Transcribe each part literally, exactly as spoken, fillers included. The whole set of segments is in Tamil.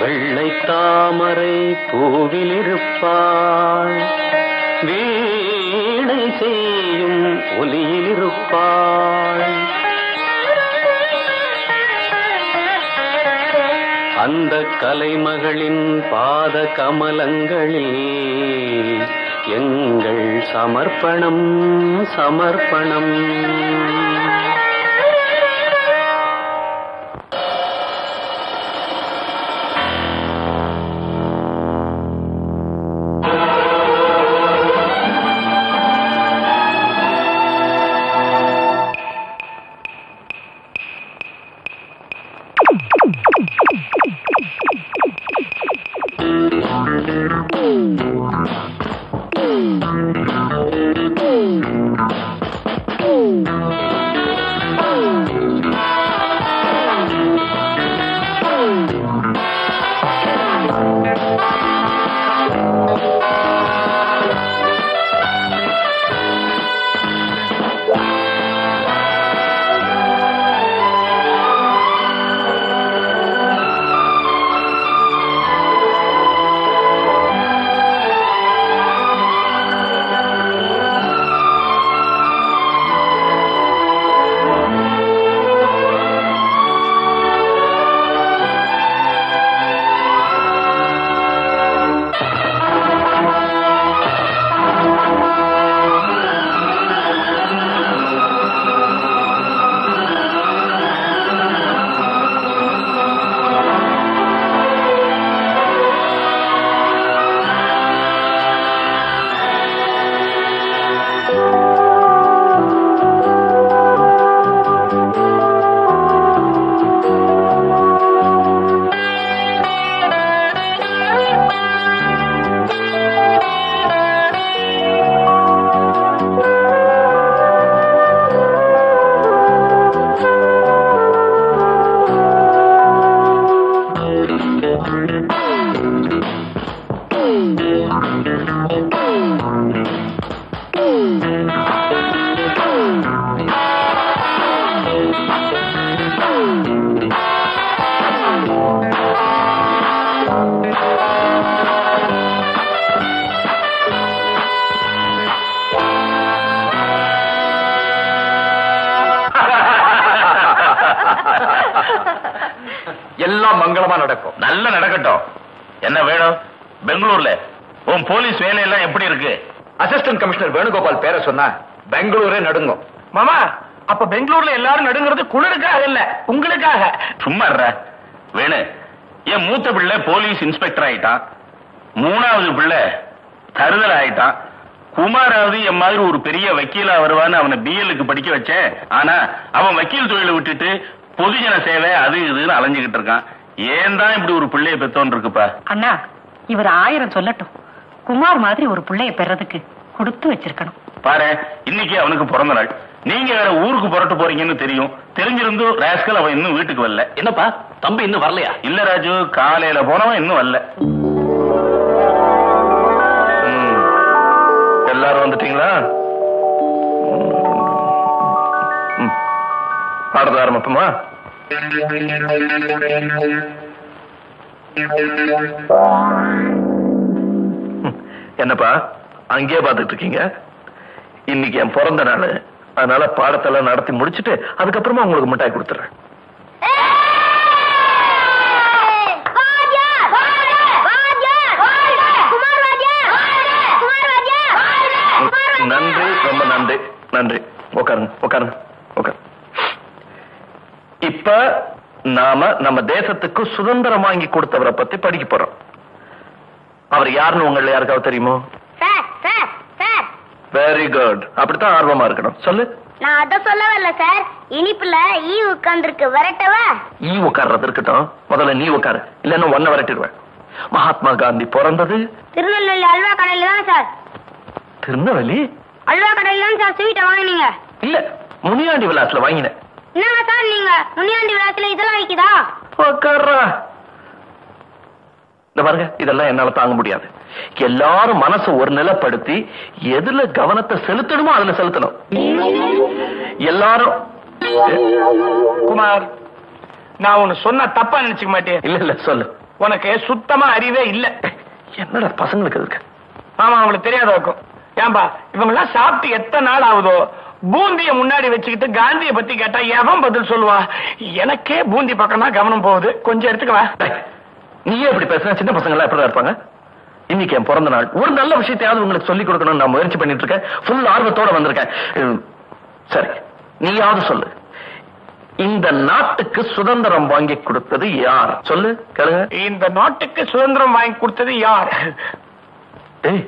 வெள்ளை தாமரை பூவிலிருப்பாள், வீணை செய்யும் ஒலியிலிருப்பாள், அந்த கலைமகளின் பாத கமலங்களில் எங்கள் சமர்ப்பணம் சமர்ப்பணம். இன்ஸ்பெக்டர் ஆயிட்டான், மூணாவது பிள்ளை தருதல் ஆயிட்டான், குமாராவது என் மாதிரி ஒரு பெரிய வக்கீலா வருவான்னு அவனை பிஎல்லுக்கு படிக்க வச்சேன். ஆனா அவன் வக்கீல் தொழிலை விட்டுட்டு பொதுஜன சேவை அது இதுன்னு அலைஞ்சுகிட்டு இருக்கான். ஏன் தான் இப்படி ஒரு பிள்ளைய பெத்தோன்னு இருக்குப்பா. அண்ணா, இவர் ஆயிரம் சொல்லட்டும், குமார் மாதிரி ஒரு பிள்ளைய பெறதுக்கு கொடுத்து வச்சிருக்கணும். பாரு, இன்னைக்கு அவனுக்கு பிறந்த நாள், நீங்க வேற ஊருக்கு புறட்டு போறீங்கன்னு தெரியும், தெரிஞ்சிருந்தும் ராஸ்கல் அவன் இன்னும் வீட்டுக்கு வரல. என்னப்பா தம்பி இன்னும் வரலையா? இல்ல ராஜு, காலையில போனவன் இன்னும் வரல. எல்லாரும் வந்துட்டீங்களா? பாடுறது ஆரம்பிப்போமா? என்னப்பா அங்கேயே பாத்துட்டு இருக்கீங்க? இன்னைக்கு என் பிறந்த நாள், அதனால பாடத்தெல்லாம் நடத்தி முடிச்சுட்டு அதுக்கப்புறமா உங்களுக்கு மிட்டாய் கொடுத்துறேன். நன்றி, ரொம்ப நன்றி, நன்றி. உட்காருங்க உட்காருங்க உட்காரு. இப்ப நாம நம்ம தேசத்துக்கு சுதந்திரம் வாங்கி கொடுத்தவரை பத்தி படிக்க போறோம். அவர் யாருன்னு உங்களுக்கு யாருக்காவது தெரியுமோ? வெரி குட், அப்படித்தான் ஆர்வமா இருக்கணும். சொல்லு. நான் அத சொல்லவே இல்ல சார், இனிப்புல ஈ உட்கார்ந்திருக்கு, வரட்டவா? ஈ உட்கார்றது இருக்கட்டும், முதல்ல நீ உட்காரு, இல்லன்னா ஒன்ன வரட்டிடுவேன். மகாத்மா காந்தி பிறந்தது திருநெல்வேலி அல்வா கடையில தான் சார். திருநெல்வேலி அல்வா கடையில தான் சார் ஸ்வீட்டை வாங்கினீங்க? இல்ல, முனியாண்டி விலாஸ்ல வாங்கினேன். என்னங்க சார் நீங்க முனியாண்டி விலாஸ்ல இதெல்லாம் விக்குதா? உட்கார்றா. இந்த பாருங்க, இதெல்லாம் என்னால தாங்க முடியாது. எல்லாரும் மனசு ஒரு நிலைப்படுத்தி எதுல கவனத்தை செலுத்தணுமோ அதுல செலுத்தணும். எல்லாரும் குமார், நான் உன்னை சொன்னா தப்பா நினைச்சுக்க மாட்டேன். இல்ல இல்ல சொல்லு. உனக்கு சுத்தமா அறிவே இல்ல. என்னடா பசங்களுக்கு இருக்கு? ஆமா அவங்களுக்கு தெரியாத இருக்கும். ஏன்பா இவங்க எல்லாம் சாப்பிட்டு எத்தனை நாள் ஆகுதோ பூந்தியை முன்னாடி வச்சுக்கிட்டு காந்தியை பத்தி கேட்டா எவன் பதில் சொல்லுவா? எனக்கே பூந்தி பக்கம் தான் கவனம் போகுது. கொஞ்சம் எடுத்துக்க வா. நீயே இப்படி பேசுனா சின்ன பசங்க எல்லாம் எப்படிதான் இருப்பாங்க? இன்னைக்கு என் பிறந்த நாள், ஒரு நல்ல விஷயத்தையாவது உங்களுக்கு சொல்லிக் கொடுக்கணும்னு நான் முயற்சி பண்ணிட்டு இருக்கேன். ஃபுல் ஆர்வத்தோட வந்திருக்கேன். சரி நீயாவது சொல்லு, இந்த நாட்டுக்கு சுதந்திரம் வாங்கி கொடுத்தது யார்? சொல்லு கேளுங்க. இந்த நாட்டுக்கு சுதந்திரம் வாங்கி கொடுத்தது யார்? ஏய்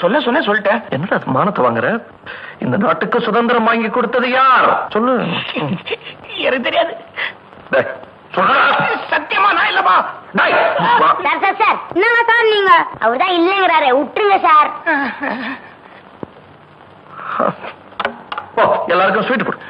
சொல்ல சொன்ன சொல்லிட்டேன். என்னடா மானத்தை வாங்குற? இந்த நாட்டுக்கு சுதந்திரம் வாங்கி கொடுத்தது யார் சொல்லு. எனக்கு தெரியாது. சத்தியமா நான் இல்லப்பா. நீங்க அவர்தான் இல்லைங்கிறாரு, விட்டுருங்க சார். எல்லாருக்கும் ஸ்வீட் கொடு.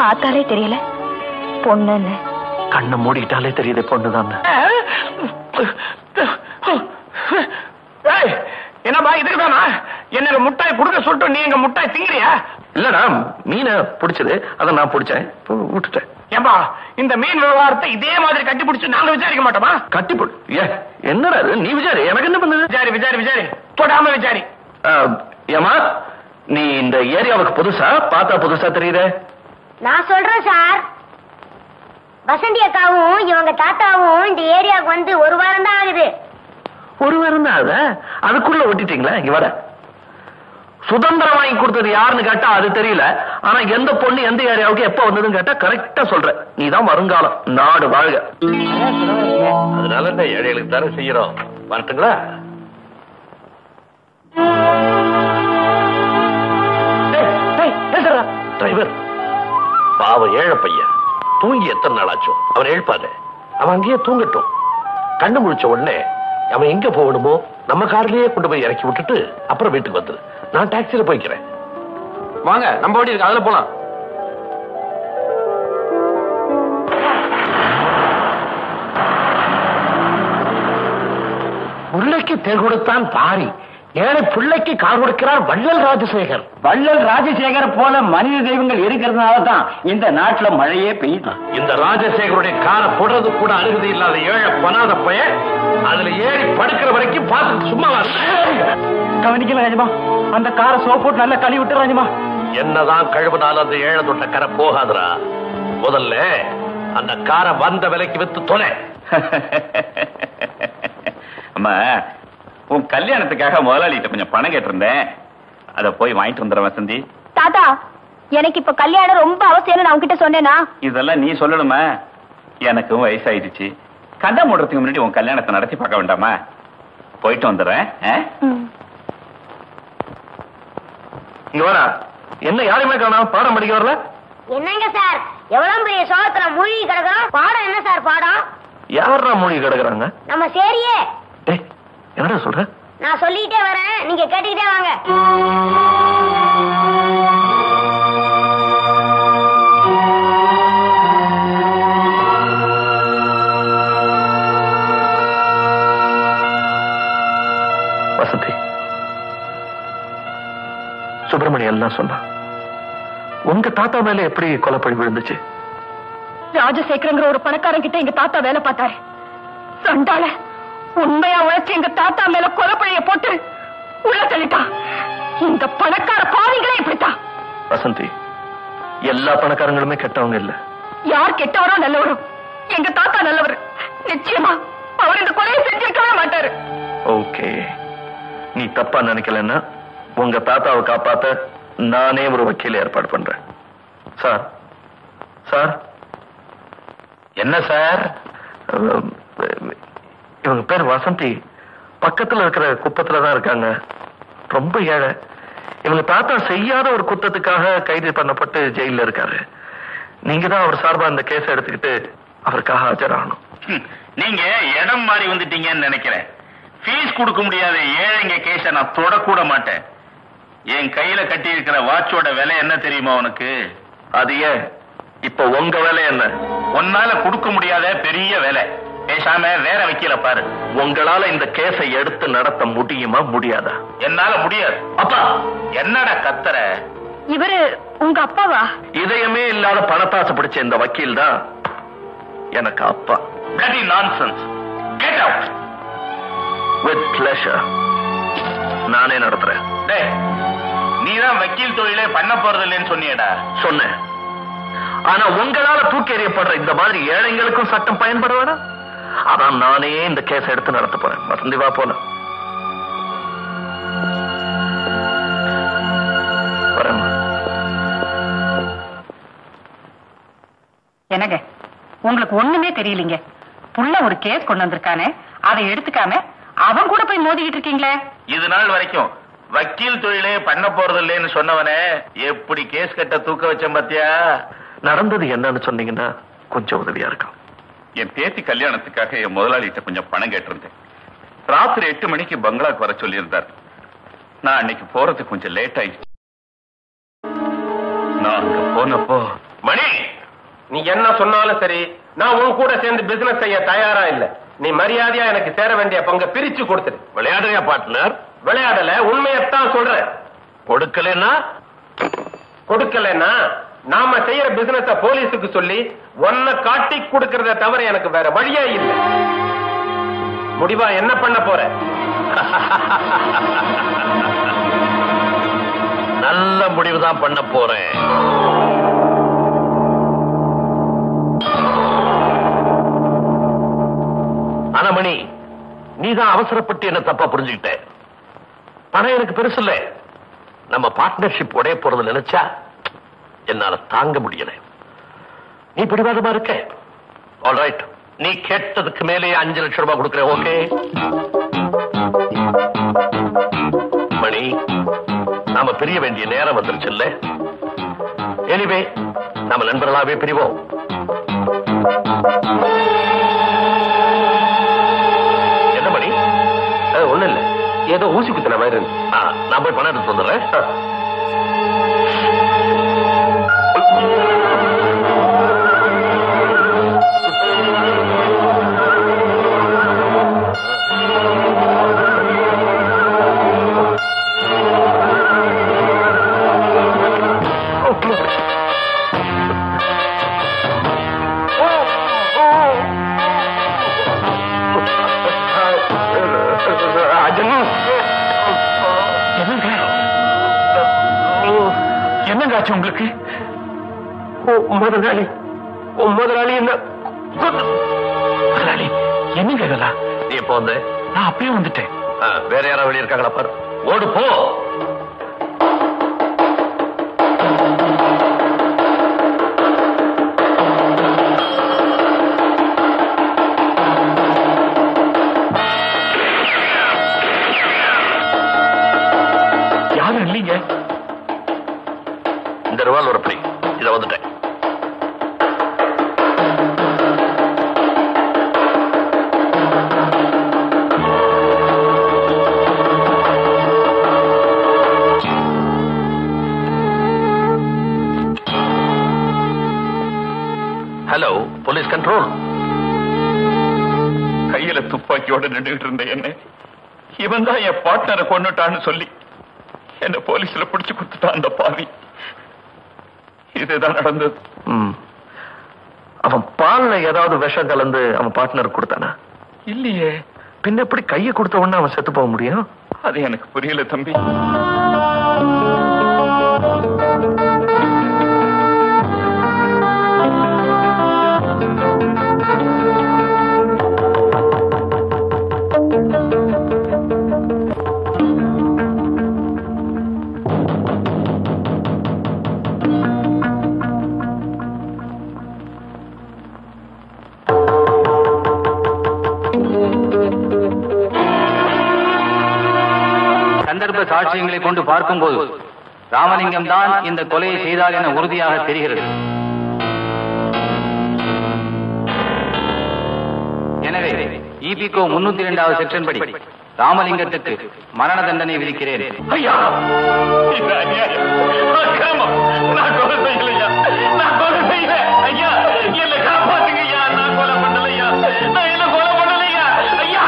பார்த்தாலே தெரியல பொண்ணுன்னு. கண்ணை மூடிட்டாலே தெரியுது பொண்ணுதான். என்னப்பா இதுக்குதானா என்ன முட்டாய் குடுக்க சொல்லிட்டு நீ எங்க முட்டாய் திங்கிறியா? இல்லடா மீனை பிடிச்சது அதை நான் பிடிச்சேன் விட்டுட்டேன். ஏன்பா இந்த மீன் விவகாரத்தை இதே மாதிரி கட்டி பிடிச்சு நாங்க விசாரிக்க மாட்டோமா? கட்டி பிடி என்னடா நீ விசாரி, எனக்கு என்ன பண்ணுது? விசாரி விசாரி விசாரி போடாம விசாரி. ஏமா நீ இந்த ஏரியாவுக்கு புதுசா? பார்த்தா புதுசா தெரியுது. நான் சொல்றேன் சார், வசந்தி அக்காவும் இவங்க தாத்தாவும் இந்த ஏரியாவுக்கு வந்து ஒரு வாரம் தான் ஆகுது. ஒரு வாரம் தான் ஆகுது அதுக்குள்ள ஒட்டிட்டீங்களா? இங்க வர சுதந்திரம் வாங்கி கொடுத்தது யாருன்னு கேட்டா அது தெரியல, ஆனா எந்த பொண்ணு எந்த ஏரியாவுக்கு எப்ப வந்ததுன்னு கேட்டா கரெக்டா சொல்றேன். நீதான் வருங்காலம், நாடு வாழ்க. அதனால இந்த ஏழைகளுக்கு தர செய்யறோம். வரட்டுங்களா? டிரைவர் பாவம் ஏழை பையன், தூங்கி எத்தனை நாளாச்சும். அவன் எழுப்பாத, அவன் அங்கேயே தூங்கட்டும். கண்ணு முழிச்ச உடனே அவன் எங்க போகணுமோ நம்ம கார்லயே கொண்டு போய் இறக்கி விட்டுட்டு அப்புறம் வீட்டுக்கு வந்து நான் டாக்ஸில போய்க்கிறேன். வாங்க நம்ம வண்டி இருக்கு அதுல போலாம். உள்ளக்கு தேர் கொடுத்தான் பாரி, ஏழை பிள்ளைக்கு கார் கொடுக்கிறார் வள்ளல் ராஜசேகர். வள்ளல் ராஜசேகர் போல மனித தெய்வங்கள் இருக்கிறதுனால தான் இந்த நாட்டுல மழையே பெய்யுது. இந்த ராஜசேகருடைய காரை போடுறது கூட அருகதை இல்லாத ஏழை பனாத பையன் அதுல ஏறி படுக்கிற வரைக்கும் பார்த்து சும்மா கவனிக்கல ராஜமா. அந்த காரை சோப்போட்டு நல்லா கழுவி விட்டு ராஜமா. என்னதான் கழுவுனாலும் அந்த ஏழை தொட்ட கரை போகாதுரா. முதல்ல அந்த காரை வந்த விலைக்கு வித்து தொலை. அம்மா உன் கல்யாணத்துக்காக முதலாளிகிட்ட கொஞ்சம் பணம் கேட்டிருந்தேன், அதை போய் வாங்கிட்டு வந்துடுற வசந்தி. தாத்தா எனக்கு இப்ப கல்யாணம் ரொம்ப அவசியம். நான் உன்கிட்ட சொன்னேனா? இதெல்லாம் நீ சொல்லணுமா? எனக்கும் வயசாயிடுச்சு. கண்ணை மூடுறதுக்கு முன்னாடி உன் கல்யாணத்தை நடத்தி பார்க்க வேண்டாமா? போயிட்டு வந்துடுறேன். இங்க வரா என்ன யாருமே காணோம். பாடம் படிக்க வரல என்னங்க சார்? எவ்வளவு பெரிய சோகத்துல மூழ்கி கிடக்குறோம். பாடம் என்ன சார் பாடம்? யாரா மூழ்கி கிடக்குறாங்க? நம்ம சரியே என்ன சொல்ற? நான் சொல்லிட்டே வரேன், நீங்க கேட்டுக்கிட்டே வாங்க. வசந்தி, சுப்பிரமணியம் எல்லாம் சொன்னா உங்க தாத்தா மேல எப்படி கொலைப்பழி விழுந்துச்சு? ராஜசேகரங்கிற ஒரு பணக்காரன் கிட்ட எங்க தாத்தா வேலை பார்த்தாரு. சண்டால உண்மையா உழைச்சு எங்க தாத்தா மேல கொலப்பழைய போட்டு உள்ள தள்ளிட்டான். இந்த பணக்கார பாவிகளே இப்படித்தான். வசந்தி, எல்லா பணக்காரங்களுமே கெட்டவங்க இல்ல. யார் கெட்டவரோ நல்லவரோ எங்க தாத்தா நல்லவர். நிச்சயமா அவர் இந்த கொலையை செஞ்சிருக்கவே மாட்டாரு. ஓகே, நீ தப்பா நினைக்கலன்னா உங்க தாத்தாவை காப்பாத்த நானே ஒரு வக்கீல ஏற்பாடு பண்றேன். சார் சார் என்ன சார்? இவங்க பேர் வசந்தி, பக்கத்துல இருக்கிற குப்பத்துலதான் இருக்காங்க. ரொம்ப ஏழை. இவங்க தாத்தா செய்யாத ஒரு குற்றத்துக்காக கைது பண்ணப்பட்டு ஜெயில இருக்காரு. நீங்க தான் அவர் சார்பா அந்த கேஸை எடுத்துக்கிட்டு அவர்க்காக ஆஜராகணும். நீங்க இடம் மாறி வந்துட்டீங்கன்னு நினைக்கிறேன். ஃபீஸ் கொடுக்க முடியாத ஏழைங்க கேஸை நான் தொடக்கூட மாட்டேன். என் கையில கட்டி இருக்கிற வாட்சோட விலை என்ன தெரியுமா உனக்கு? அது ஏன் இப்ப உங்க விலை என்ன? உன்னால கொடுக்க முடியாத பெரிய விலை. பேசாம வேற வக்கீல பாரு. உங்களால இந்த கேஸை எடுத்து நடத்த முடியுமா முடியாதா? என்னால முடியாது. அப்பா என்னடா கத்தற? இவரு உங்க அப்பாவா? இதயமே இல்லாத பணத்தாசை பிடிச்ச இந்த வக்கீல் தான் எனக்கு அப்பா. Bloody nonsense. Get out. With pleasure. நானே நடத்துறேன். டேய், நீ தான் வக்கீல் தொழிலே பண்ண போறது இல்லைன்னு சொன்னியடா. சொன்னேன். ஆனா உங்களால தூக்கி எறியப்படுற இந்த மாதிரி ஏழைங்களுக்கும் சட்டம் பயன்படுவாடா? அதான் நானே இந்த கேஸ் எடுத்து நடத்த போறேன். வசந்தி வா போலாம். என்னங்க உங்களுக்கு ஒண்ணுமே தெரியலீங்க? புள்ள ஒரு கேஸ் கொண்டு வந்திருக்கானே அதை எடுத்துக்காம அவன் கூட போய் மோதிக்கிட்டு இருக்கீங்களே. இது நாள் வரைக்கும் வக்கீல் தொழிலே பண்ண போறது இல்லைன்னு சொன்னவனே எப்படி கேஸ் கட்ட தூக்க வச்சேன் பாத்தியா? நடந்தது என்னன்னு சொன்னீங்கன்னா கொஞ்சம் உதவியா இருக்கும். என் பேத்தி கல்யாணத்துக்காக என் முதலாளிகிட்ட கொஞ்சம் பணம் கேட்டிருந்தேன். ராத்திரி எட்டு மணிக்கு பங்களாக்கு வர சொல்லியிருந்தார். நான் அன்னைக்கு போறது கொஞ்சம் லேட் ஆயிடுச்சு. நான் அங்க போனப்போ மணி நீ என்ன சொன்னாலும் சரி நான் உன் கூட சேர்ந்து பிசினஸ் செய்ய தயாரா இல்ல. நீ மரியாதையா எனக்கு சேர வேண்டிய பங்க பிரிச்சு கொடுத்துரு. விளையாடுறியா பார்ட்னர்? விளையாடல, உண்மையத்தான் சொல்றேன். கொடுக்கலன்னா கொடுக்கலன்னா நாம செய்யற பிசினஸ போலீஸுக்கு சொல்லி ஒன்ன காட்டி கொடுக்கறத தவிர எனக்கு வேற வழியா இல்லை. முடிவா என்ன பண்ண போற? நல்ல முடிவுதான் பண்ண போறேன். ஆனா மணி நீதான் அவசரப்பட்டு என்ன தப்பா புரிஞ்சுக்கிட்ட. பணம் எனக்கு பெருசு இல்ல. நம்ம பார்ட்னர்ஷிப் உடைய போறது நினைச்சா என்னால தாங்க முடியல. நீ பிடிவாதமா இருக்க. ஆல்ரைட், நீ கேட்டதுக்கு மேலே அஞ்சு லட்சம் ரூபாய் கொடுக்குற. ஓகே மணி, நாம பிரிய வேண்டிய நேரம் வந்துருச்சு இல்ல? எனிவே நம்ம நண்பர்களாவே பிரிவோம். என்ன மணி? ஒண்ணு இல்ல, ஏதோ ஊசி குத்துன மாதிரி இருந்து. நான் போய் பணம் எடுத்து வந்துடுறேன். உங்களுக்கு முதலாளி முதலாளி என்ன முதலாளி என்ன கேட்கல? நீ எப்போ வந்து? நான் அப்படியே வந்துட்டேன். வேற யாராவது வெளியே இருக்காங்களா பாரு. ஓடு போ. யாரும் இல்லைங்க. வரப்படி இத வந்துட்டேன். Hello police control. கையில துப்பாக்கியோட நின்றுட்டு இருந்த என்ன இவன் தான் என் பார்ட்னரை கொன்னுட்டான்னு சொல்லி என்ன போலீஸ்ல பிடிச்சு கொடுத்துட்டான் அந்த பாவி. இதுதான் நடந்தது. அவன் பால்ல ஏதாவது விஷம் கலந்து அவன் பார்ட்னர் கொடுத்தானா? இல்லையே. பின்ன எப்படி கையை கொடுத்த உடனே அவன் செத்து போக முடியும்? அது எனக்கு புரியல தம்பி. சாட்சியங்களை கொண்டு பார்க்கும் போது ராமலிங்கம் தான் இந்த கொலையை செய்தார் என உறுதியாக தெரிகிறது. எனவே ஈபிகோ முன்னூத்தி இரண்டாவது செக்ஷன் படி ராமலிங்கத்துக்கு மரண தண்டனை விதிக்கிறேன். ஐயா இது அநியாயம், அக்கிரமம். நான் கொலை செய்யலையா, நான் கொலை செய்யல. ஐயா என்னை காப்பாத்துங்க ஐயா, நான் கொலை பண்ணலையா, நான் என்ன கொலை பண்ணலையா. ஐயா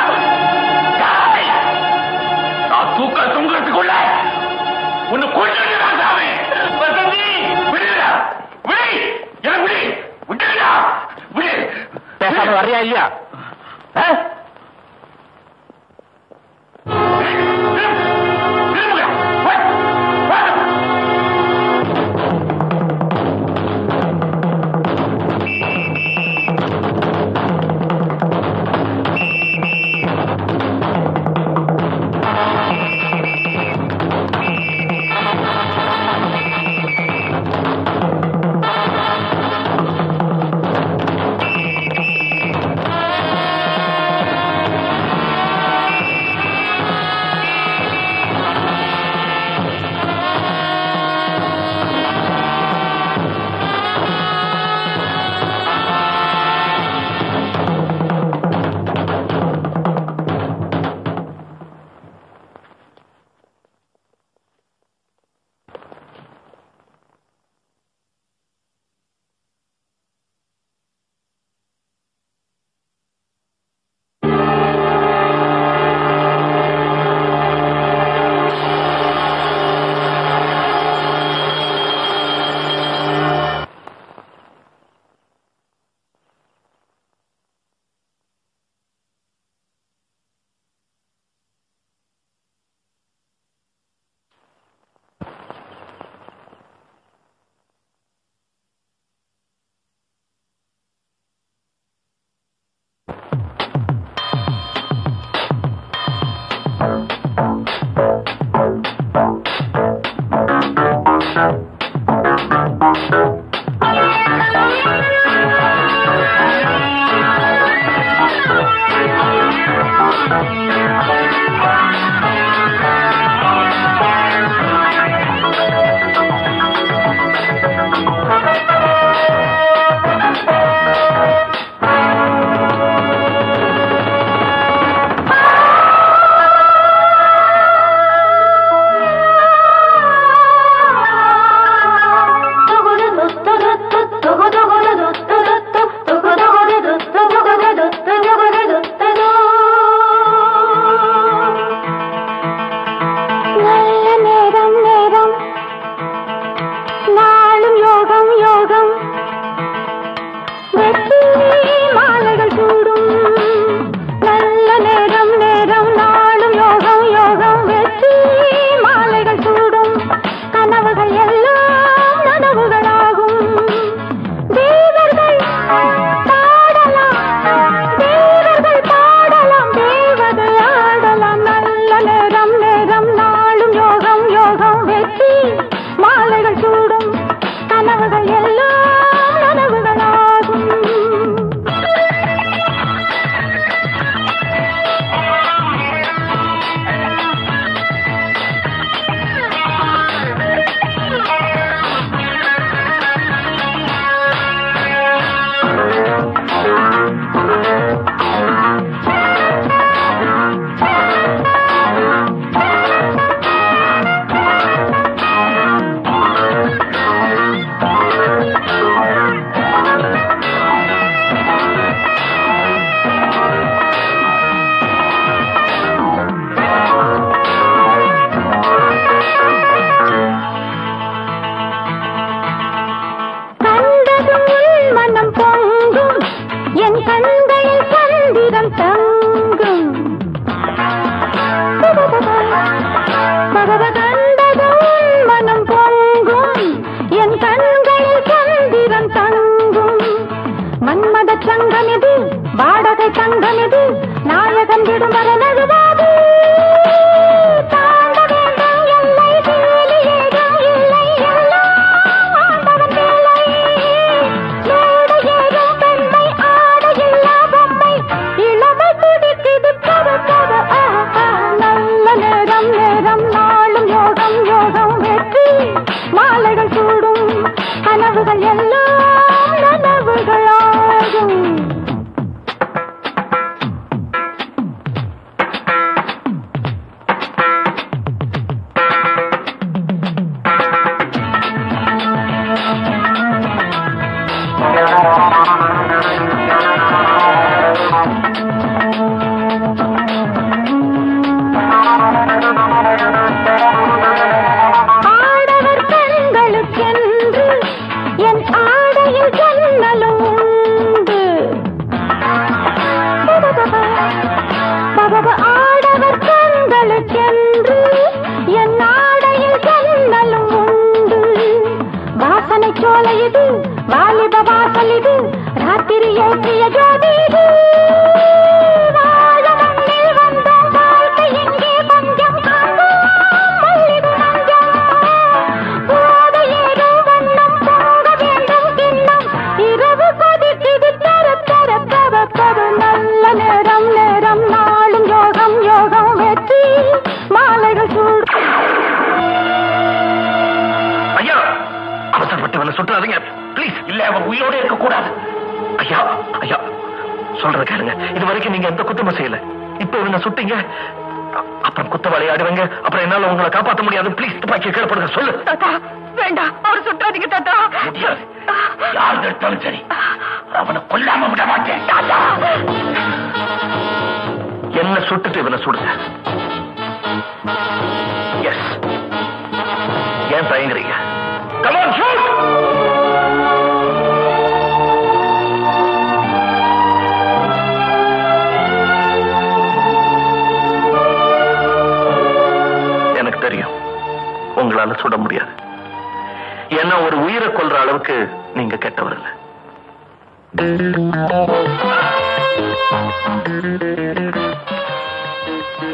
நான் தூக்க தூங்கறதுக்குள்ள உன்னை கொல்லுடா சாமி. வசந்தி விடுடா, விடு என்ன, விடு விடுடா, விடு. பேசாம வரையா இல்லையா?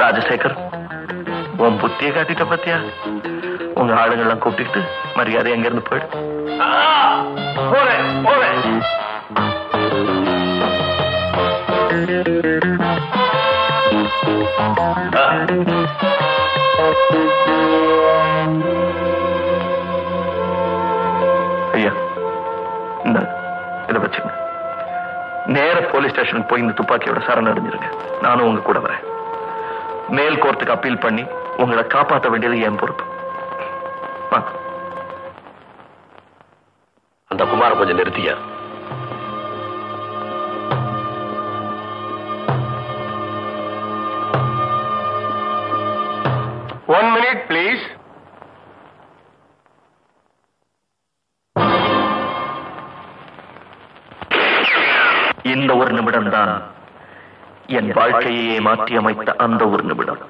ராஜசேகர், உன் புத்தியை காட்டிட்ட பத்தியா? உங்க ஆளுங்க எல்லாம் கூப்பிட்டு மரியாதை எங்க இருந்து போயிடு. ஐயா, இந்த இதை வச்சுங்க. நேர போலீஸ் ஸ்டேஷனுக்கு போய் இந்த துப்பாக்கியோட சரண் அடைஞ்சிருங்க. நானும் உங்க கூட வரேன். மேல் கோர்ட்டுக்கு அப்பீல் பண்ணி உங்களை காப்பாற்ற வேண்டியது என் பொறுப்பு. அந்த குமார கொஞ்சம் நிறுத்தியா? One minute please. இந்த ஒரு நிமிடம் தான் என் வாழ்க்கையே மாற்றி அமைத்த அந்த ஒரு நிமிடம்.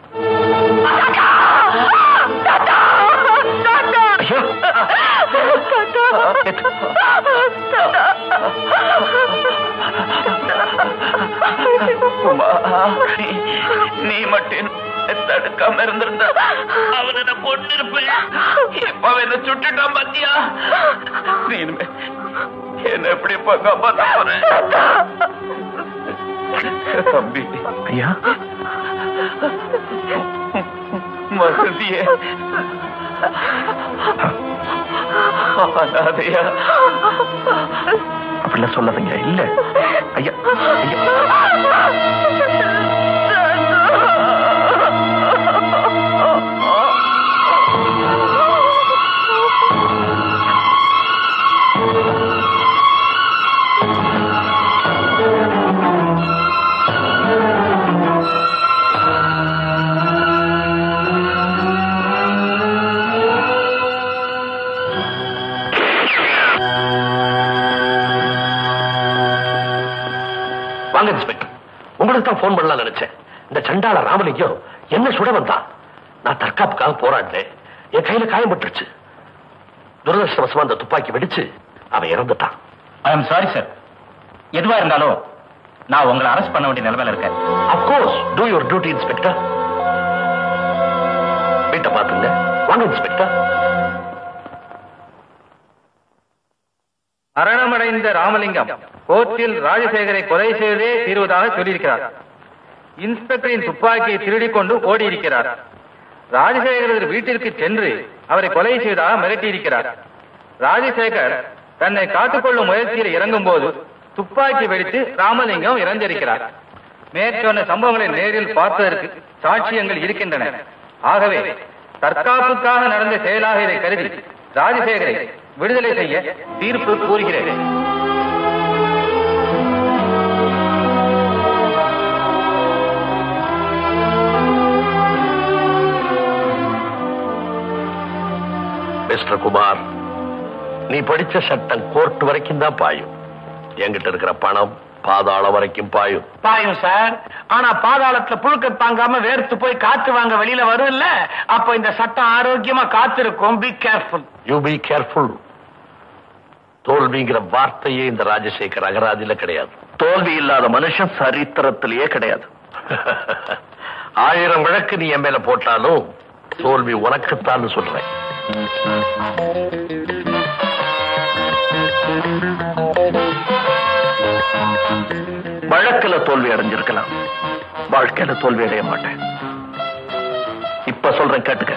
நீ மட்டும் தடுக்காம இருந்திருந்த அவனை நான் கொண்டிருப்பேன். இப்ப என்ன சுட்டுட்டான் பாத்தியா? என்ன எப்படி காப்பாற்ற போறேன்? தம்பி ஐயா, மசதியே அனாதையா அப்படிலாம் சொல்லாதீங்க. இல்ல ஐயா, போன் பண்ணலாம் நினைச்சேன். இந்த சண்டாள ராமலிங்கம் என்ன சுட வந்தான். நான் தற்காப்புக்காக போராடினேன். என் கையில காயம் பட்டுருச்சு. துரதிருஷ்டவசமா அந்த துப்பாக்கி வெடிச்சு அவன் இறந்துட்டான். I am sorry sir. எதுவா இருந்தாலும் நான் உங்களை அரெஸ்ட் பண்ண வேண்டிய நிலைமையில இருக்கேன். Of course do your duty inspector. வீட்டை பாத்துங்க. வாங்க இன்ஸ்பெக்டர். மரணமடைந்த ராமலிங்கம் கோர்ட்டில் ராஜசேகரை கொலை செய்தே தீர்வதாக சொல்லியிருக்கிறார். இன்ஸ்பெக்டரின் துப்பாக்கியை திருடிக் கொண்டு ஓடியிருக்கிறார். ராஜசேகரது வீட்டிற்கு சென்று அவரை கொலை செய்வதாக மிரட்டியிருக்கிறார். ராஜசேகர் தன்னை காத்துக்கொள்ளும் முயற்சியில் இறங்கும் போது துப்பாக்கி வெடித்து ராமலிங்கம் இறந்திருக்கிறார். மேற்கொண்ட சம்பவங்களை நேரில் பார்ப்பதற்கு சாட்சியங்கள் இருக்கின்றன. ஆகவே தற்காப்புக்காக நடந்த செயலாக இதை கருதி ராஜசேகரை விடுதலை செய்ய தீர்ப்பு கூறுகிறது. மிஸ்டர் குமார், நீ படிச்ச சட்டம் கோர்ட் வரைக்கும் தான் பாயும். என்கிட்ட இருக்கிற பணம் பாதாளம் வரைக்கும் பாயும். பாயும் சார். ஆனா பாதாளத்துல புழுக்க தாங்காம வேர்த்து போய் காத்து வாங்க வெளியில வரும் இல்ல, அப்ப இந்த சட்டம் ஆரோக்கியமா காத்திருக்கும். Be careful. You be careful. தோல்விங்கிற வார்த்தையே இந்த ராஜசேகர் அகராதியில கிடையாது. தோல்வி இல்லாத மனுஷன் சரித்திரத்திலேயே கிடையாது. ஆயிரம் விளக்கு நீ என் மேல போட்டாலும் தோல்வி உனக்குத்தான் சொல்றேன். வழக்கில தோல்வி அடைஞ்சிருக்கலாம், வாழ்க்கையில தோல்வி அடைய மாட்டேன். இப்ப சொல்றேன் கேட்டுக்க.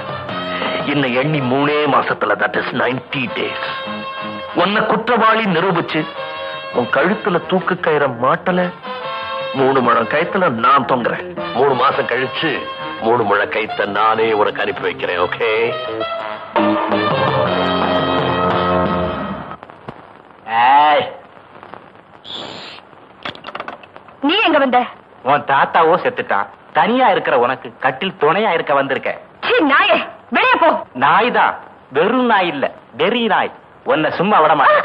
இன்னும் எண்ணி மூணே மாசத்துல that is ninety days உன்னை குற்றவாளி நிரூபிச்சு உன் கழுத்துல தூக்கு கயிற மாட்டல மூணு முழம் கயித்துல நான் தொங்குறேன். மூணு மாசம் கழிச்சு மூணு முழ கயிற்ற நானே உனக்கு அனுப்பி வைக்கிறேன். ஓகே, நீ எங்க வந்த? உன் தாத்தாவோ செத்துட்டான். தனியா இருக்கிற உனக்கு கட்டில் துணையா இருக்க வந்திருக்கேன். வெளியே போ. நாய் தான், வெறும் நாய் இல்ல, வெறி நாய். உன்னை சும்மா விட மாட்டேன்.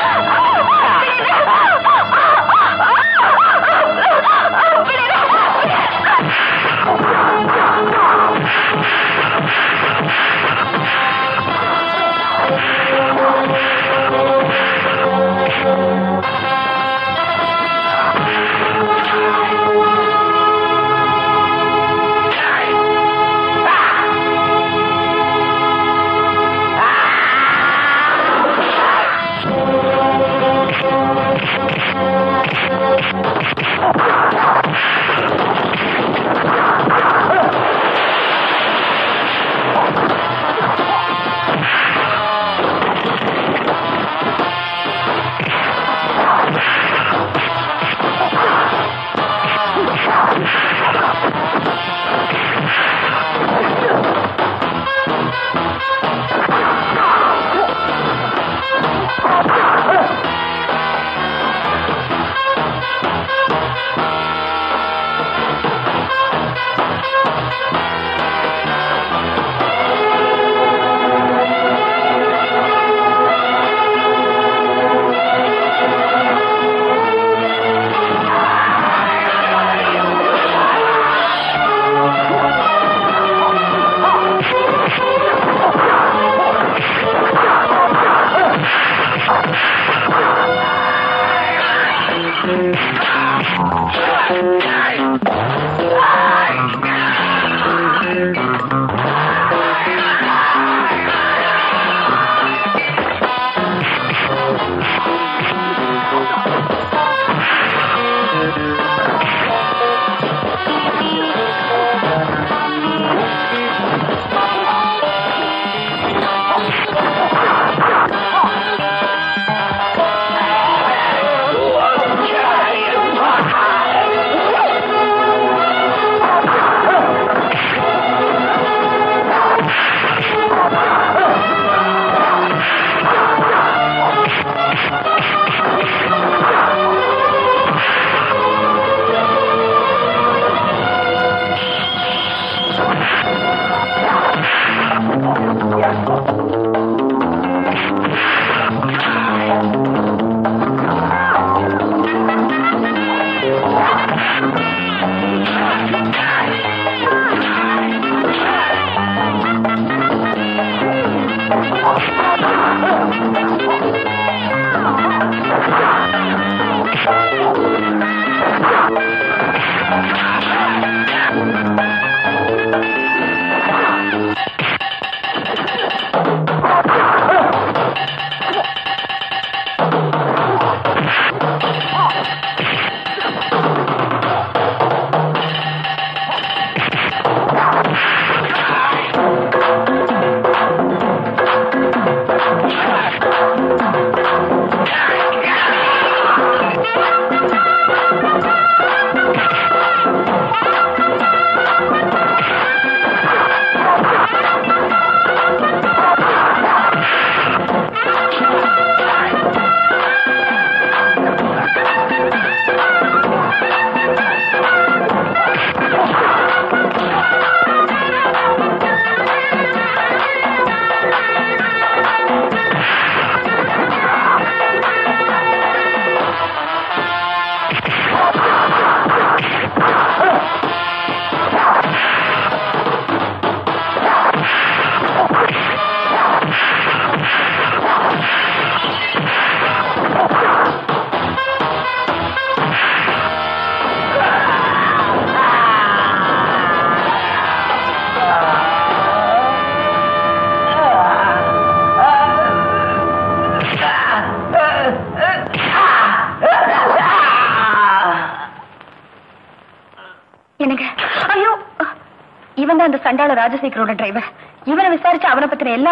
कंडाल राजशेखर ड्राइवर इवन विचार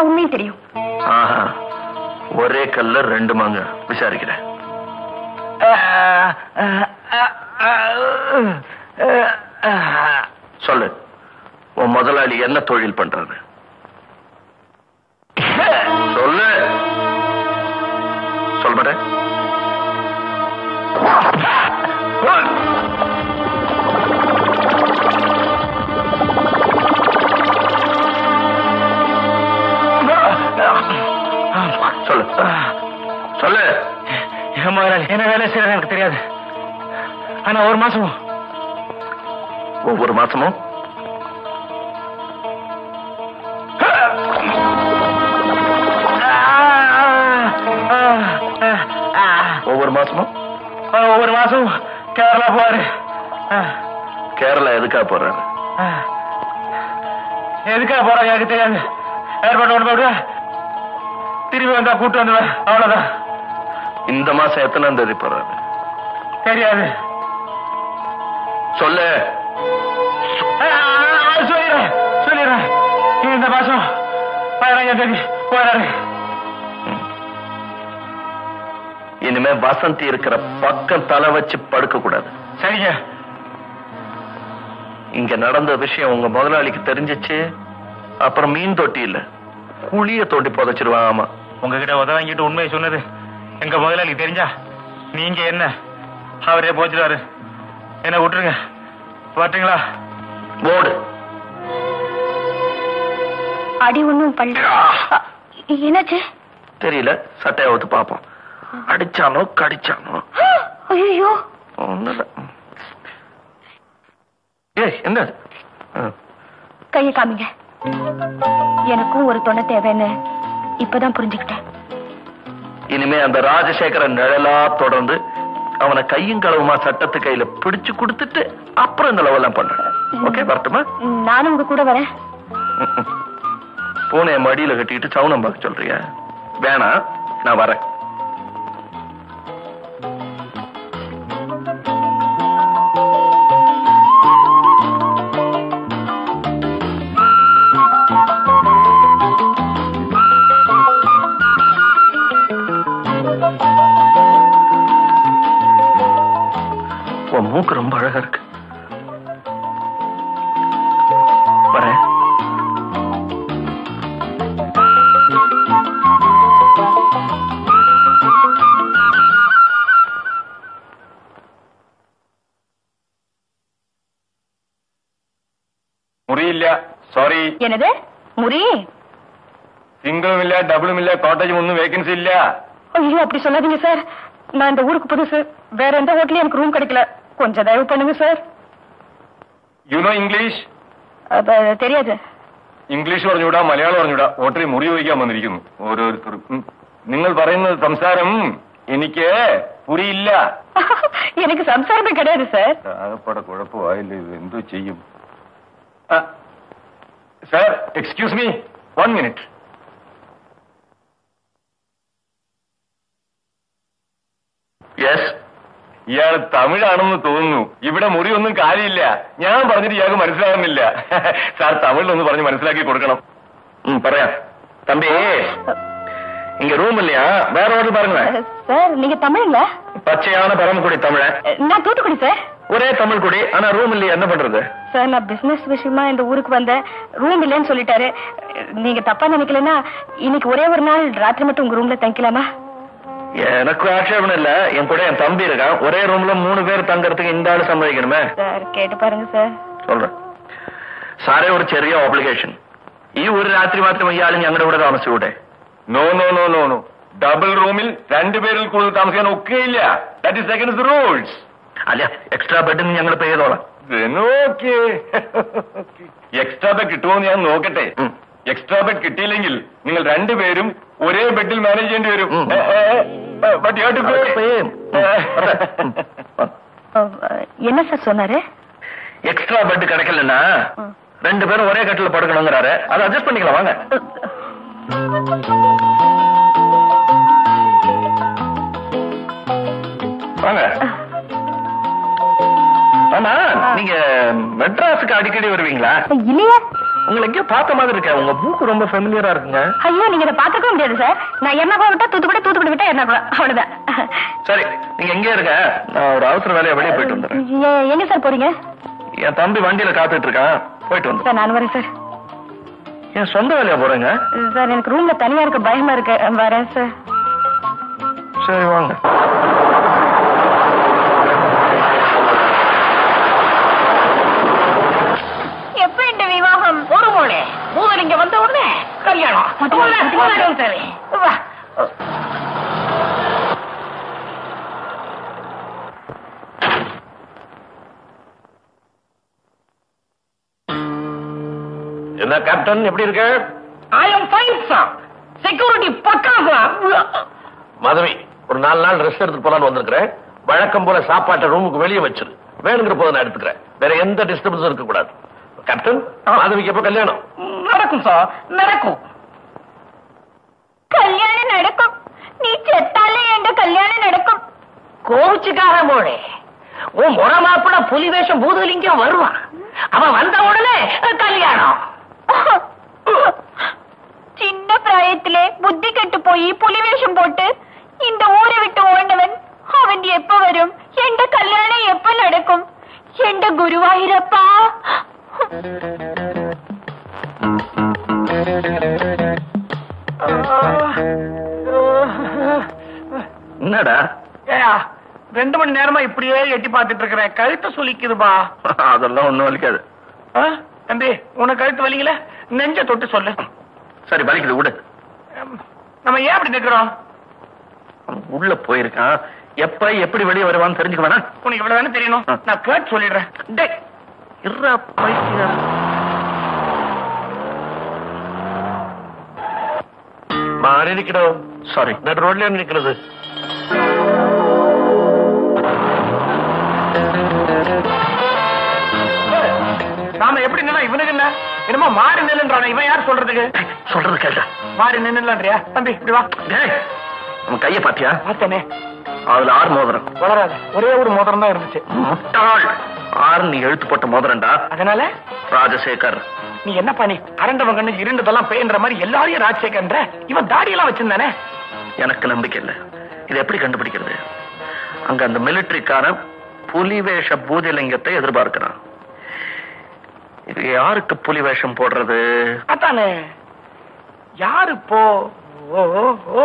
उम्मीद विचार முதலாளி என்ன தொழில் பண்றாரு சொல்லு சொல்றே சொல்லு சொல்லு ஏமா என்ன வேலை செய்யறது எனக்கு தெரியாது ஆனா ஒரு மாசமும் ஒவ்வொரு மாசமும் ஒவ்வொரு மாசம் கேரளா போறாரு கேரளா எதுக்கா போறாரு எதுக்கா போறாரு எனக்கு தெரியாது ஏர்போர்ட் ஒன்று போடுறா திரும்பி வந்தா கூட்டு வந்துடுவேன் அவ்வளவுதான் இந்த மாசம் எத்தனாம் தேதி போறாரு தெரியாது சொல்லு சொல்லிடுறேன் சொல்லிடுறேன் இந்த மாசம் பதினஞ்சாம் தேதி போறாரு इनमें वासंती तला वच्चु पड़क कूडादु विषय उंगा मुदलालिक्कु तेरिंजिच्चु अप्पुरम मीन तोट्टी इल्ल कुलिय तोंडी पोदचिरुवान आमा उंगकिட்ட उदवांगिट्टु उन्मैय सोन्नदु एंगा मुदलालिक्कु तेरिंजा नींगा एन्न अवरे पोचिरुवारु एन्ना विट्रुंगा वाट्टिंगला बोर्ड अडी ओन्नुम पल्ला एनाच्चु तेरियला सट्टैय ओत्तु पापोम அடிச்சானோ கடிச்சானோ ஐயோ ஒண்ணுல ஏய் என்ன கைய காமிங்க எனக்கு ஒரு தொணை தேவைன்னு இப்பதான் புரிஞ்சிட்டேன் இனிமே அந்த ராஜசேகரன் நிழலா தொடர்ந்து அவன கையும் களவுமா சட்டத்து கையில பிடிச்சு கொடுத்துட்டு அப்புறம் இந்த லவெல்லாம் பண்ணு ஓகே வரட்டுமா நானும் உங்க கூட வரேன் பூனைய மடியில கட்டிட்டு சவுனம் பார்க்க சொல்றியா வேணா நான் வரேன் ரொம்ப அழகா இருக்கு முடியல சாரி என்னது முரி சிங்கிளும் இல்ல டபுளும் இல்ல காட்டேஜ் ஒன்னும் வேகன்சி இல்ல ஐயோ அப்படி சொல்லாதீங்க சார் நான் இந்த ஊருக்கு புதுசு வேற எந்த ஹோட்டல்ல எனக்கு ரூம் கிடைக்கல கொஞ்ச தயவு பண்ணுங்க சார் யூ நோ இங்கிலீஷ் அப்ப தெரியாது இங்கிலீஷ் പറഞ്ഞുടാ മലയാളം പറഞ്ഞുടാ ഹോട്ടലിൽ മുറി വയ്ക്കാൻ വന്നിരിക്കുന്നു ഓരോരുത്തർക്കും നിങ്ങൾ പറയുന്ന സംസാരം എനിക്ക് പുരിയില്ല എനിക്ക് സംസാരം കേടാതെ സാർ ആകപ്പാടെ കുഴപ്പമായില്ല ഇത് എന്തു ചെയ്യും sir excuse me one minute yes इया तमिळाणु तोन्नु इवडे मुरी ओन्नुम कारियिल्ल ञान परंजिट्टु इयाकु मनस्सिलाकुन्निल्ल सार तमिळिल ओन्नु परंजु मनस्सिलाक्कि कोडुक्कणम म् परया तंबी इंगे रूम इल्लया वेर ओडु पारुंगा सर नींगा तमिळा पच्चैयान परमकुडी तमिळा नान तूतुकुडी सर ओरे तमिळ कुडी आना रूम इल्लया एन्न पण्றது सर नान बिज़नेस विषयमा इंद ऊरुक्कु वंदे रूम इल्लनु सोल्लिटारु नींगा तप्पा नेनैक्कलेना इन्नैक्कु ओरे ओरु नाल रात्रि मट्टुम उंगा रूमला तंगिकलामा எனக்கு ஆட்சேபண இல்ல என் கூட என் தம்பி இருக்கான் ஒரே ரூம்ல மூணு பேர் தங்கறதுக்கு இந்த ஆளு சம்மதிக்கணுமே சார் கேட்டு பாருங்க சார் சொல்றேன் சாரே ஒரு ചെറിയ ஆப்ளிகேஷன் ഈ ഒരു രാത്രി മാത്രം ഇയാളും ഞങ്ങളുടെ കൂടെ താമസിക്കൂടെ no no no no no double റൂമിൽ രണ്ട് പേരിൽ കൂടുതൽ താമസിക്കാൻ ഒക്കില്ല that is against the rules അല്ല എക്സ്ട്രാ ബെഡ് ഞങ്ങൾ പേ ചെയ്തോളാം ഓക്കേ എക്സ്ട്രാ ബെഡ് കിട്ടുമോന്ന് ഞാൻ നോക്കട്ടെ എക്സ്ട്രാ ബെഡ് കിട്ടിയില്ലെങ്കിൽ നിങ്ങൾ രണ്ട് പേരും ഒരേ ബെഡിൽ മാനേജ് ചെയ്യേണ്ടി വരും but you have to go same என்ன சார் சொன்னாரு எக்ஸ்ட்ரா பெட் கிடைக்கலனா ரெண்டு பேரும் ஒரே கட்டில்ல படுக்கணும்ங்கறாரு அத அட்ஜஸ்ட் பண்ணிக்கலாம் வாங்க வாங்க அண்ணா நீங்க மெட்ராஸ்க்கு அடிக்கடி வருவீங்களா இல்லையா உங்களை எங்க பார்த்த மாதிரி இருக்கே, உங்க மூக்கு ரொம்ப ஃபேமிலியரா இருக்குங்க. ஐயோ நீங்க இத பாத்துக்க முடியாது சார், நான் எர்ணாகுளம் விட்டா தூத்துக்குடி, தூத்துக்குடி விட்டா எர்ணாகுளம், அவ்வளவுதான். சரி நீங்க எங்க இருக்கீங்க? நான் ஒரு அவசர வேலையா வெளிய போயிட்டு வந்தேன். எங்க சார் போறீங்க? என் தம்பி வண்டியில காத்துட்டு இருக்கான், போயிட்டு வந்தேன் சார். நான் வரேன் சார். ஏன் சொந்த வேலையா போறீங்க? சார் எனக்கு ரூம்ல தனியா இருக்க பயமா இருக்கு, வரேன் சார். சரி வாங்க. இங்க வந்த உடனே கல்யாணம் என்ன கேப்டன் எப்படி இருக்கு? I am fine sir, security பக்கா sir. மதுரை ஒரு நாலு நாள் ரெஸ்ட் எடுத்துட்டு போலான்னு வந்திருக்கிறேன். வழக்கம் போல சாப்பாட்டை ரூமுக்கு வெளியே வச்சிரு, வேணுங்கிற போது நான் எடுத்துக்கிறேன், வேற எந்த டிஸ்டர்பன்ஸும் இருக்க கூடாது. கேப்டன் மாதவிக்கு எப்ப கல்யாணம் நடக்கும்? சார் நடக்கும், கல்யாணம் நடக்கும். நீ செத்தாலே எங்க கல்யாணம் நடக்கும்? கோவிச்சுக்கார போனே, உன் முறை மாப்பிள்ள புலி வேஷம் பூதலிங்கம் வருவான், அவன் வந்த உடனே கல்யாணம். சின்ன பிராயத்திலே புத்தி கட்டு போய் புலி வேஷம் போட்டு இந்த ஊரை விட்டு ஓண்டவன் அவன் எப்ப வரும்? எந்த கல்யாணம் எப்ப நடக்கும்? எந்த குருவாயிரப்பா? என்னடா ரெண்டு மணி நேரமா இப்படியே எட்டி பார்த்துட்டு இருக்கிறேன், கழுத்தை சுளிக்குதுப்பா. அதெல்லாம் ஒண்ணும் வலிக்காது தம்பி, உனக்கு கழுத்து வலிக்கல, நெஞ்ச தொட்டு சொல்லு. சரி வலிக்குது விடு. நம்ம ஏன் அப்படி நிக்கிறோம்? உள்ள போயிருக்கான், எப்ப எப்படி வெளியே வருவான்னு தெரிஞ்சுக்க வேணா. உனக்கு இவ்வளவு தானே தெரியணும், நான் கேட்டு சொல்லிடுறேன். மாறி நிக்கிறோம். சாரி நான் ரோட்ல நிக்கிறது. நாம எப்படி நின்னா இவனுக்கு என்ன என்னமோ மாறி நின்னுன்றான, இவன் யார் சொல்றதுக்கு? சொல்றது கேட்டா மாறி நின்னுலான்றியா? தம்பி இப்படி வா. நம்ம கைய பாத்தியா? பார்த்தேனே, அதுல ஆறு மோதிரம். வளராது, ஒரே ஒரு மோதிரம் தான் இருந்துச்சு. முட்டாள், ஆறு நீ எழுத்து போட்ட மோதிரண்டா, அதனால ராஜசேகர். நீ என்ன பண்ணி அரண்டவங்க இருண்டதெல்லாம் பேய்ன்ற மாதிரி எல்லாரையும் ராஜசேகர்ன்ற, இவன் தாடியெல்லாம் வச்சிருந்தானே. எனக்கு நம்பிக்கை இல்லை, இதை எப்படி கண்டுபிடிக்கிறது? அங்க அந்த மிலிட்டரிக்கார புலிவேஷ பூஜலிங்கத்தை எதிர்பார்க்கிறான், இது யாருக்கு புலிவேஷம் போடுறது? அதானே யாரு போ ஓ ஓ ஓ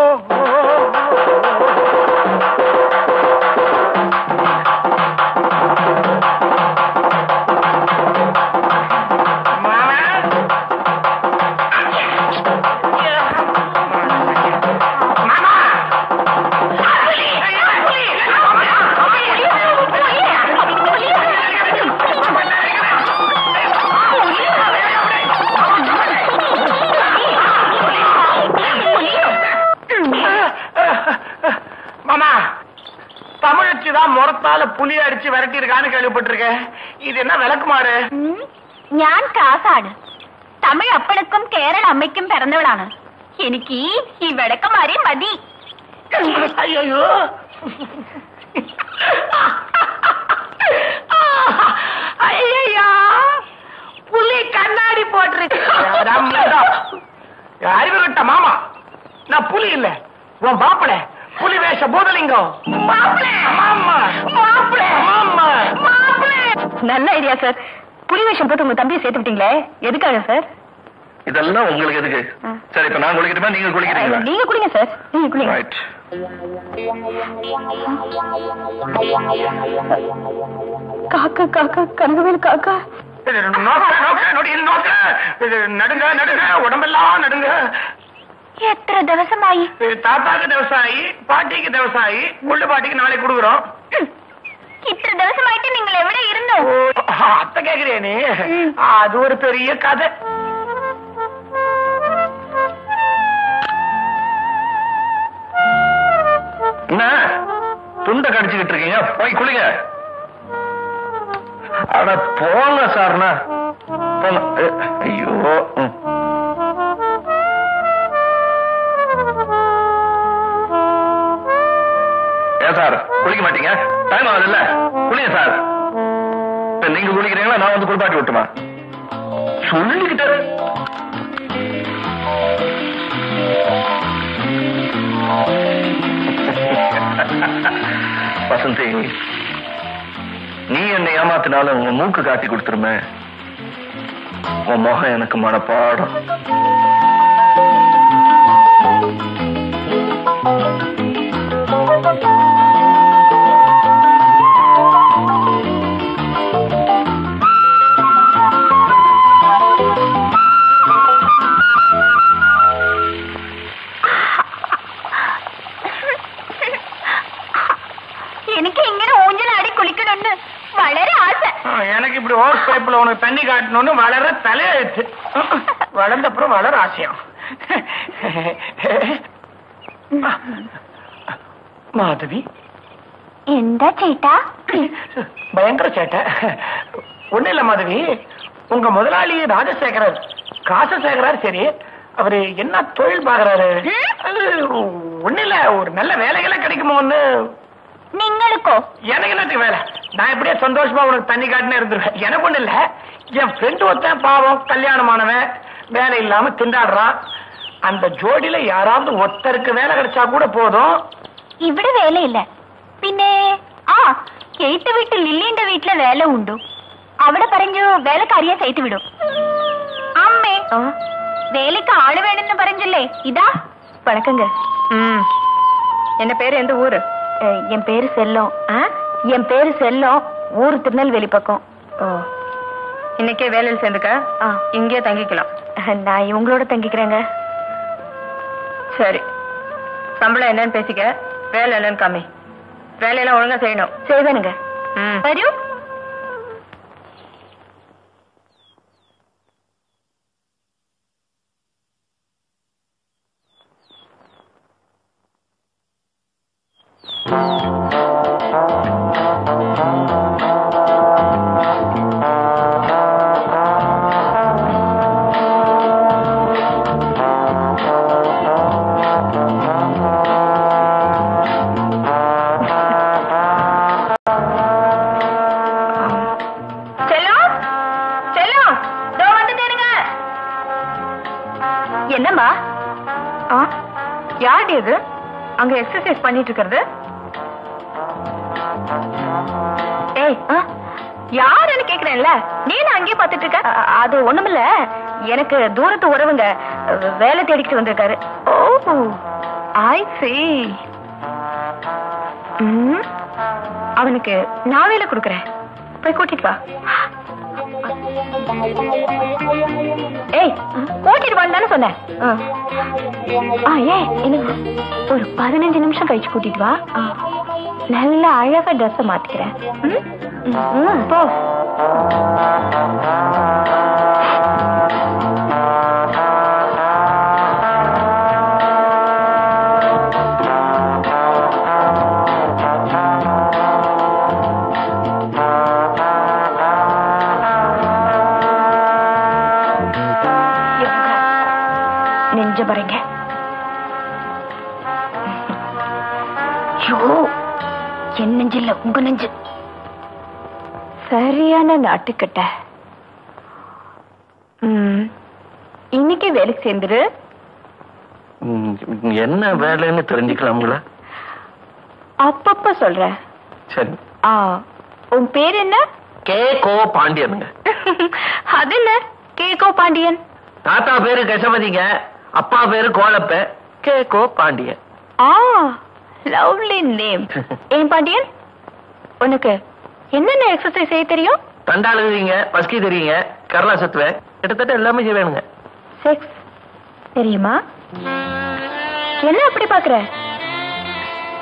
தான் முறத்தால புலி அடிச்சு விரட்டி இருக்கான்னு கேள்விப்பட்டிருக்கேன், இது என்ன விளக்குமாறு? ഞാൻ കാസാട്, തമിഴ് അപ്പണക്കും കേരള അമ്മയ്ക്കും പിറന്നവളാണ്. എനിക്ക് ഈ വിളക്കുമാരെ മതി. അയ്യോ അയ്യോ പുലി കണ്ണാടി போட்டிருக்கு. அறிவு கட்ட மாமா, நான் புலி இல்ல, உன் மாப்பிள புலி வேஷ பூதலிங்கம். நல்ல ஐடியா சார், புலி வேஷம் போட்டு உங்க தம்பியை சேர்த்து விட்டீங்களே, எதுக்காக சார்? இதெல்லாம் உங்களுக்கு எதுக்கு? சரி இப்ப நான் குளிக்கிறேன், நீங்க குளிக்கிறீங்களா? நீங்க குளிங்க சார், நீங்க குளிங்க. ரைட். காக்கா காக்கா கந்தவேல் காக்கா நடுங்க நடுங்க, உடம்பெல்லாம் நடுங்க. എത്ര ദിവസമായി? താത്താക്ക് ദിവസമായി, പാട്ടിക്ക് ദിവസമായി, മുള്ളു പാട്ടിക്ക് നാളെ കൊടുക്കറോ. ഇത്ര ദിവസമായിട്ട് നിങ്ങൾ എവിടെ ഇരുന്നു? അത്ത കേക്കറിയാനേ, അതൊരു ചെറിയ കഥ. തുണ്ട കടിച്ചിട്ട് இருக்கீங்க, പോയി കുളിങ്ങ. അവിടെ പോങ്ങ സാറിന. അയ്യോ சார் குளிக்க மாட்டீங்க, டைம் ஆகுது இல்ல, குளிங்க சார். நீங்க குளிக்கிறீங்களா? நான் வந்து குளிப்பாட்டி விட்டுமா சொல்லிக்கிட்டேன். வசந்தி, நீ என்னை ஏமாத்தினால உன் மூக்கு காட்டி கொடுத்துருமே, உன் முகம் எனக்கு மனப்பாடம். தண்ணி காட்டணும்னு வளர தலையெழுத்து, வளர்ந்த அப்புறம் வளர ஆசையம். மாதவி எந்த சேட்டா? பயங்கர சேட்டை. ஒண்ணு இல்ல மாதவி, உங்க முதலாளி ராஜசேகரர் காசு சேகரார். சரி, அவரு என்ன தொழில் பாக்குறாரு? ஒண்ணு இல்ல, ஒரு நல்ல வேலைகளை கிடைக்குமோன்னு. நீங்களுக்கோ? எனக்கு என்னத்துக்கு வேலை, நான் எப்படியே சந்தோஷமா உனக்கு தண்ணி காட்டினே இருந்துருவேன். எனக்கு ஒண்ணு இல்ல, என் ஃப்ரெண்டு ஒருத்தன் பாவம் கல்யாணமானவன் வேலை இல்லாம திண்டாடுறான். அந்த ஜோடியில யாராவது ஒருத்தருக்கு வேலை கிடைச்சா கூட போதும். இவட வேலை இல்ல, பின்னே ஆ கேட்ட வீட்டு லில்லின்ற வீட்டுல வேலை உண்டு. அவட பறஞ்சு வேலைக்காரியா சேர்த்து விடும். அம்மே வேலைக்கு ஆளு வேணும்னு பறஞ்சில்லே, இதா வணக்கங்க. ம், என்ன பேரு, எந்த ஊரு? என் பேரு செல்லம். என் பேரு செல்லம், ஊரு திருநெல்வேலி பக்கம். இன்னைக்கே வேலையில் சேர்ந்துக்க, இங்கே தங்கிக்கலாம். நான் இவங்களோட தங்கிக்கிறேங்க. சரி, சம்பளம் என்னன்னு பேசிக்க, வேலை என்னன்னு கம்மி. வேலையெல்லாம் ஒழுங்கா செய்யணும். செய்வேனுங்க. வரும் பண்ணிட்டு இருக்கிறது. ஏய், யாருன்னு கேக்குறேன்ல, நீ நான் அங்கேயே பாத்துட்டு இருக்க. அது ஒண்ணுமில்ல, எனக்கு தூரத்து உறவுங்க வேலை தேடிக்கிட்டு வந்திருக்காரு. ஓ, ஐ சீ. அவனுக்கு நான் வேலை கொடுக்குறேன், போய் கூட்டிட்டு வா. ஏய், கூட்டிட்டு வான்னு சொன்னேன். ஒரு பதினஞ்சு நிமிஷம் கழிச்சு கூட்டிட்டு வா. நல்ல அழகா ட்ரெஸ் மாத்திக்கிறேன். நெஞ்ச பாருங்க. என் நெஞ்சு இல்ல, உங்க நெஞ்சு. சரியான நாட்டுக்கிட்ட இன்னைக்கு வேலைக்கு சேர்ந்துரு. என்ன வேலைன்னு தெரிஞ்சுக்கலாம்ல? அப்பப்ப சொல்றேன். சரி, உன் பேர் என்ன? கேகோ பாண்டியன். அது என்ன கேகோ பாண்டியன்? தாத்தா பேரு கசபதிங்க, அப்பா பேரு கோலப்ப. கேகோ பாண்டியன். ஆ, லவ்லி நேம். ஏன் பாண்டியன், உனக்கு என்னென்ன எக்ஸசைஸ் செய்ய தெரியும்? தண்டால் எழுதிங்க, பஸ்கி தெரியுங்க, கரலா சத்துவேன், கிட்டத்தட்ட எல்லாமே செய்வேனுங்க. செக்ஸ் தெரியுமா? என்ன அப்படி பாக்குற?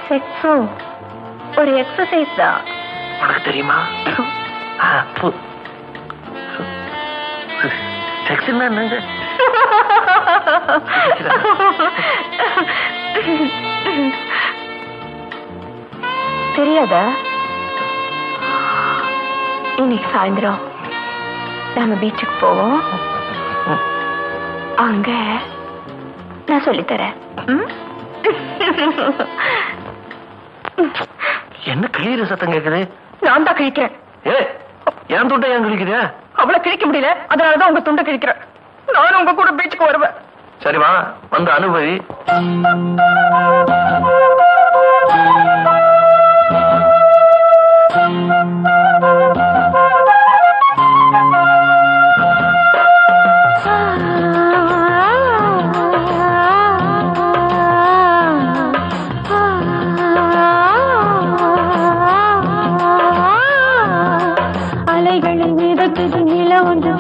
செக்ஸும் ஒரு எக்ஸசைஸ் தான். உனக்கு தெரியுமா செக்ஸ் என்னங்க? தெரியாதா? இன்னைக்கு சாயந்தரம் நாம பீச்சுக்கு போவோம். அங்க நான் சொல்லித்தரேன். என்ன கிளியிற சத்தம் கேக்குது? நான் தான் கிழிக்கிறேன். என் துண்டை ஏன் கிழிக்கிறியா? அவ்வளவு கிழிக்க முடியல, அதனாலதான் உங்க துண்டை கிழிக்கிறேன். நானும் உங்க கூட பீச்சுக்கு வருவேன். சரி வா, வந்து அனுபவி.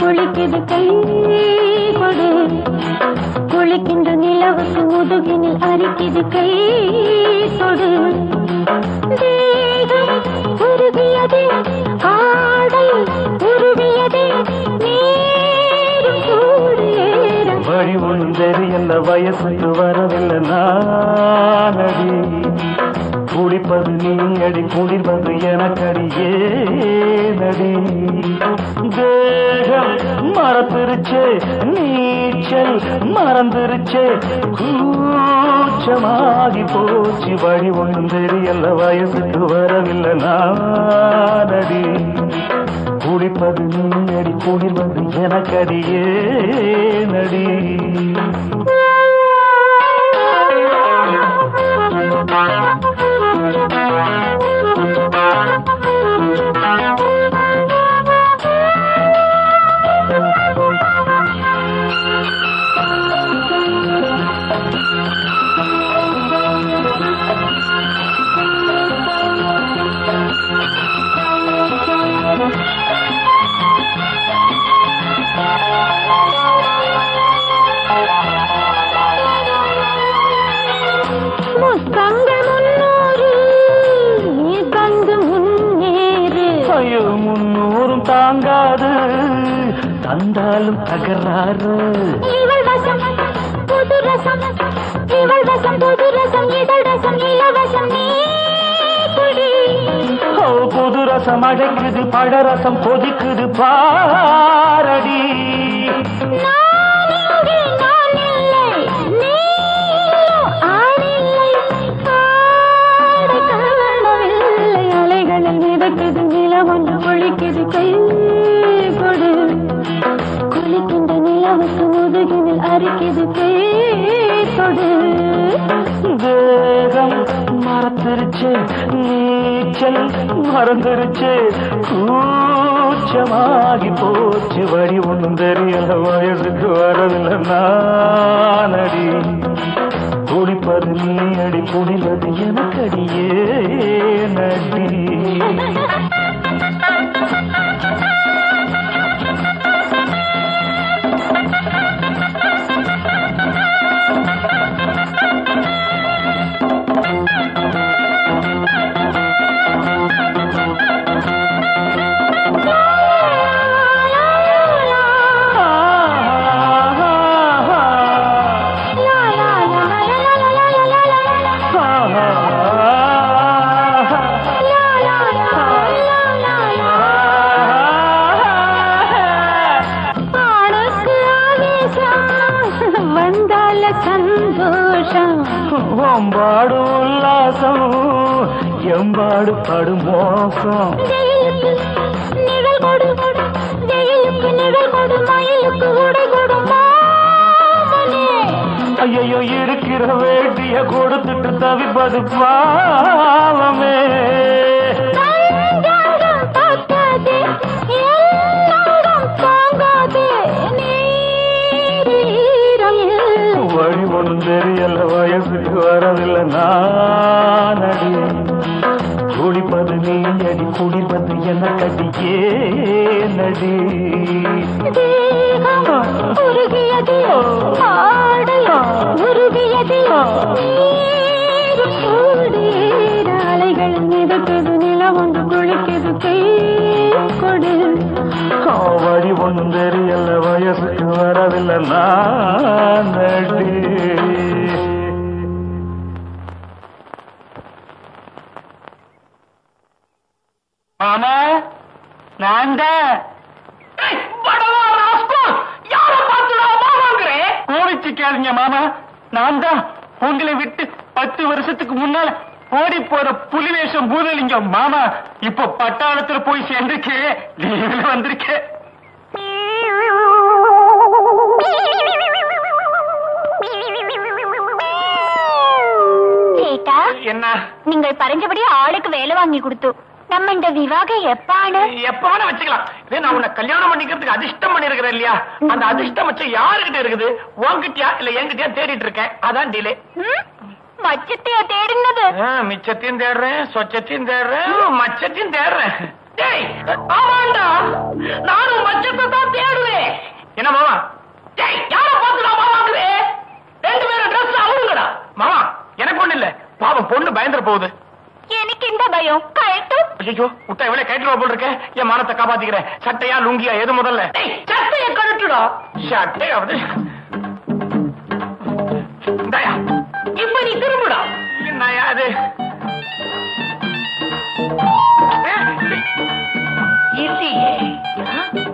ಕುಳಿಕಿದೆ ಕೈ ಕೊಡು ಕುಳಿಕಿಂದು ನಿಲವಸು ಮುದುಗಿನಿ ಅರಿಕಿದೆ ಕೈ ಕೊಡು ದೇಹ ಉರುವಿಯದೆ ಆಡಲು ಉರುವಿಯದೆ ನೀರು ಕೂಡೇರ ಬಳಿ ಒಂದರಿಯಲ್ಲ ವಯಸ್ಸು ವರವಿಲ್ಲ ನಾನಡಿ குடிப்பது நீங்கடி குளிர்வது எனக்கடியே நடி தேகம் மறந்துருச்சே நீச்சல் மறந்துருச்சே கூச்சமாகி போச்சு வழி ஒன்றும் தெரியல்ல வயசுக்கு வரவில்லை நானடி குடிப்பது நீங்கடி குளிர்வது எனக்கடியே நடி தாங்காது தந்தாலும் தகராறு இவள் வசம் புது ரசம் இவள் வசம் புது ரசம் இதழ் ரசம் இளவசம் நீ குடி ஓ புது ரசம் அடைக்குது பழரசம் கொதிக்குது பாரடி வேகம் மறந்துருச்சு நீச்சல் மறந்துருச்சு கூச்சமாகி போச்சு வழி ஒன்றும் தெரியல வயசுக்கு வரவில்லை நானடி குடிப்பது நீடி குடிவது எனக்கடியே நடி எம்பாடு படு மோசம் நிழல் கொடு வெயிலுக்கு நிழல் கொடு மயிலுக்கு உடை கொடு ஐயோ இருக்கிற வேட்டிய கொடுத்துட்டு தவிப்பது பாவமே வழி ஒன்றும் தெரியல வயசுக்கு வரவில்லை நானடி குடிப்பது நீடி குடிப்பது என்ன கடியே நடி அலைகள் மிதக்குது நிலம் ஒன்று குளிக்குது கை கொடு வழி ஒன்றும் தெரியல வயசுக்கு வரவில்லை நானடி मामा நான் தான் बड़वा ராஸ்கல் யார பாத்துடா மாமாங்கறே கோவிச்சிக்காதீங்க மாமா நான் தான் உங்களை விட்டு பத்து வருஷத்துக்கு முன்னால ஓடி போற புலி வேஷம் பூதலிங்கம் மாமா இப்ப பட்டாளத்துல போய் சேர்ந்துக்கே நீங்க வந்திருக்கே டேட்டா என்ன நீங்கள் பரஞ்சபடி ஆளுக்கு வேலை வாங்கி கொடுத்து நம்ம இந்த விவாகம் எப்பானு எப்பானு வச்சுக்கலாம் இதே நான் உன்னை கல்யாணம் பண்ணிக்கிறதுக்கு அதிர்ஷ்டம் பண்ணிருக்கிறேன் இல்லையா அந்த அதிர்ஷ்டம் வச்சு யாருகிட்ட இருக்குது உங்ககிட்டயா இல்ல என்கிட்டயா தேடிட்டு இருக்கேன் அதான் டிலே மச்சத்தையா தேடுனது மிச்சத்தையும் தேடுறேன் சொச்சத்தையும் தேடுறேன் மச்சத்தையும் தேடுறேன் सट्टया लुंगिया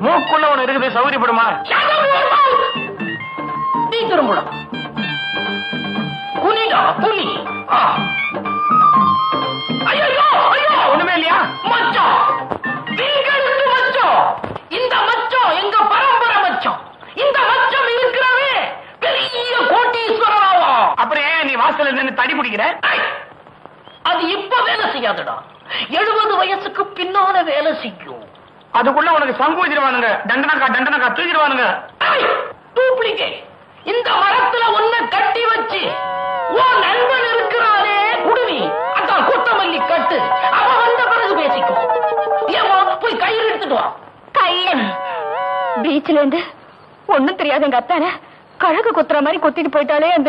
मूक सौरी पड़मा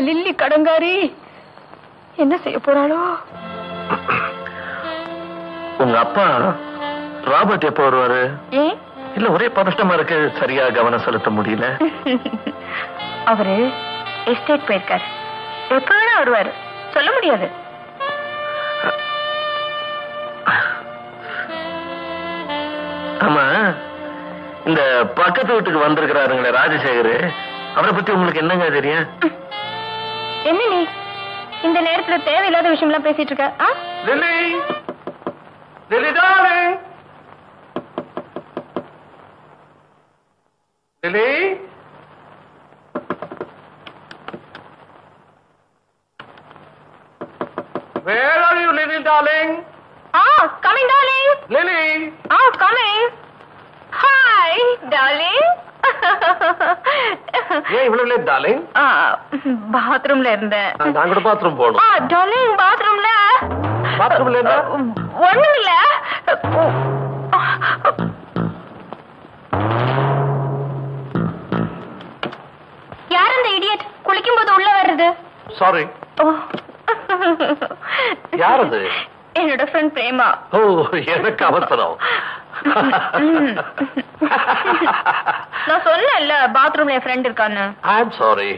लिल्ली कड़ंगारी सरिया गवन वीट्टुक्कु राजशेखर डार्लिंग बाथरूम ले இருந்தே நான் கூட பாத்ரூம் போறோம் ஆ டார்லிங் பாத்ரூம்ல பாத்ரூம்ல ஒண்ணும் இல்ல யார் அந்த இடியட் குளிக்கும்போது உள்ள வருது சாரி யார் அது என்னோட friend பிரேமா ஓ எனக்கு அவசரம் நான் சொல்லல பாத்ரூம்ல ஃப்ரெண்ட் இருக்கானே I am sorry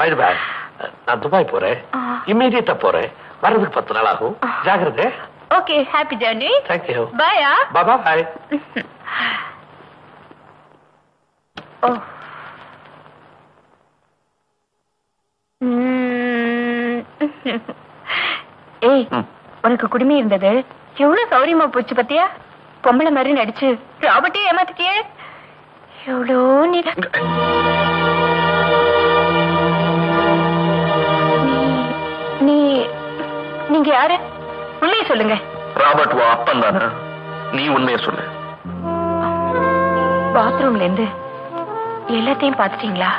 by the வே நான் துபாய் போறேன் இமிடியேட்டா போறேன் வரதுக்கு பத்து நாள் ஆகும் ஜாக்கிரதை okay happy journey thank you bye ஆ பை பை ஓ ஏய் உங்களுக்கு குடிமை இருந்தது எவ்வளவு சௌரியமா போச்சு பத்தியா பொம்பளை மாதிரி நடிச்சு ராபர்ட்டே ஏமாத்திட்டியே எவ்ளோ நீ நீ நீங்க யாரு உண்மையை சொல்லுங்க ராபர்ட் வா அப்பன் தானா நீ உண்மையை சொல்லு பாத்ரூம்ல இருந்து எல்லாத்தையும் பாத்துட்டீங்களா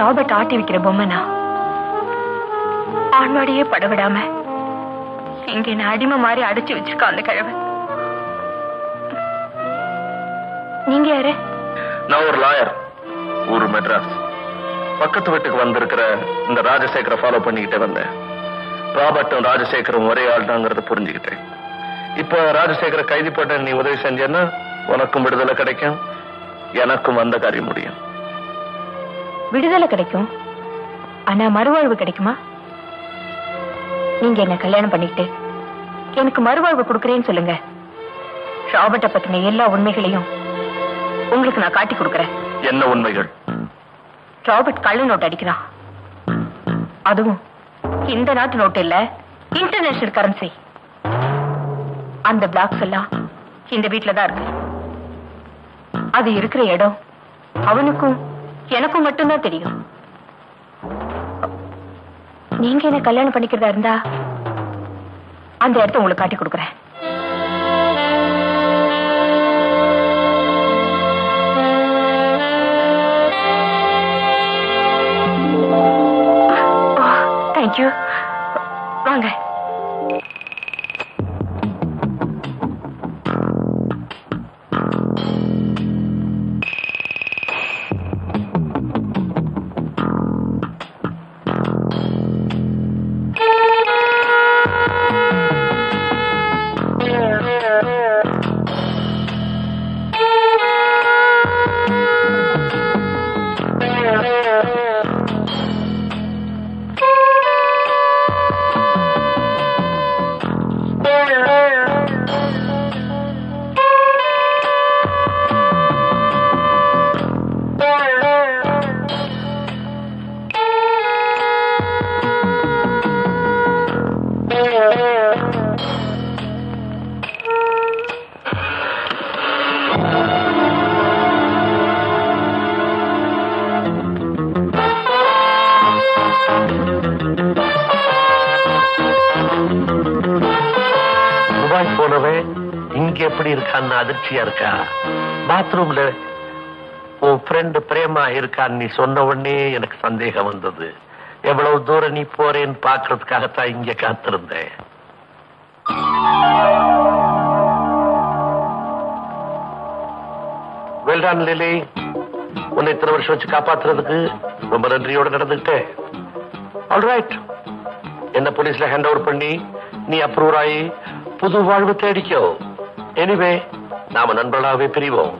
ராபர்ட் ஆட்டி வைக்கிற பொம்மைனா ஆண்வாடியே படவிடாம இங்க நான் அடிமை மாதிரி அடைச்சு வச்சிருக்கான் அந்த கிழவன் நீங்க யாரு நான் ஒரு லாயர் ஊரு மெட்ராஸ் பக்கத்து வீட்டுக்கு வந்திருக்கிற இந்த ராஜசேகரை ஃபாலோ பண்ணிக்கிட்டே வந்தேன் ராபர்ட்டும் ராஜசேகரும் ஒரே ஆள் தாங்கிறத புரிஞ்சுக்கிட்டேன் இப்ப ராஜசேகரை கைது போட்ட நீ உதவி செஞ்சேன்னா உனக்கும் விடுதலை கிடைக்கும் எனக்கும் வந்த காரியம் முடியும் விடுதலை கிடைக்கும் ஆனா மறுவாழ்வு கிடைக்குமா நீங்க என்ன கல்யாணம் பண்ணிட்டு எனக்கு மறுவாழ்வு கொடுக்கறேன்னு சொல்லுங்க ராபர்ட்ட பத்தின எல்லா உண்மைகளையும் உங்களுக்கு நான் காட்டி கொடுக்கறேன் என்ன உண்மைகள் ராபர்ட் கள்ள நோட்டு அடிக்கிறான் அதுவும் இந்த நாட்டு நோட்டு இல்ல இன்டர்நேஷனல் கரன்சி அந்த பிளாக்ஸ் எல்லாம் இந்த வீட்ல தான் இருக்கு அது இருக்கிற இடம் அவனுக்கும் எனக்கும் மட்டும்தான் தெரியும் நீங்க என்ன கல்யாணம் பண்ணிக்கிறதா இருந்தா அந்த இடத்தை உங்களுக்கு காட்டி கொடுக்குறேன் எப்படி இருக்கான்னு அதிர்ச்சியா இருக்கா? பாத்ரூம்ல உன் ஃப்ரெண்டு பிரேமா இருக்கான்னு நீ சொன்ன உடனே எனக்கு சந்தேகம் வந்தது. எவ்வளவு தூரம் நீ போறேன்னு பாக்குறதுக்காகத்தான் இங்க காத்திருந்தேன். Well done, Lily. உன்னை இத்தனை வருஷம் வச்சு காப்பாத்துறதுக்கு ரொம்ப நன்றியோட நடந்துட்டேன். All right. என்ன போலீஸ்ல ஹேண்ட் ஓவர் பண்ணி நீ அப்ரூவ் ஆகி புது வாழ்வு தேடிக்கோ. எனிவே நாம நண்பர்களாகவே பிரிவோம்.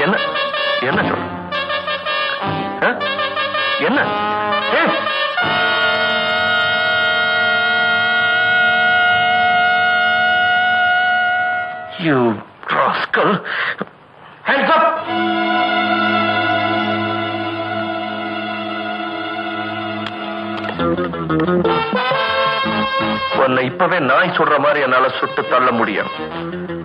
என்ன யூ ராஸ்கல், ஹேண்ட்ஸ் அப். உன்னை இப்பவே நாய் சுடுற மாதிரி என்னால சுட்டு தள்ள முடியும்.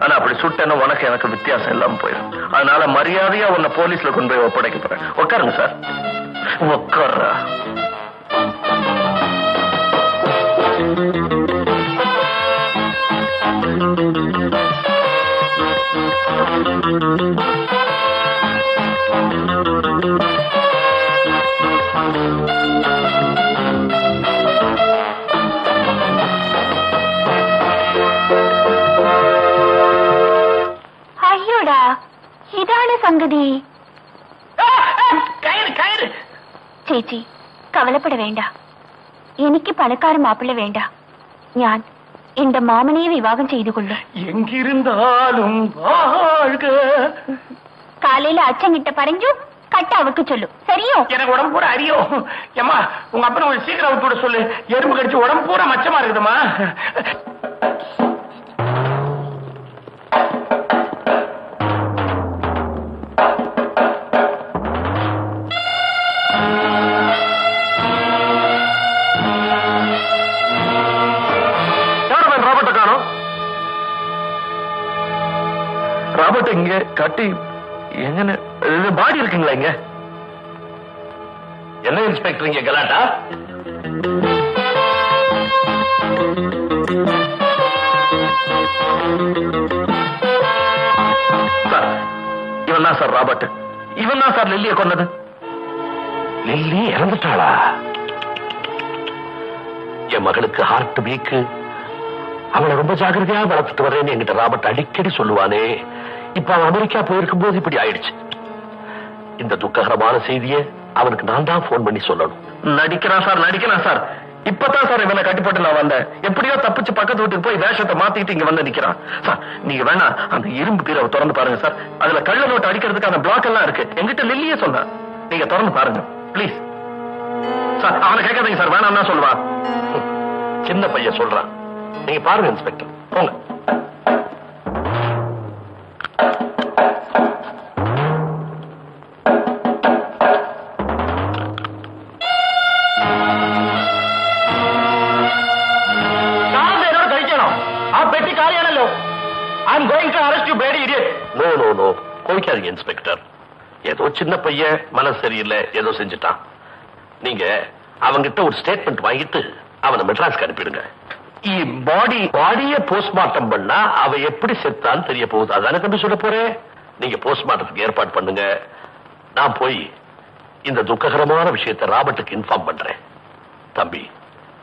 ஆனா அப்படி சுட்டேன்னு உனக்கு எனக்கு வித்தியாசம் இல்லாம போயிடும். அதனால மரியாதையா உன்னை போலீஸ்ல கொண்டு போய் ஒப்படைக்க போறேன். உட்காருங்க சார். உட்காரா ஐயோடா, இதான சங்கதி. ചേച്ചി കവലപ്പെട വേണ്ട, എനിക്ക് പണക്കാരൻ മാപ്പിള വേണ്ട, ഞാൻ എന്റെ മാമനെ വിവാഹം ചെയ്തുകൊള്ളു. എങ്കിരുന്നാലും കാലയിൽ അച്ഛൻ കിട്ട പറഞ്ഞു കട്ട അവക്ക് ചൊല്ലു സരിയോ? എനക്ക് ഉടമ്പൂര അറിയോ അമ്മ? ഉങ്ക അപ്പനെ ഒരു സീക്കര വിട്ടോട് சொல்லு. எறும்பு கடிச்சு உடம்பூர மச்சமா இருக்குதுமா. இங்க கட்டி எங்க பாடி இருக்குங்களா? இங்க என்ன இன்ஸ்பெக்டர் இங்க கலாட்டா? இவன் தான் சார் ராபர்ட், இவன் தான் சார் லில்லியை கொண்டது. லில்லி இறந்துட்டாளா? என் மகளுக்கு ஹார்ட் வீக்கு, அவளை ரொம்ப ஜாகிரதையா வளர்த்துட்டு வரேன்னு என்கிட்ட ராபர்ட் அடிக்கடி சொல்லுவானே. இப்ப அவன் அமெரிக்கா போயிருக்கும் போது இப்படி ஆயிடுச்சு. இந்த துக்ககரமான செய்தியை அவனுக்கு நான் தான் போன் பண்ணி சொல்லணும். நடிக்கிறான் சார், நடிக்கிறான் சார். இப்பதான் சார் இவனை கட்டுப்பட்டு நான் வந்தேன். எப்படியோ தப்பிச்சு பக்கத்து வீட்டுக்கு போய் வேஷத்தை மாத்திட்டு இங்க வந்து நிக்கிறான். சார் நீங்க வேணா அந்த இரும்பு பீரவை திறந்து பாருங்க சார். அதுல கள்ள நோட்டு அடிக்கிறதுக்கு அந்த பிளாக் எல்லாம் இருக்கு. எங்கிட்ட லில்லியே சொன்ன, நீங்க திறந்து பாருங்க பிளீஸ் சார். அவனை கேட்காதீங்க சார், வேணாம் தான் சொல்லுவான். சின்ன பையன் சொல்றான், நீங்க பாருங்க இன்ஸ்பெக்டர் போங்க. கோவிக்காதீங்க இன்ஸ்பெக்டர், ஏதோ சின்ன பையன் மனசு சரியில்லை ஏதோ செஞ்சுட்டான். நீங்க அவங்கிட்ட ஒரு ஸ்டேட்மெண்ட் வாங்கிட்டு அவனை மெட்ராஸ்க்கு அனுப்பிடுங்க. பாடி பாடிய போஸ்ட்மார்ட்டம் பண்ணா அவ எப்படி செத்தான்னு தெரிய போகுது. அதான கண்டு சொல்ல போறேன். நீங்க போஸ்ட்மார்ட்டத்துக்கு ஏற்பாடு பண்ணுங்க. நான் போய் இந்த துக்ககரமான விஷயத்தை ராபர்ட்டுக்கு இன்ஃபார்ம் பண்றேன். தம்பி,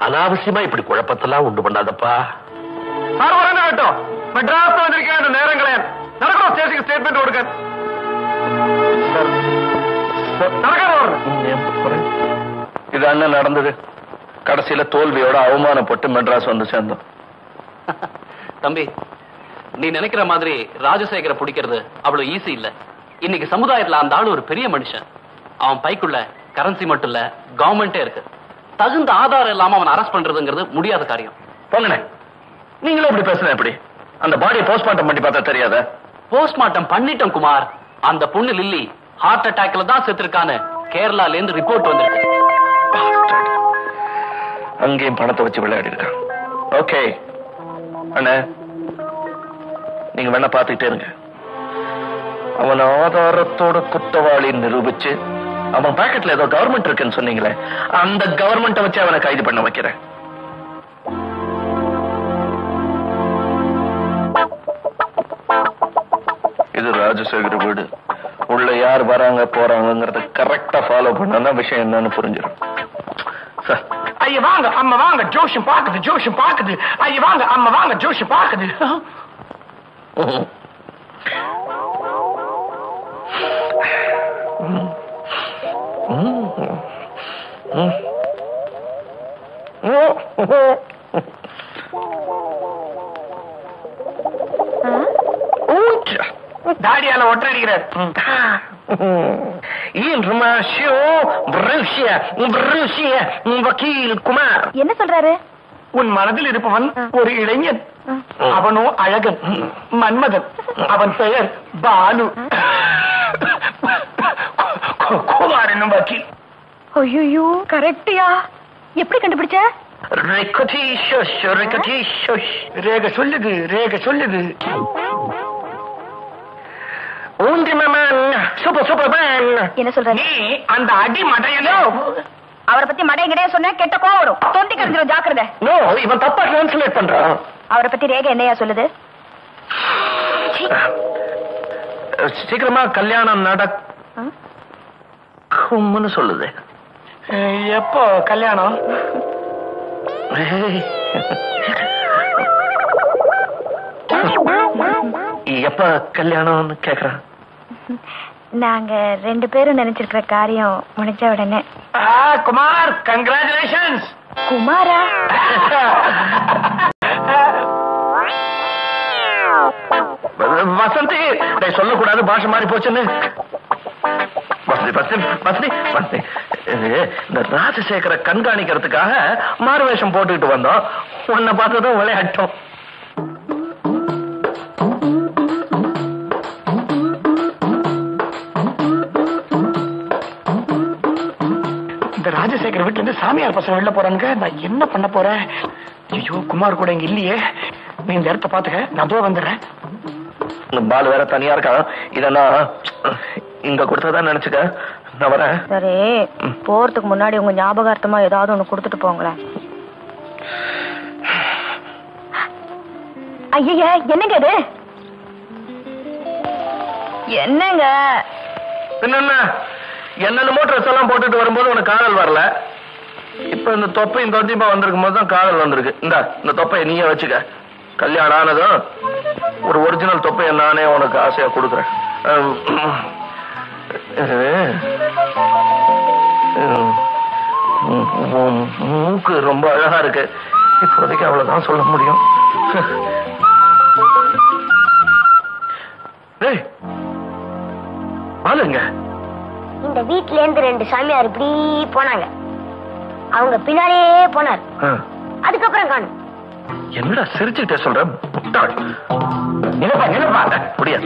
அனாவசியமா இப்படி குழப்பத்தெல்லாம் உண்டு பண்ணாதப்பா. மெட்ராஸ் வந்திருக்கேன் நேரங்களே. நடக்கிறோம் ஸ்டேஷனுக்கு ஸ்டேட்மெண்ட் கொடுக்க. இது என்ன நடந்தது? கடைசியில தோல்வியோட அவமானப்பட்டு மெட்ராஸ் வந்து சேர்ந்தோம். தம்பி, நீ நினைக்கிற மாதிரி ராஜசேகர பிடிக்கிறது அவ்வளவு ஈஸி இல்ல. இன்னைக்கு சமுதாயத்துல அந்த ஆளு ஒரு பெரிய மனுஷன். அவன் பைக்குள்ள கரன்சி மட்டும் இல்ல, கவர்மெண்டே இருக்கு. தகுந்த ஆதாரம் இல்லாம அவன் அரெஸ்ட் பண்றதுங்கிறது முடியாத காரியம். போங்கண்ணே, நீங்களும் இப்படி பேசுறேன் எப்படி? அந்த பாடியை போஸ்ட்மார்ட்டம் பண்ணி பார்த்தா தெரியாத? போஸ்ட்மார்ட்டம் பண்ணிட்டோம் குமார். அந்த பொண்ணு லில்லி ஹார்ட் அட்டாக்ல தான் செத்துருக்கான்னு கேரளால இருந்து ரிப்போர்ட் வந்திருக்கு. அங்கேயும் பணத்தை வச்சு விளையாடி இருக்கான். ஓகே அண்ணா, நீங்க வேணா பாத்துட்டே இருங்க. அவன் ஆதாரத்தோட குற்றவாளி நிரூபிச்சு அவன் பாக்கெட்ல ஏதோ கவர்மெண்ட் இருக்குன்னு சொன்னீங்களே, அந்த கவர்மெண்ட்டை வச்சு அவனை கைது பண்ண வைக்கிறேன். இது ராஜசேகர வீடு. உள்ள யார் வராங்க போறாங்கிறத கரெக்டா ஃபாலோ பண்ணா விஷயம் என்னன்னு புரிஞ்சிடும். ஐயா வாங்க அம்மா வாங்க, ஜோஷம் பாக்குது ஜோஷம் பாக்குது. ஐயா வாங்க அம்மா வாங்க, ஜோஷம் பாக்குது. தாடியால ஒற்ற அடிக்கிறார். வக்கீல் குமார் என்ன சொல்றாரு? உன் மனதில் இருப்பவன் ஒரு இளைஞன், அவனோ அழகன் மன்மதன், அவன் பெயர் பாலு குமார் என்னும் வக்கீல். ஐயோ கரெக்டியா? எப்படி கண்டுபிடிச்ச? ரேக சொல்லுது ரேக சொல்லுது. என்ன சொல்ற நீ? அந்த அடி மடையலோ அவரை பத்தி மடையங்கடைய சொன்ன கெட்ட கோவம் வரும், தொண்டி கடிஞ்சிரும், ஜாக்கிரதை. நோ, இவன் தப்பா டிரான்ஸ்லேட் பண்றான். அவரை பத்தி ரேகை என்னையா சொல்லுது? சீக்கிரமா கல்யாணம் நடக்கும்னு சொல்லுது. எப்போ கல்யாணம்? எப்ப கல்யாணம்னு கேக்குறான். நாங்க ரெண்டு பேரும் நினைச்சிருக்கிற காரியம் முடிஞ்ச உடனே. குமார் கங்க்ராச்சுலேஷன்ஸ். குமாரா? வசந்தி சொல்லக்கூடாது, பாஷை மாறி போச்சுன்னு. ராஜசேகர கண்காணிக்கிறதுக்காக மாறுவேஷம் போட்டுக்கிட்டு வந்தோம், உன்னை பார்த்ததும் விளையாட்டோம். ராஜசேகர் வீட்டுல இருந்து சாமியார் பசங்க வெளில போறானுங்க, நான் என்ன பண்ண போறேன்? ஐயோ குமார் கூட இங்க இல்லையே, நீ இந்த இடத்த பாத்துக்க, நான் போய் வந்துடுறேன். பால் வேற தனியா இருக்கா, இதெல்லாம் இங்க கொடுத்ததான் நினைச்சுக்க. நான் வரேன். சரி போறதுக்கு முன்னாடி உங்க ஞாபகார்த்தமா ஏதாவது ஒண்ணு கொடுத்துட்டு போங்களேன். ஐயா என்னங்க இது? என்னங்க என்னன்னா என்னென்னமோ ட்ரெஸ் எல்லாம் போட்டுட்டு வரும்போது உனக்கு காதல் வரல, இப்ப இந்த தொப்பை இந்த தொட்டிப்பா வந்திருக்கும் போதுதான் காதல் வந்திருக்கு. இந்த இந்த தொப்பையை நீயே வச்சுக்க, கல்யாணம் ஆனதும் ஒரு ஒரிஜினல் தொப்பையை நானே உனக்கு ஆசையா கொடுக்குறேன். மூக்கு ரொம்ப அழகா இருக்கு, இப்போதைக்கு அவ்வளவுதான் சொல்ல முடியும். வாழுங்க. இந்த வீட்ல இருந்து ரெண்டு சாமியார் இப்படி போனாங்க, அவங்க பின்னாலே போனார், அதுக்கப்புறம் காணும். என்னடா சிரிச்சுட்டே சொல்ற? முடியாது.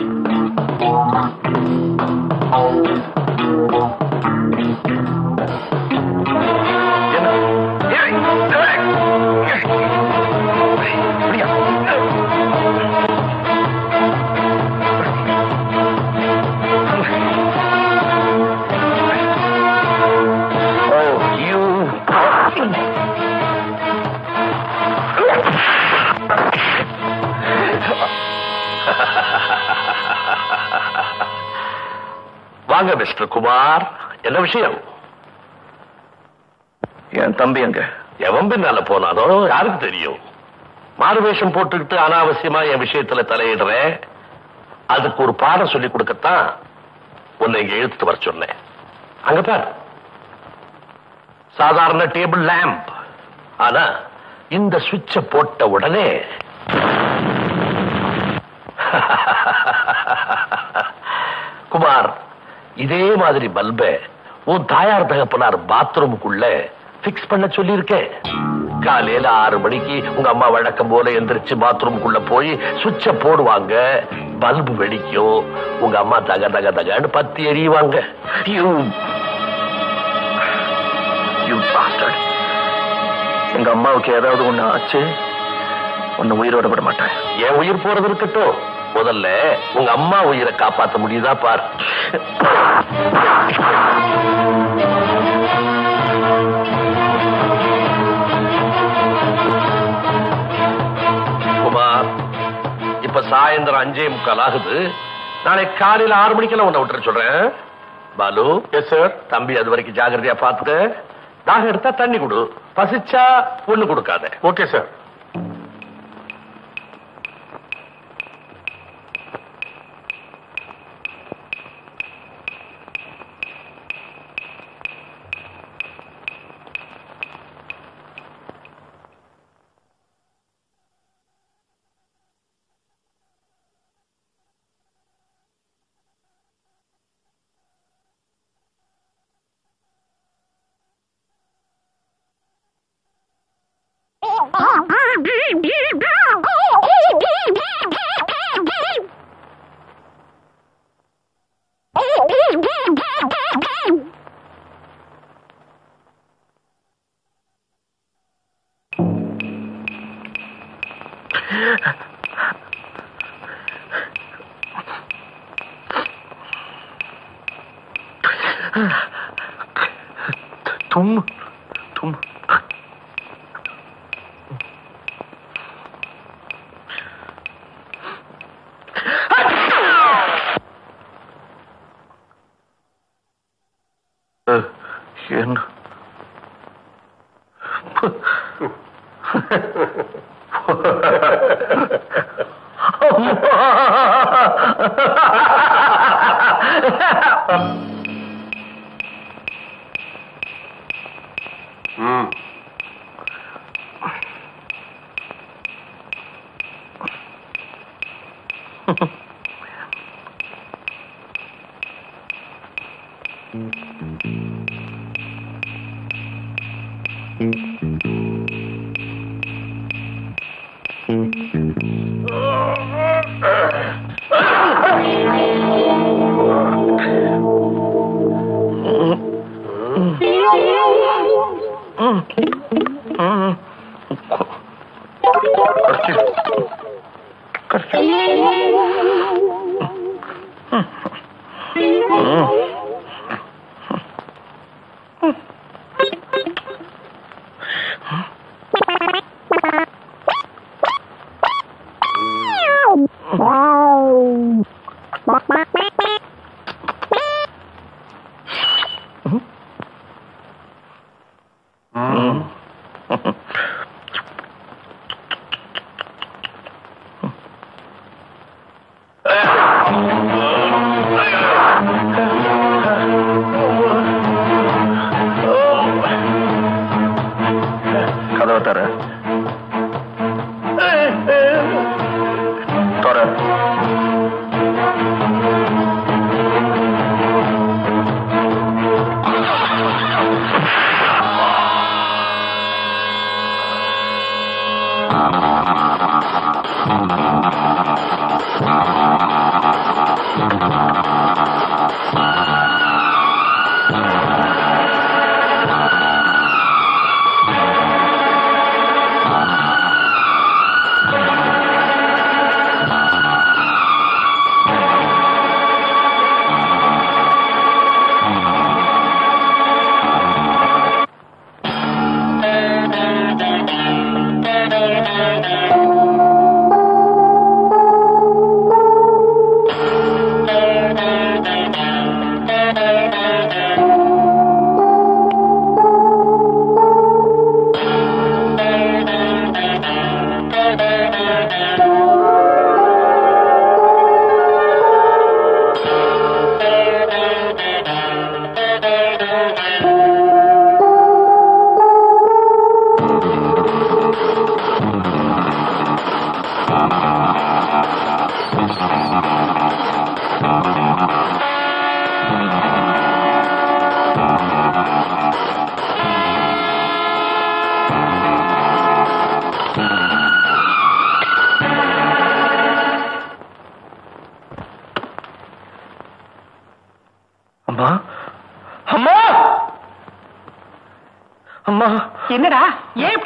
வாங்க மிஸ்டர் குமார், என்ன விஷயம்? என் தம்பி எங்க? எவன் பின்னால போனானோ யாருக்கு தெரியும்? மாறுவேஷம் போட்டுக்கிட்டு அனாவசியமா என் விஷயத்துல தலையிடுறேன், அதுக்கு ஒரு பாடம் சொல்லி கொடுக்கத்தான் உன்னை இங்க எழுத்துட்டு வர சொன்னேன். அங்க பாரு, சாதாரண டேபிள் லேம்ப், ஆனா இந்த சுவிட்ச போட்ட உடனே குமார் இதே மாதிரி பல்பை உன் தாயார் தகப்பனார் பாத்ரூமுக்குள்ள பிக்ஸ் பண்ண சொல்லியிருக்கேன். காலையில ஆறு மணிக்கு உங்க அம்மா வழக்கம் போல எந்திரிச்சு பாத்ரூமுக்குள்ள போய் சுவிட்ச போடுவாங்க, பல்பு வெடிக்கும், உங்க அம்மா தக தக தகன்னு பத்தி எறிவாங்க. எங்க அம்மாவுக்கு ஏதாவது ஒண்ணு ஆச்சு, உன்னை உயிரோட விட மாட்டேன். ஏன் உயிர் போறது இருக்கட்டும், முதல்ல உங்க அம்மா உயிரை காப்பாற்ற முடியுதா பார். குமார், இப்ப சாயந்தரம் அஞ்சே முக்கால் ஆகுது. நாளை காலையில ஆறு மணிக்கெல்லாம் உன்னை விட்டுற சொல்றேன். பாலு. Yes sir. தம்பி அது வரைக்கும் ஜாகிரதையா பார்த்துட்டு, தாகம் எடுத்தா தண்ணி கொடு, பசிச்சா ஒண்ணு கொடுக்காத. Okay sir. तुम तुम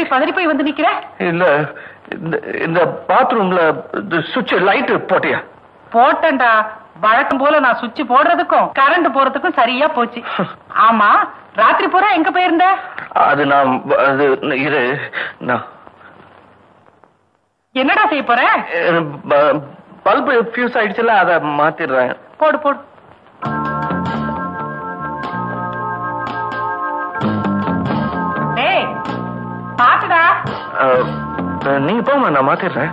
இப்படி பதறிப்போய் வந்து நிக்கிற? இல்ல இந்த பாத்ரூம்ல சுவிட்ச் லைட் போட்டியா? போட்டேன்டா. வழக்கம் போல நான் சுவிட்ச் போடுறதுக்கும் கரண்ட் போறதுக்கும் சரியா போச்சு. ஆமா ராத்திரி பூரா எங்க போயிருந்த? அது நான் இரு, என்னடா செய்ய போற? பல்பு ஃபியூஸ் ஆயிடுச்சுல, அதை மாத்திடுறேன். போடு போடு. பாத்துடா, நீங்க போமா, நான் மாத்திடுறேன்.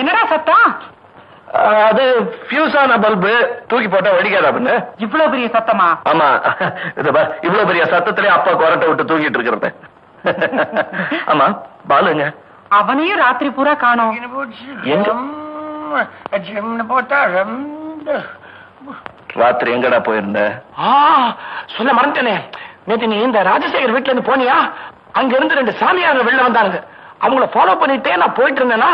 என்னடா சத்தம்? அது ஃபியூஸான பல்பு தூக்கி போட்டா வெடிக்காதா பண்ணு? இவ்வளவு பெரிய சத்தமா? ஆமா, இவ்வளவு பெரிய சத்தத்திலே அப்பா கொரட்டை விட்டு தூங்கிட்டு இருக்கிறது. ஆமா பாலுங்க, அவனையும் ராத்திரி பூரா காணோம். ராத்திரி எங்கடா போயிருந்த? சொல்ல மறந்துட்டேனே, நேற்று நீ இந்த ராஜசேகர் வீட்டுல இருந்து போனியா, அங்க இருந்து ரெண்டு சாமியார் வெளில வந்தாங்க. அவங்கள ஃபாலோ பண்ணிட்டே நான் போயிட்டு இருந்தேன்னா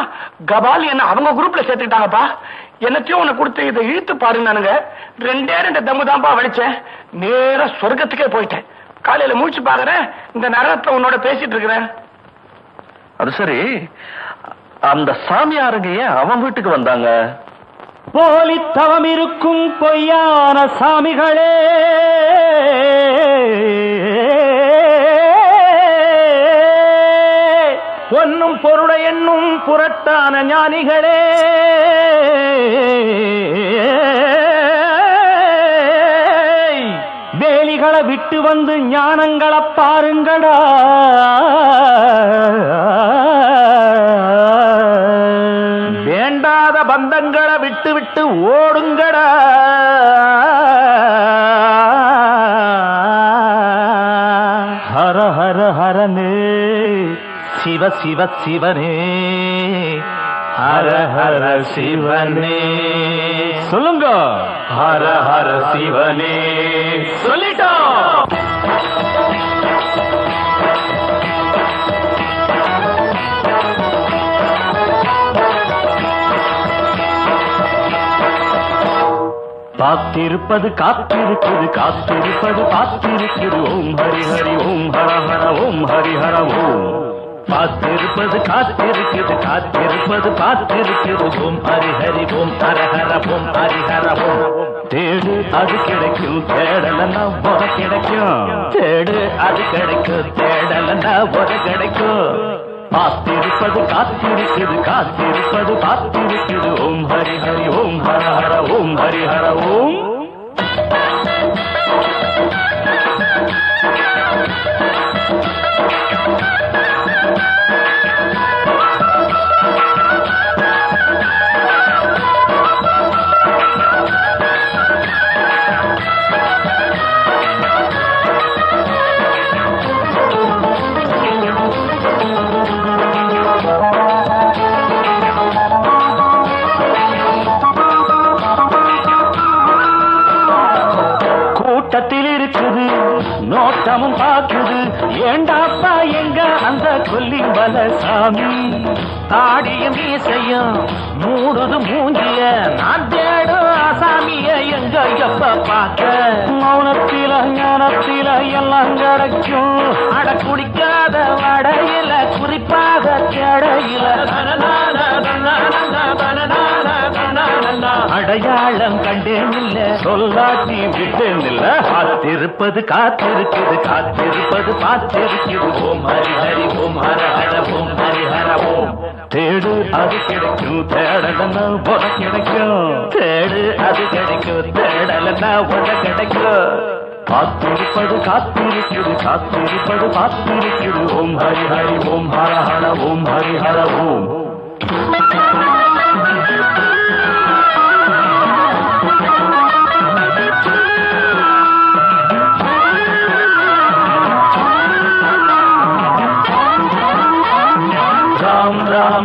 கபால் என்ன அவங்க குரூப்ல சேர்த்துக்கிட்டாங்கப்பா. என்னத்தையும் உன்னை கொடுத்து இதை இழுத்து பாருங்க. ரெண்டே ரெண்டு தம்பு தான்ப்பா வலிச்சேன், நேர சொர்க்கத்துக்கே போயிட்டேன். காலையில மூச்சு பாக்குறேன், இந்த நரகத்துல உன்னோட பேசிட்டு இருக்கிறேன். அது சரி, அந்த சாமியாருங்க ஏன் அவன் வீட்டுக்கு வந்தாங்க? போலித்தவம் இருக்கும் பொய்யான சாமிகளே, ஒன்னும் பொருளை என்னும் புரட்டான ஞானிகளே, வேலிகளை விட்டு வந்து ஞானங்களை பாருங்கடா. வேண்டாத பந்தங்களை விட்டு விட்டு ஓடுங்கடா. ஹர ஹர ஹரனே, சிவ சிவ சிவனே, ஹர ஹர சிவனே சொல்லுங்க. ஹர ஹர சிவனே சொல்லிட்டோம். காத்திருப்பது காத்திருக்குது காத்திருப்பது காத்திருக்குது ஓம் ஹரி ஹரி ஓம் ஹர ஹர ஓம் ஹரி ஹர ஓம். காத்திருப்பது காத்திருக்குது காத்திருப்பது காத்திருக்குது ஓம் ஹரி ஹரி ஓம் ஹர ஹர ஓம் ஹரி ஹர ஓம். தேடு அது கிடைக்கும், தேடலன்னா போற கிடைக்கும். தேடு அது கிடைக்கும், தேடலன்னா போற கிடைக்கும். காத்திருப்பது காத்திருக்குது காத்திருப்பது காத்திருக்குது ஓம் ஹரி ஹரி ஓம் ஹர ஹர ஓம் ஹரி ஹர ஓம். கூட்டத்தில் இருக்குது நோட்டமும் பாக்குது, ஏண்டாப்பா எங்க அந்த கொல்லி வலசாமி? தாடியும் மீசையும் மூடுது மூஞ்சிய, நான் தேடும் ஆசாமிய எங்க எப்ப பார்க்க? மௌனத்தில ஞானத்தில எல்லாம் கிடைக்கும். அட குடிக்காத வடையில குறிப்பாக கடையில அடையாளம் கண்டேன் இல்ல, சொல்லாட்டி விட்டேன் இல்ல. காத்திருப்பது காத்திருக்குது காத்திருப்பது காத்திருக்குது ஓம் ஹரி ஹரி ஓம் ஹர ஹர ஓம் ஹரி ஹர ஓம். தேடு அது கிடைக்கும், தேடலன்னா உட கிடைக்கும். தேடு அது கிடைக்கும், தேடலன்னா உட கிடைக்கும். காத்திருப்பது காத்திருக்குது காத்திருப்பது காத்திருக்குது ஓம் ஹரி ஹரி ஓம் ஹர ஹர ஓம் ஹரி ஹர ஓம். Ram Ram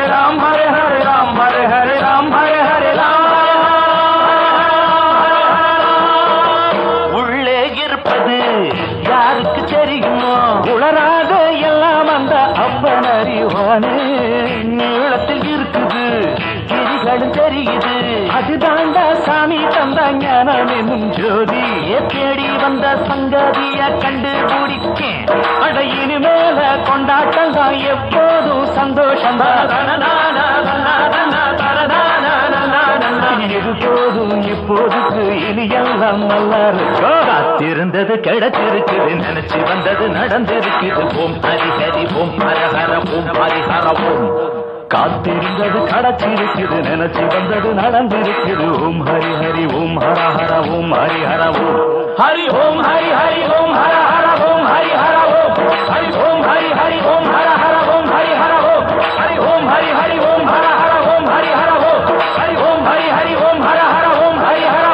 राम हरे हरे राम हरे हरे राम हरे हरे राम उल्ले इरपदु यारुक्कु थेरियुमो उलराद एल्लाम अंद अप्पन अरिवाने नीळत्तिल इरुक्कुदु इरिगळुम तेरियुदु अदुदांड सामी तंद ஞானம் என்னும் ஜோதியே தேடி வந்த சங்கதியை கண்டுபிடிச்சேன் அடையினு மேல கொண்டாட்டம் தான் எப்போதும் சந்தோஷம் போதும் இப்போதுக்கு இனி எல்லாம் நல்லா இருக்கோ காத்திருந்தது கிடைச்சிருக்குது நினைச்சு வந்தது நடந்திருக்குது ஓம் ஹரி ஹரி ஓம் ஹர ஹர ஓம் ஹரி ஹர ஓம் காத்திருந்தது கடத்திருக்குது நினைச்சு வந்தது நடந்திருக்குது ஓம் ஹரி ஹரி ஓம் ஹர ஹர ஓம் ஹரி ஹர ஓம் ஹரி ஓம் ஹரி ஹரி ஓம் ஹர ஹர ஓம் ஹரி ஹர ஓம் ஹரி ஓம் ஹரி ஹரி ஓம் ஹர ஹர ஓம் ஹரி ஹர ஓம் ஹரி ஓம் ஹரி ஹரி ஓம் ஹர ஹர ஓம் ஹரி ஹர ஓம் ஹரி ஓம் ஹரி ஹரி ஓம் ஹர ஹர ஓம் ஹரி ஹர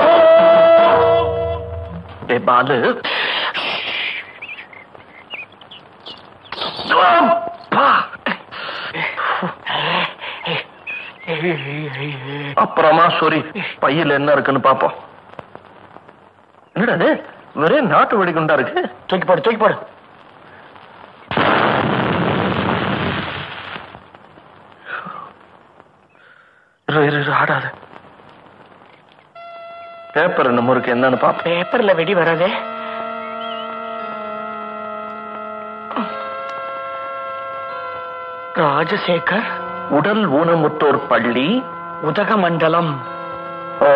ஓம் டே பாலு பா அப்புறமா சோரி பையில என்ன இருக்குன்னு பாப்போம். என்னடா ஒரே நாட்டு வெடிகுண்டா இருக்கு. தூக்கி போடு தூக்கி போடு. ஆடாது பேப்பர் நம்ம இருக்கு என்னன்னு பாப்போம். பேப்பர்ல வெடி வராதே. ராஜசேகர் உடல் ஊனமுற்றோர் பள்ளி உதகமண்டலம். ஓ,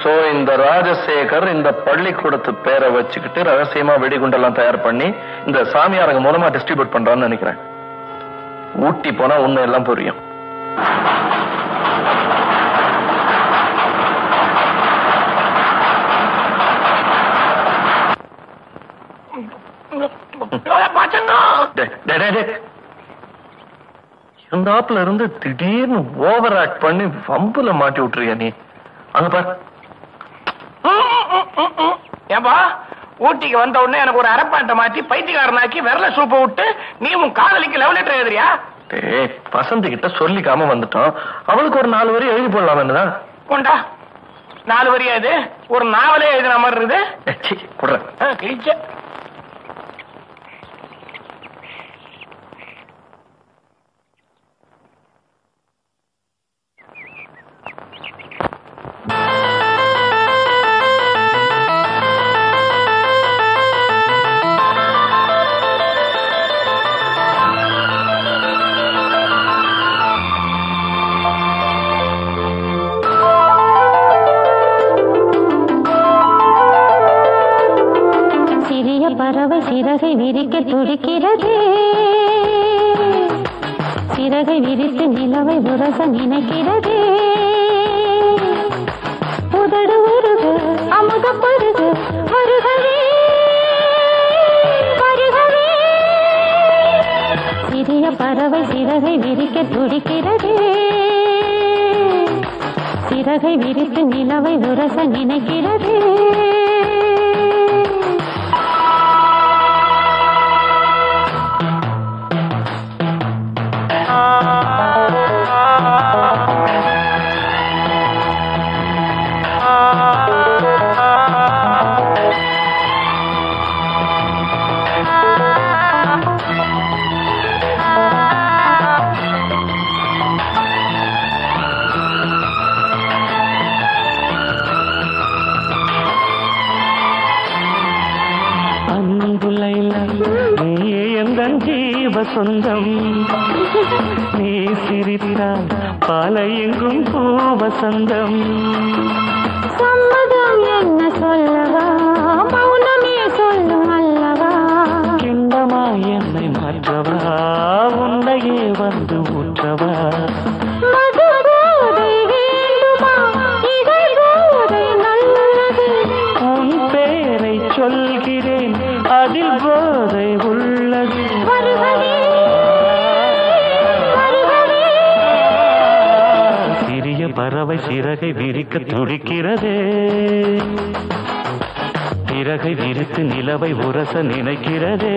சோ இந்த ராஜசேகர் இந்த பள்ளிக்கூடத்து பேரை வச்சுக்கிட்டு ரகசியமா வெடிகுண்டெல்லாம் தயார் பண்ணி இந்த சாமியாரங்க மூலமா டிஸ்ட்ரிபியூட் பண்றான்னு நினைக்கிறேன். ஊட்டி போனா உண்மை எல்லாம் புரியும். ாப்புல இருந்து திடீர்னு ஓவர் ஆக்ட் பண்ணி வம்புல மாட்டி விட்டுருக்க நீ. அங்க பாரு. ஏம்பா ஊட்டிக்கு வந்த உடனே எனக்கு ஒரு அரப்பாட்டை மாத்தி பைத்தியக்காரனாக்கி விரல சூப்ப விட்டு நீ உன் காதலிக்கு லவ் லெட்டர் எழுதுறியா? டேய் வசந்தி கிட்ட சொல்லிக்காம வந்துட்டோம். அவளுக்கு ஒரு நாலு வரி எழுதி போடலாம் என்னதான்? கொண்டா நாலு வரியா இது? ஒரு நாவலே எழுதின மாதிரி இருக்குது. சரி குடுறேன் கிழிச்ச. சிறகை விரிக்க துடிக்கிறதே சிறகை விரித்து நிலவை உரச நினைக்கிறதே உதடு உருகு அமுத பருகு வருகவே வருகவே சிறிய பறவை சிறகை விரிக்க துடிக்கிறதே சிறகை விரித்து நிலவை உரச நினைக்கிறதே சொந்தம் நீ சிரித்தால் பாலையெங்கும் பூ வசந்தம் சம்மதம் என்ன சொல்லவா மௌனமே சொல்லும் அல்லவா கிண்டமா என்னை மாற்றவா உன்னையே வந்து ஊற்றவா உன் பேரை சொல்கிறேன் அதில் போதை உள்ளது பறவை சிறகை விரிக்க துடிக்கிறதே, இறகை விரித்து நிலவை உரச நினைக்கிறதே.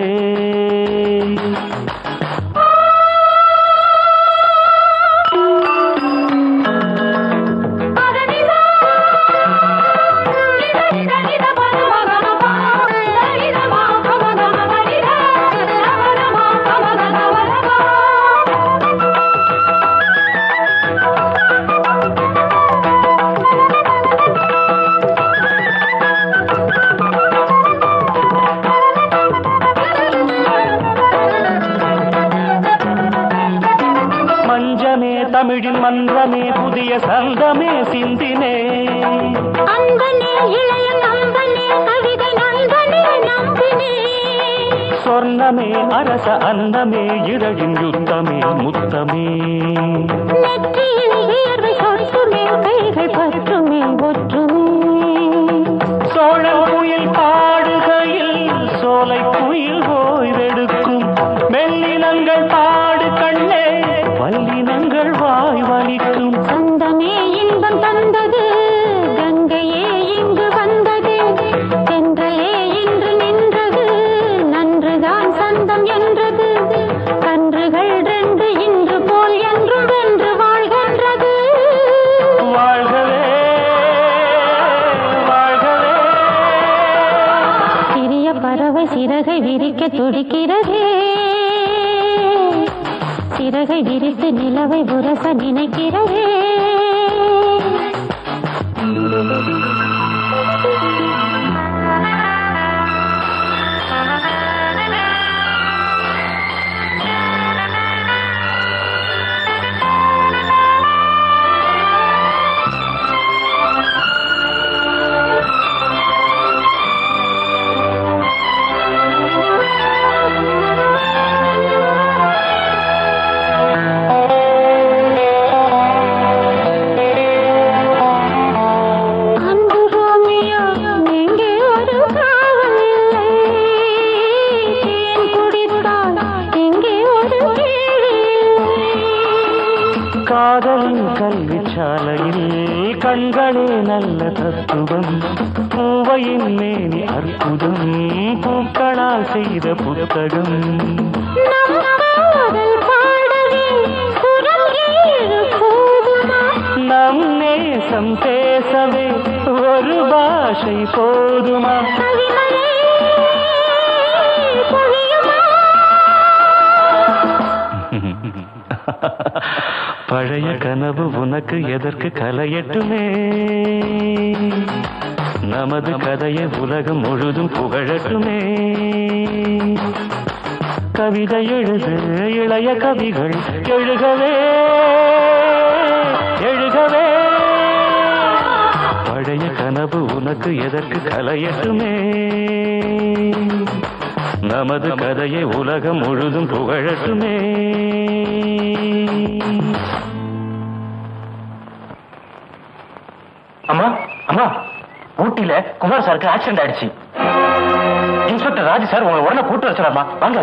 இன்ஸ்பெக்டர் ராஜ் சார் உங்களை உடனே கூட்டு வச்சுடலாமா? வாங்க.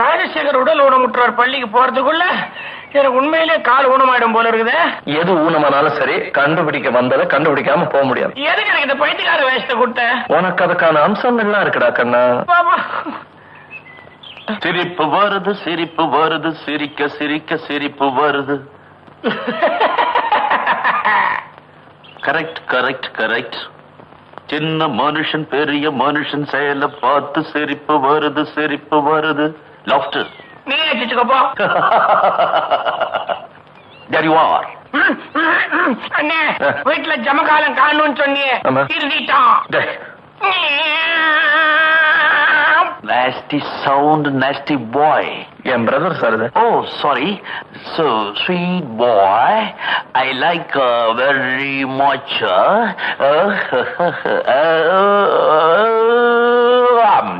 ராஜசேகர் உடல் ஊனமுற்றோர் பள்ளிக்கு போறதுக்குள்ள எனக்கு உண்மையிலே கால் ஊனமாயிடும் போல இருக்குது. எது ஊனமானாலும் சரி, கண்டுபிடிக்க வந்ததை கண்டுபிடிக்காம போக முடியாது. எதுக்கு எனக்கு இந்த பைத்தியக்கார வேஷத்தை கொடுத்த? உனக்கு அதுக்கான அம்சங்கள்லாம் இருக்குடா கண்ணா. சிரிப்பு வருது, சிரிப்பு வருது, சிரிக்க சிரிக்க சிரிப்பு வருது. Correct correct correct. சின்ன மனுஷன் பெரிய மனுஷன் செயல பார்த்து சிரிப்பு வருது, சிரிப்பு வருது. லாஃப்டர் வீட்டுல ஜமகாலம் காணும் சொன்னியே, nasty sound, nasty boy. Yeah, brother sir. Oh, sorry. So, sweet boy, I like uh, very much. Uh, uh, uh, um.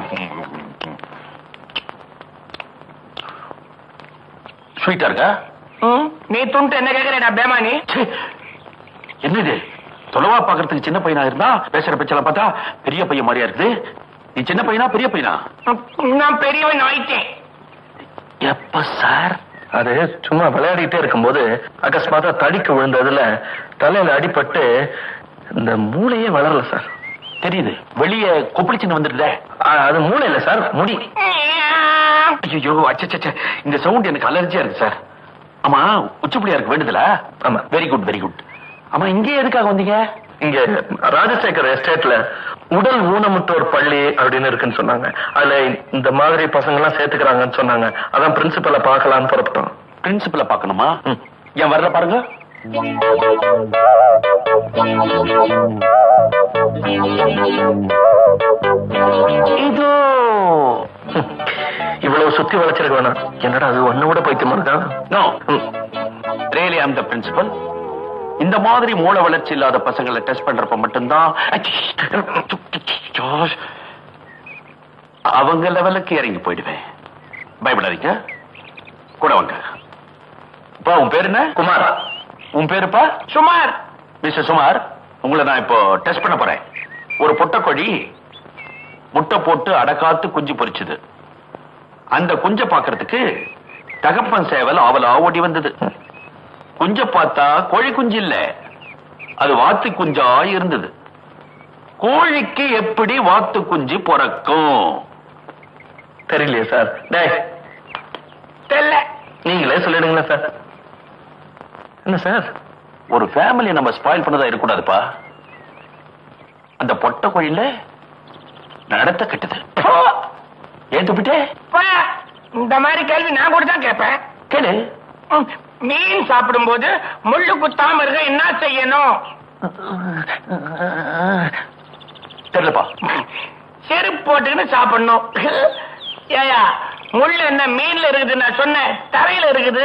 Sweeter, ka? Hmm. Nee, tum enna kekkrada bemani? Enna idu? Tholava paakradhukku chinna paiyana irundha pesra pechila paatha periya paiya mariya irukku. நீ சின்ன பையனா பெரிய பையனா? நான் பெரியவன் ஆயிட்டேன். எப்ப சார்? அது சும்மா விளையாடிட்டே இருக்கும்போது அகஸ்மாத்தா தடிக்கு விழுந்ததுல தலையில அடிபட்டு இந்த மூளையே வளரல சார். தெரியுது, வெளியே கொப்பளிச்சுன்னு வந்துடுல. அது மூளை இல்ல சார், முடி. ஐயோ அச்சச்ச, இந்த சவுண்ட் எனக்கு அலர்ஜியா இருக்கு சார். ஆமா உச்சப்படியா இருக்கு வேண்டுதல. ஆமா வெரி குட் வெரி குட். ஆமா இங்கே எதுக்காக வந்தீங்க? இங்க ராஜசேகர் எஸ்டேட்ல உடல் ஊனமுற்றோர் பள்ளி அப்படின்னு இருக்குன்னு சொன்னாங்க. அதுல இந்த மாதிரி பசங்க எல்லாம் சேர்த்துக்கிறாங்கன்னு சொன்னாங்க. அதான் பிரின்சிபலை பார்க்கலாம்னு புறப்பட்டோம். பிரின்சிபலை பார்க்கணுமா? ஏன் வரல பாருங்க. இதோ இவ்வளவு சுத்தி வளைச்சிருக்க வேணாம். என்னடா அது ஒன்னு கூட போய்த்து மாட்டா. No really I am the principal. இந்த மாதிரி மூளை வளர்ச்சி இல்லாத பசங்களை டெஸ்ட் பண்றப்ப மட்டும்தான் அவங்க லெவலுக்கு இறங்கி போயிடுவேன். பயப்படாதீங்க, கூட வாங்க. இப்ப உன் பேரு என்ன? குமார். உன் பேருப்பா? சுமார். மிஸ்டர் சுமார், உங்களை நான் இப்போ டெஸ்ட் பண்ண போறேன். ஒரு பொட்டக்கோழி முட்டை போட்டு அடக்காத்து குஞ்சு பொறிச்சது. அந்த குஞ்ச பாக்குறதுக்கு தகப்பன் சேவல் அவலா ஓடி வந்தது. குஞ்ச பார்த்தா கோழி குஞ்சு இல்ல, அது வாத்து குஞ்சா இருந்தது. கோழிக்கு எப்படி வாத்து குஞ்சு பிறக்கும் தெரியலையே சார். நீங்களே சொல்லிடுங்களா சார். என்ன சார், ஒரு ஃபேமிலியை நம்ம ஸ்பாயில் பண்ணதா இருக்கக்கூடாதுப்பா. அந்த பொட்டை கோழியில நடத்த கட்டுது. ஏன் துப்பிட்டே? இந்த மாதிரி கேள்வி நான் கூட தான் கேட்பேன். கேளு. மீன் சாப்பிடும் போது முள்ளு குத்தாம இருக்க என்ன செய்யணும்? தெரியலப்பா. செருப்பு போட்டுக்கின்னு சாப்பிடணும். ஏயா முள்ளு என்ன மீன்ல இருக்குது? நான் சொன்னேன் தரையில இருக்குது.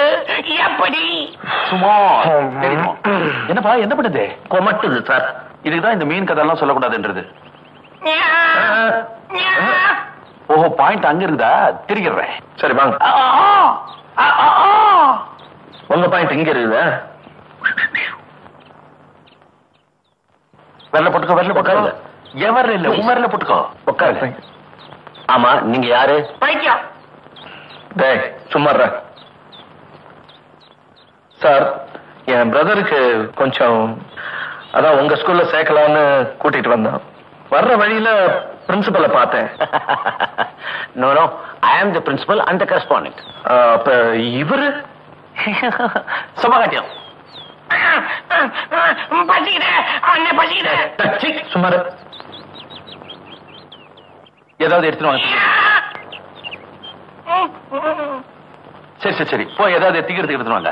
எப்படி? சும்மா என்னப்பா என்ன பண்ணுது? கொமட்டுது சார். இதுக்குதான் இந்த மீன் கதை எல்லாம் சொல்லக்கூடாதுன்றது. ஓஹோ, பாயிண்ட் அங்க இருக்குதா? தெரிகிறேன். சரி வாங்க. உங்க பாயிண்ட் இங்க இருக்குதா? வரல போட்டுக்கோ, வரல போட்டுக்காரு. ஏன் வரல? இல்ல உன் வரல போட்டுக்கோ. உட்காரு. ஆமா நீங்க யாரு? பைத்தியம். சும்மாறா சார், என் பிரதருக்கு கொஞ்சம் அதான் உங்க ஸ்கூல்ல சேர்க்கலான்னு கூட்டிட்டு வந்தான். வர்ற வழியில பிரின்சிபலை பார்த்தேன். No no, I am the principal and the correspondent. அப்ப இவரு சும்மாட்டியம் சுமார் ஏதாவது எடுத்துருவாங்க. சரி சரி சரி போய் ஏதாவது எடுத்துக்கிறது எடுத்துருவாங்க.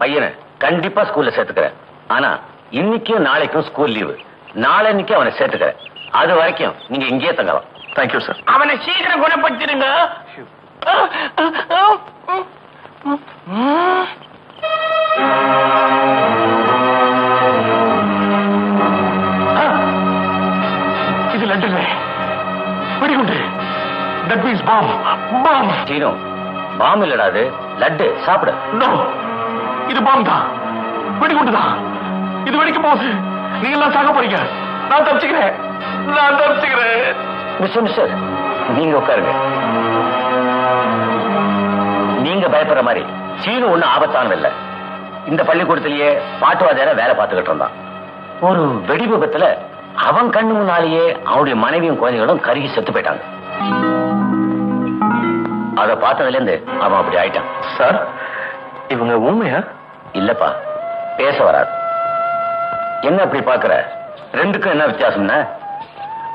பையனை கண்டிப்பா ஸ்கூல்ல சேர்த்துக்கிறேன். ஆனா இன்னைக்கும் நாளைக்கும் ஸ்கூல் லீவு. நாளைக்கு அவனை சேர்த்துக்கிறேன். அது வரைக்கும் நீங்க இங்கேயே தங்கலாம். Thank you sir. அவனை சீக்கிரம் குணப்படுத்திடுங்க. இது லண்டன் வெடிகுண்டு. That means bomb. பாம் டீனோ, பாம் இல்லடா அது லட்டு. சாப்பிடு. நோ, இது பாம் தான், வெடிகுண்டு தான். இது வெடிக்கும் போது நீங்க எல்லாம் சாக போறீங்க. நான் தப்பிச்சுக்கிறேன், நான் தப்பிச்சுக்கிறேன். மிஸ்டர் மிஸ்டர் நீங்க உட்காருங்க. நீங்க பயப்படுற மாதிரி சீனு ஒன்னும் ஆபத்தானது இல்ல. இந்த பள்ளிக்கூடத்திலேயே பாட்டுவாதியார வேலை பார்த்துக்கிட்டு இருந்தான். ஒரு வெடி விபத்துல அவன் கண்ணு முன்னாலேயே அவனுடைய மனைவியும் குழந்தைகளும் கருகி செத்து போயிட்டாங்க. அதை பார்த்ததுல இருந்து அவன் அப்படி ஆயிட்டான். சார் இவங்க உண்மையா? இல்லப்பா, பேச வராது. என்ன அப்படி பாக்குற? ரெண்டுக்கும் என்ன வித்தியாசம்னா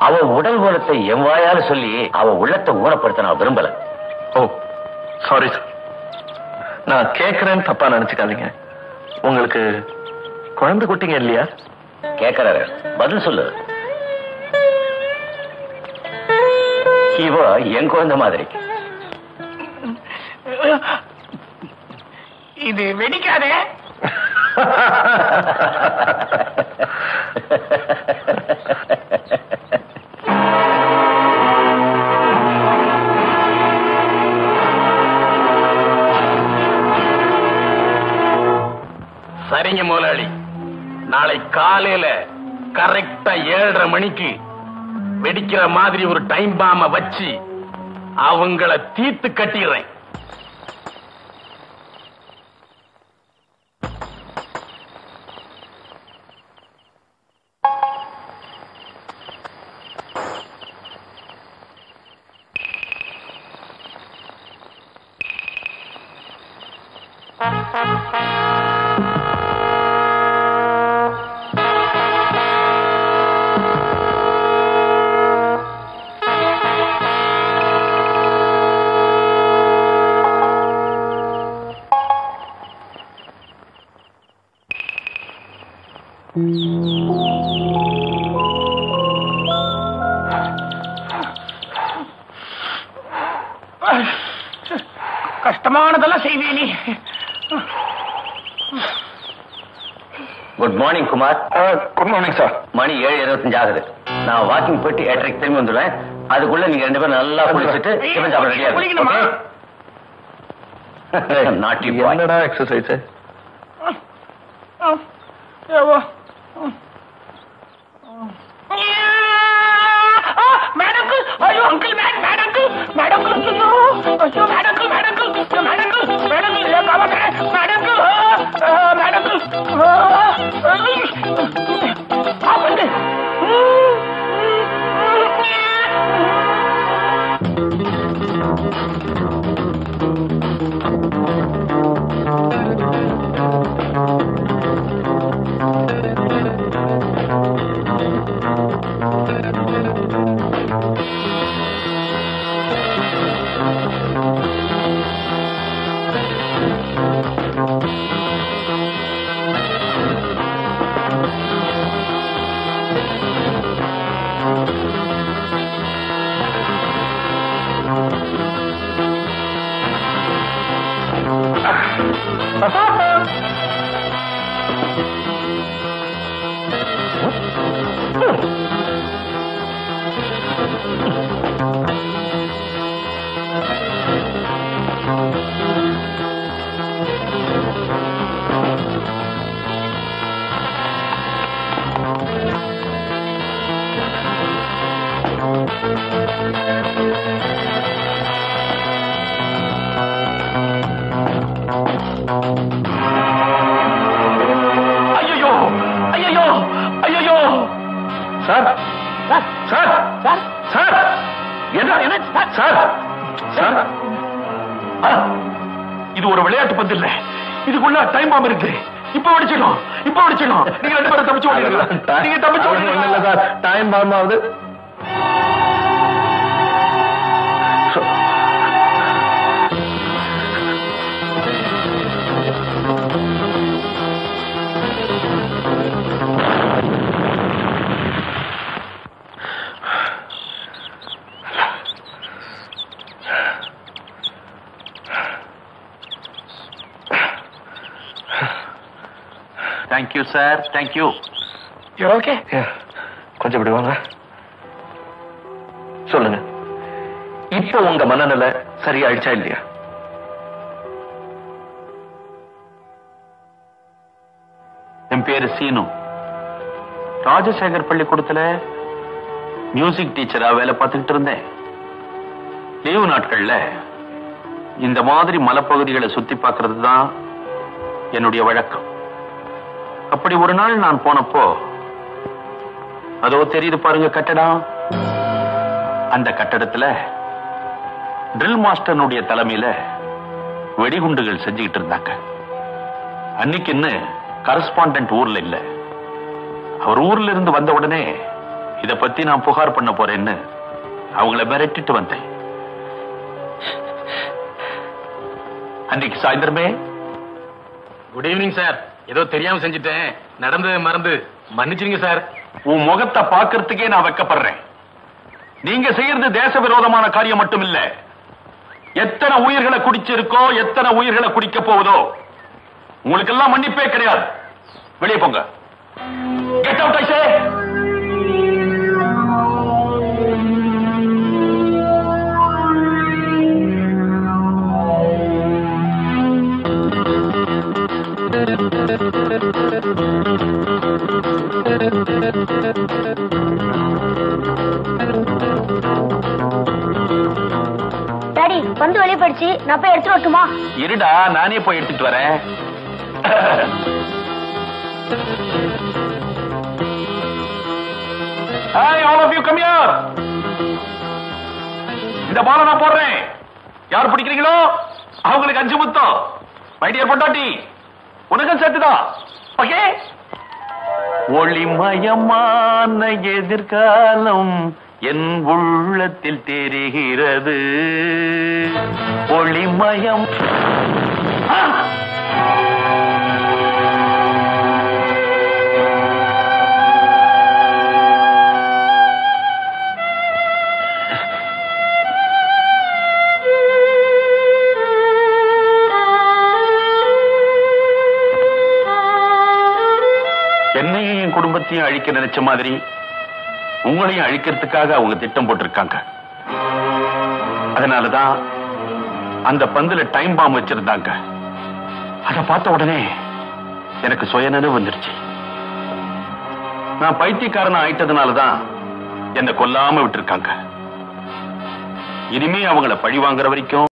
அவ உடல் ஊனத்தை என் வாயால சொல்லி அவ உள்ளத்தை ஊனப்படுத்த நான் விரும்பல. ஓ சாரி சார், நான் கேட்கறேன்னு தப்பா நினைச்சுக்காதீங்க. உங்களுக்கு குழந்தை குட்டிங்க இல்லையா? கேட்கறாரு, பதில் சொல்லு. இவ என் குழந்தை மாதிரி. இது வெடிக்காதே. சரிங்க முதலாளி, நாளை காலையில கரெக்டா ஏழரை மணிக்கு வெடிக்கிற மாதிரி ஒரு டைம் பாம வச்சு அவங்கள தீத்து கட்டிறேன். நான் வாக்கிங் போயிட்டு எட்டரைக்கு திரும்பி வந்துடுவேன். அதுக்குள்ள நீங்க ரெண்டு பேரும் நல்லா குளிச்சுட்டு டிஃபன் சாப்பிட ரெடியா இருக்கு. நாட்டி பாய் என்னடா எக்ஸர்சைஸ்? ஏவா மேடம் ஐயோ அங்கிள் மேடம் மேடம் மேடம் ஐயோ மேடம் மேடம் மேடம் மேடம் இல்ல பாவா madam madam Thank you, sir. Thank you. You're okay? Yeah. கொஞ்சம் இப்படி வாங்க. சொல்லுங்க. இப்போ உங்க மனநிலை சரியாயிடுச்சா இல்லையா? என் பேரு சீனு. ராஜசேகர் பள்ளிக்கூடத்துல மியூசிக் டீச்சரா வேலை பார்த்துக்கிட்டு இருந்தேன். லீவு நாட்கள்ல இந்த மாதிரி மலைப்பகுதிகளை சுத்தி பார்க்கறது தான் என்னுடைய வழக்கம். அப்படி ஒரு நாள் நான் போனப்போ அதோ தெரியுது பாருங்க கட்டடம். அந்த கட்டடத்துல ட்ரில் மாஸ்டருடைய தலைமையில வெடிகுண்டுகள் செஞ்சுக்கிட்டு இருந்தாங்க. அன்னைக்குன்னு கரஸ்பாண்டன்ட் ஊர்ல இல்ல, அவர் ஊர்ல இருந்து வந்த உடனே இத பத்தி நான் புகார் பண்ண போறேன்னு அவங்கள மிரட்டிட்டு வந்தேன். அன்னைக்கு சாயந்தரமே குட் ஈவினிங் சார், ஏதோ தெரியாம செஞ்சுட்டேன், நடந்தது மறந்து மன்னிச்சிருங்க சார். உன் முகத்தை பாக்கிறதுக்கே நான் வெக்கப்படுறேன். நீங்க செய்யறது தேச விரோதமான காரியம் மட்டும் இல்ல, எத்தனை உயிர்களை குடிச்சிருக்கோ எத்தனை உயிர்களை குடிக்க போகுதோ. உங்களுக்கு எல்லாம் மன்னிப்பே கிடையாது. வெளியே போங்க. Get out I say. ஆயிடுச்சு, நான் போய் எடுத்துட்டு வரட்டுமா? இருடா நானே போய் எடுத்துட்டு வரேன். Hey, all of you, come here. இந்த பால நான் போடுறேன். யார் பிடிக்கிறீங்களோ அவங்களுக்கு அஞ்சு முத்தம். My dear பொண்டாட்டி, உனக்கும் சேர்த்துதா? ஓகே. ஒளிமயமான எதிர்காலம் என் உள்ளத்தில் தெரிகிறது. ஒளிமயம். குடும்பத்தையும் அழிக்க நினைச்ச மாதிரி உங்களையும் அழிக்கிறதுக்காக அவங்க திட்டம் போட்டிருக்காங்க. அதனாலதான் அந்த பந்துல டைம் பாம் வச்சிருந்தாங்க. அத பார்த்த உடனே எனக்கு சுயநினைவு வந்துருச்சு. நான் பைத்தியக்காரன் ஆயிட்டதுனாலதான் என்னை கொல்லாம விட்டுருக்காங்க. இனிமே அவங்கள பழி வாங்குற வரைக்கும்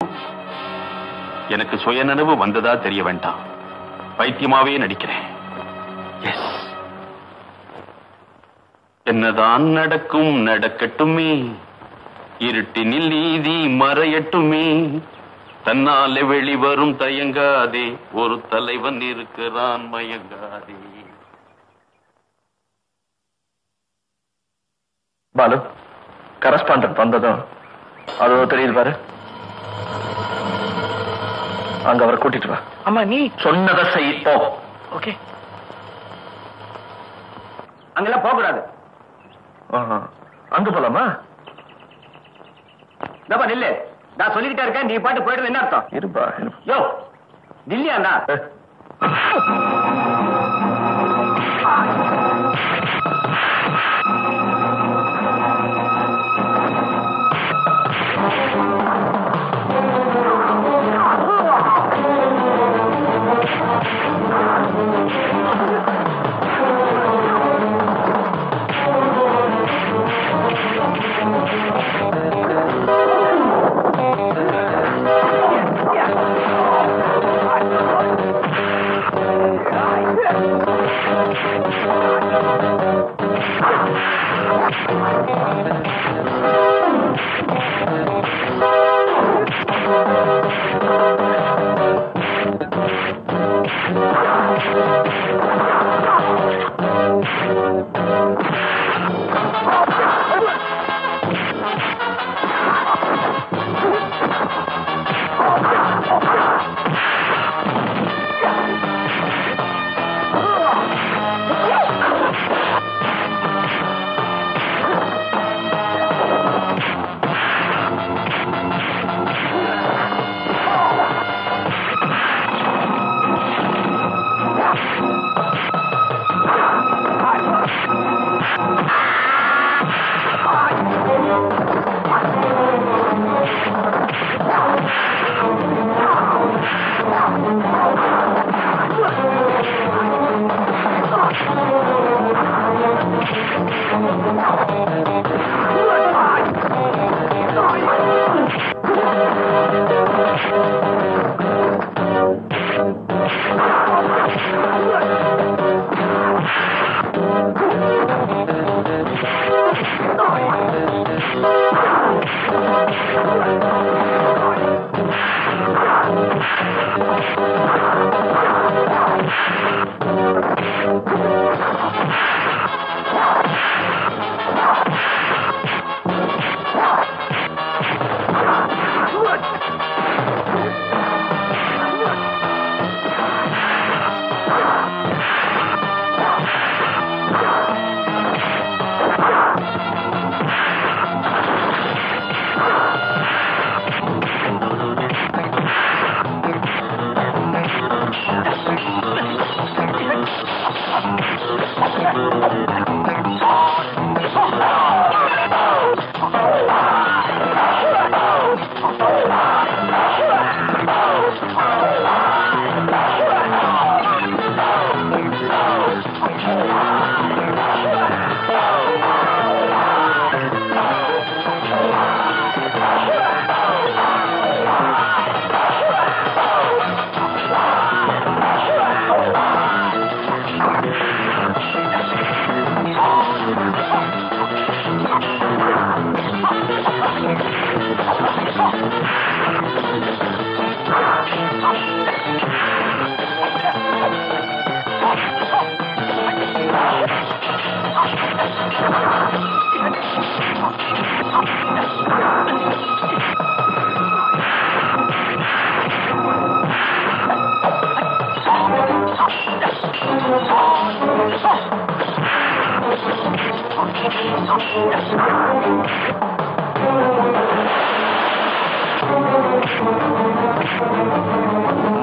எனக்கு சுயநினைவு வந்ததா தெரிய வேண்டாம். பைத்தியமாவே நடிக்கிறேன். எஸ், என்னதான் நடக்கும் நடக்கட்டுமே, இருட்டினில் நீதி மறையட்டுமே, தன்னாலே வெளிவரும் தயங்காதே, ஒரு தலைவன் இருக்கிறான் மயங்காதே. பாலு, கரஸ்பாண்டன்ட் வந்ததும் அதோ தெரியுது பாரு, அங்க அவரை கூட்டிட்டு வா. அம்மா, நீ சொன்னதை செய் போ. ஓகே. அங்கெல்லாம் போக கூடாது. அங்க போலாமா? நில்லு, நான் சொல்லிக்கிட்டே இருக்கேன், நீ பாட்டு போயிடுறது என்ன அர்த்தம்? இருப்பா யோ நில்லியாண்ணா.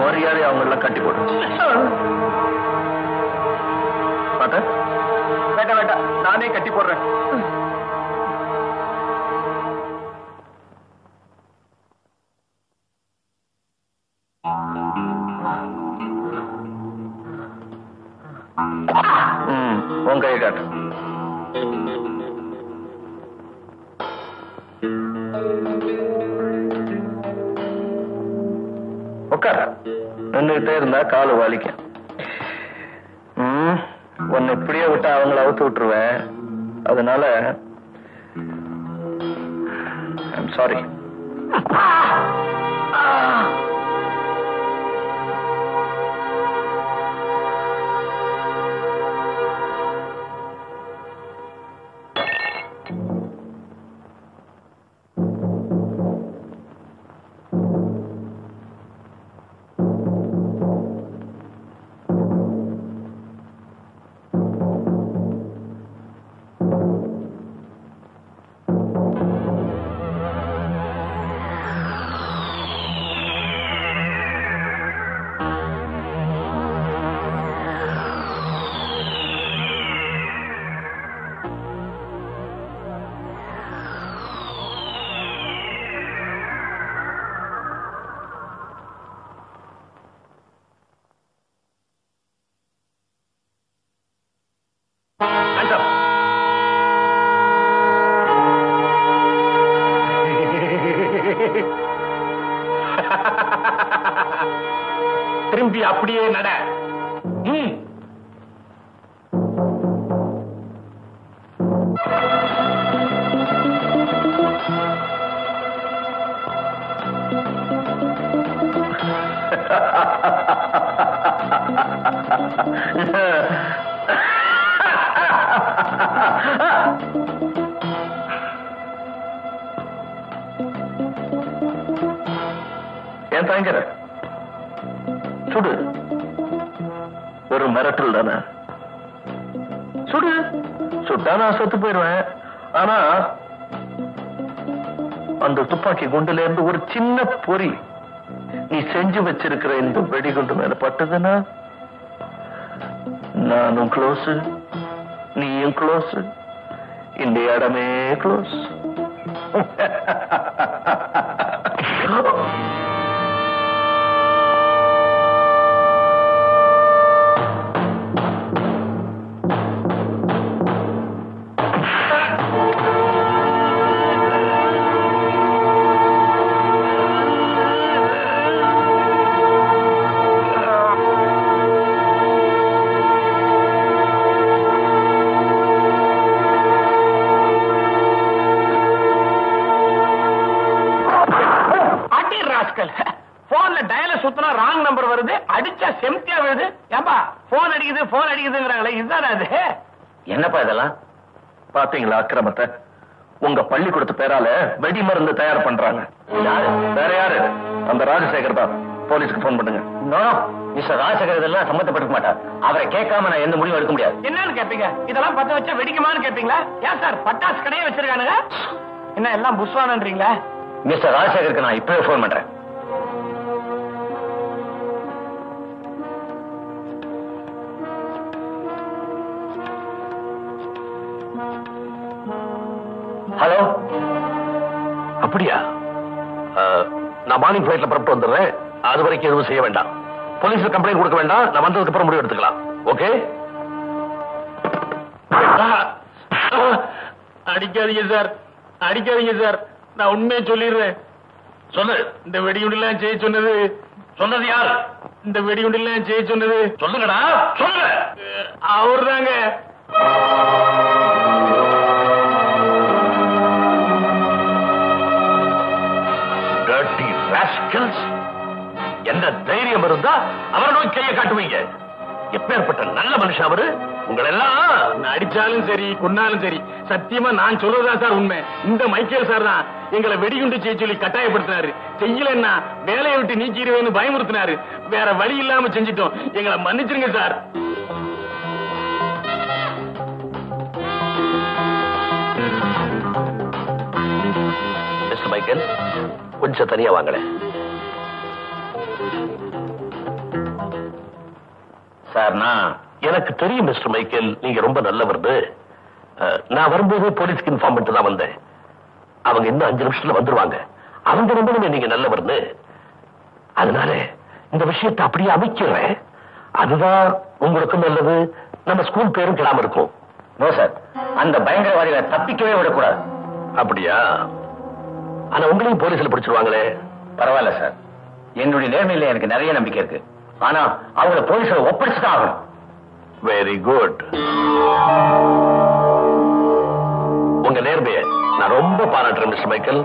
மரியாதை அவங்கள கட்டி போடுச்சு बेटा बेटा नाने कटी पड़ रहा है काल वाली क्या उन्न इपड़े विटा अवत विटुवें सारी उंग पल्लिकूडत्तु पेराल वेडी मरुंदु तैयार पण्रांगा वेर यारु अंद राजशेखर दा पोलीसुक्कु फोन पण्णुंगा नो मिस्टर राजशेखर इदल्ला संबंधपट्टुक माटार अवरै केक्काम ना एंद मुडिवु एडुक्क मुडियादु एन्नानु केप्पींगा इदल्ला पत्त वच्चा वेडिकुमानु केप्पींगा यार सार पटास कड़ैय वेच्चिरुकानुंगा एन्ना एल्लाम बुस्वानன்றீங்களா मिस्टर राजशेखरக்கு நான் இப்பவே ஃபோன் பண்றேன் हेलो அப்படியா நான் மார்னிங் ஃளைட்ல புறப்பட்டு வந்துறேன் அது வரைக்கும் எதுவும் செய்ய வேண்டாம் போலீஸ்ல கம்ப்ளைன்ட் கொடுக்க வேண்டாம் நான் வந்ததுக்கு அப்புறம் முடிவு எடுத்துக்கலாம் ஓகே அடிக்காதீங்க சார் அடிக்காதீங்க சார் நான் உண்மையை சொல்லிறேன் சொல்லு இந்த வெடியுண்டெல்லாம் செய்ய சொன்னது சொன்னது யார் இந்த வெடியுண்டெல்லாம் செய்ய சொன்னது சொல்லுங்கடா சொல்லு அவர்தாங்க தைரியம் இருந்தா அவரை நோக்கி கையை காட்டுவீங்க எப்பேற்பட்ட நல்ல மனுஷன் அவரு உங்களை எல்லாம் அடிச்சாலும் சரி கொன்னாலும் சரி சத்தியமா நான் சொல்றதா சார் உண்மை இந்த மைக்கேல் சார் தான் எங்களை வெடிகுண்டு செய்ய சொல்லி கட்டாயப்படுத்தினாரு செய்யலன்னா வேலையை விட்டு நீக்கிடுவேன்னு பயமுறுத்தினாரு வேற வழி இல்லாம செஞ்சிட்டோம் எங்களை மன்னிச்சிருங்க சார் मिस्टर माइकल कुछ तनिया वांगड़े सर ना எனக்கு தெரியும் मिस्टर माइकल நீங்க ரொம்ப நல்லவர் நான் வரும்போது போலீஸ்க்கு இன்ஃபார்ம் பண்ணிட்டு தான் வந்தேன் அவங்க இன்னும் ஐந்து நிமிஷத்துல வந்துருவாங்க அவங்க ரொம்ப நீங்க நல்லவர்னு அதனால இந்த விஷயத்தை அப்படியே அமைக்கிறேன் அதுதான் உங்களுக்கு நல்லது நம்ம ஸ்கூல் பேரும் கிராம இருக்கும் நோ சார் அந்த பயங்கரவாதிகளை தப்பிக்கவே விடக்கூடாது அப்படியா ஆனா உங்களையும் போலீஸ்ல பிடிச்சிருவாங்களே பரவாயில்ல சார் என்னுடைய நேர்மையில எனக்கு நிறைய நம்பிக்கை இருக்கு ஆனா அவங்கள போலீஸ்ல ஒப்படைச்சுதான் ஆகணும் Very good. உங்கள் நேர்மையை நான் ரொம்ப பாராட்டுறேன் mister Michael.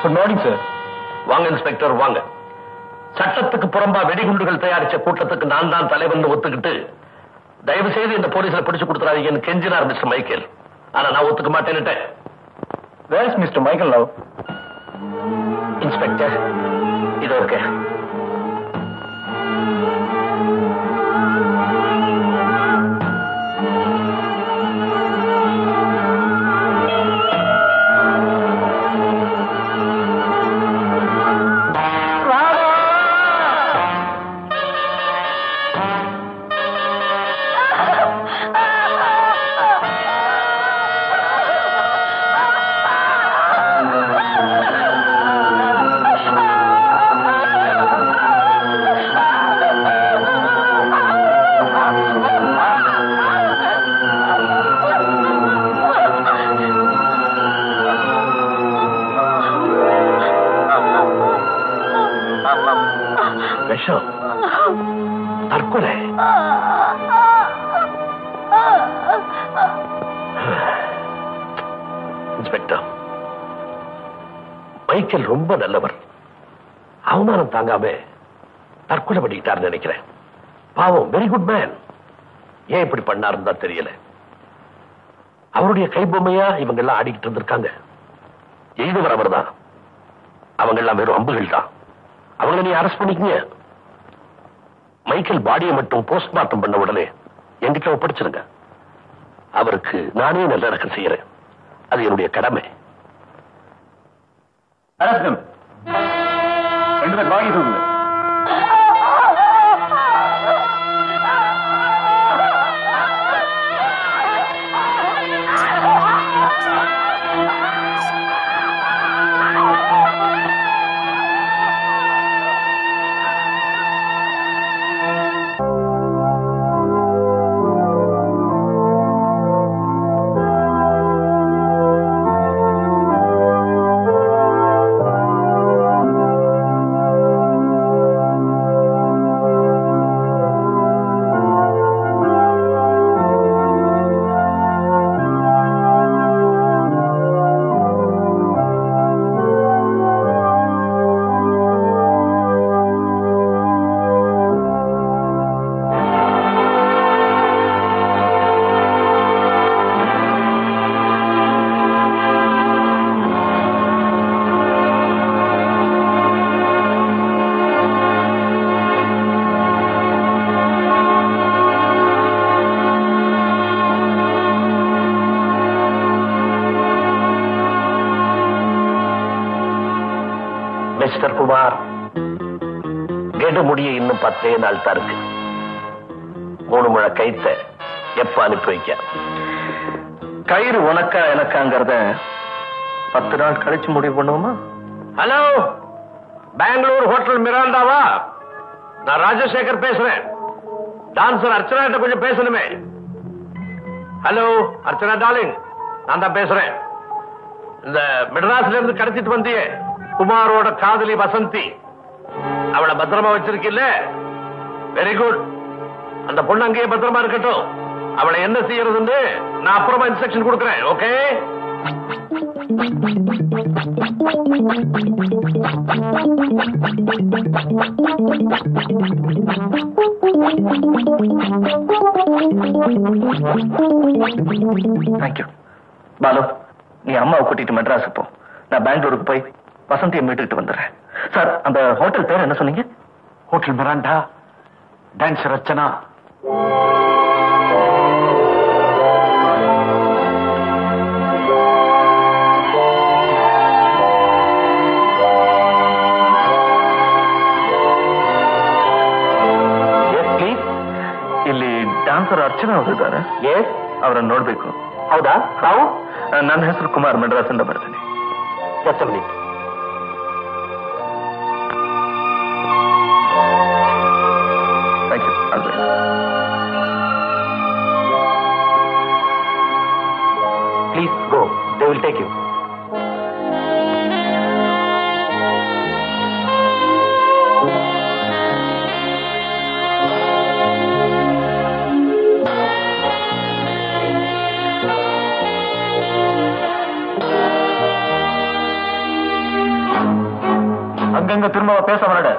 Good morning, sir. வாங்க இன்ஸ்பெக்டர் வாங்க. சட்டத்துக்கு புறம்பா வெடிகுண்டுகள் தயாரிச்ச கூட்டத்துக்கு நான் தான் தலைவன் ஒத்துக்கிட்டு தயவு செய்து இந்த போலீஸ்ல பிடிச்சு கொடுத்துறாதீங்கன்னு கெஞ்சினார் மிஸ்டர் மைக்கேல். आना ना ओतुक माटेनटे where is mister Michael now inspector इधर ओके कुमार गेड़ मुड़िये इन्नु पत्ते नाल तारुक मूणु मुळ कैत्त एप्प अनुप्पि वैक्क कयिर उनक्का एनक्कांगरदे पत्तु नाल कलिच्चु मुडिवु पण्णुवोमा हेलो बैंगलोर होटल मिरांडावा नान राजशेखर पेसुरेन डांसर अर्चना किट्ट कोंजम पेसणुमे हेलो अर्चना डार्लिंग नान तान पेसुरेन इंद मद्रास्ल इरुंदु कडचिट्टु वंदिये कुमारोड कादली वसंती भद्रमा वच्चिरुक्किल वेरी गुड अंद पोण्णु अंगे भद्रमा इरुक्कट्टुम अवळ एन्न सेय्यरदुन्नु नान अप्पुरमा इंस्ट्रक्शन कोडुक्कुरेन ओके थैंक यू बालू नी अम्मा कूट्टिट्टु मद्रास पो नान बैंगलूरुक्कु पोई वसंती मीटिंग ट வந்துறேன் சார் அந்த ஹோட்டல் பேர் என்ன சொன்னீங்க hotel Miranda, dancer Rachana. Archana नोडे हाउदा नन्न कुमार मद्रास बर्तने please go they will take you अंग तिरमव पेस मरड़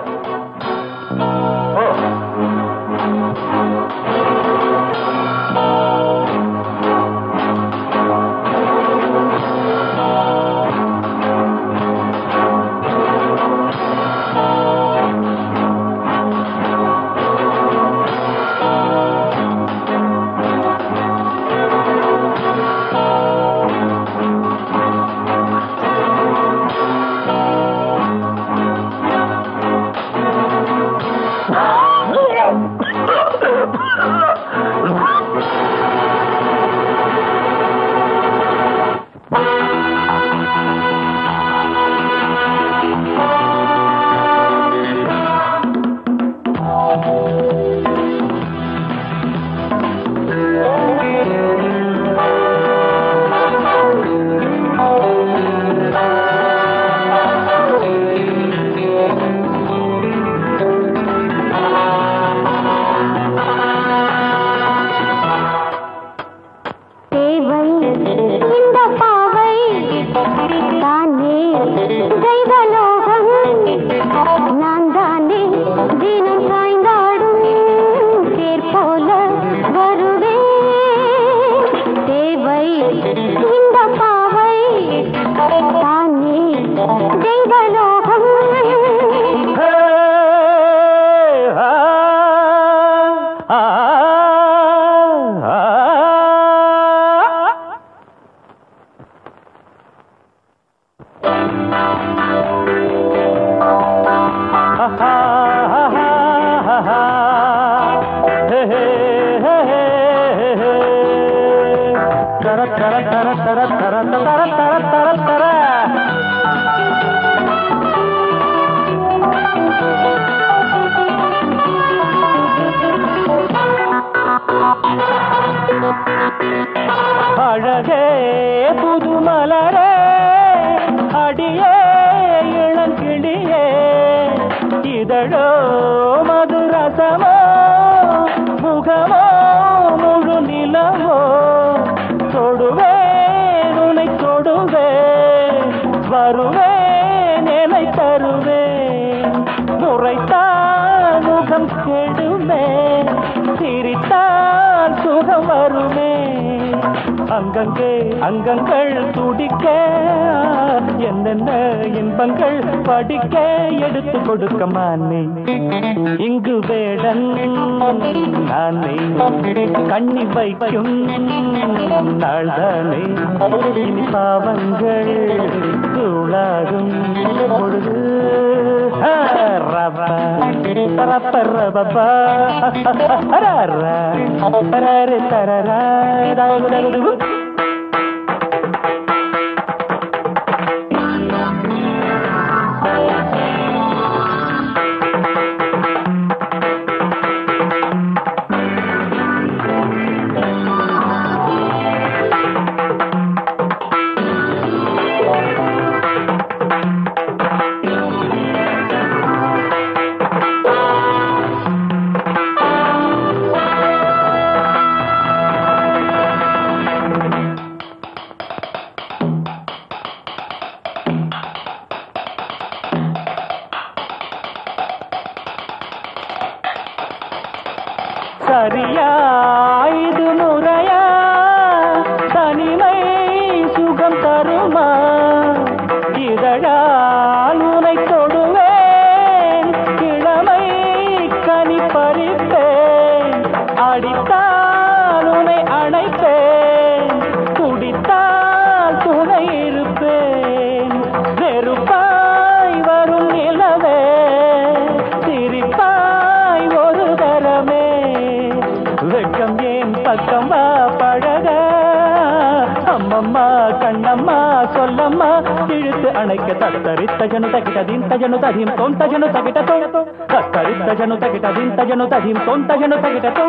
तत्तरित जनता गिटाधीन तजनता धीम तोम तजनता गिटातो तत्तरित जनता गिटाधीन तजनता धीम तोम तजनता गिटातो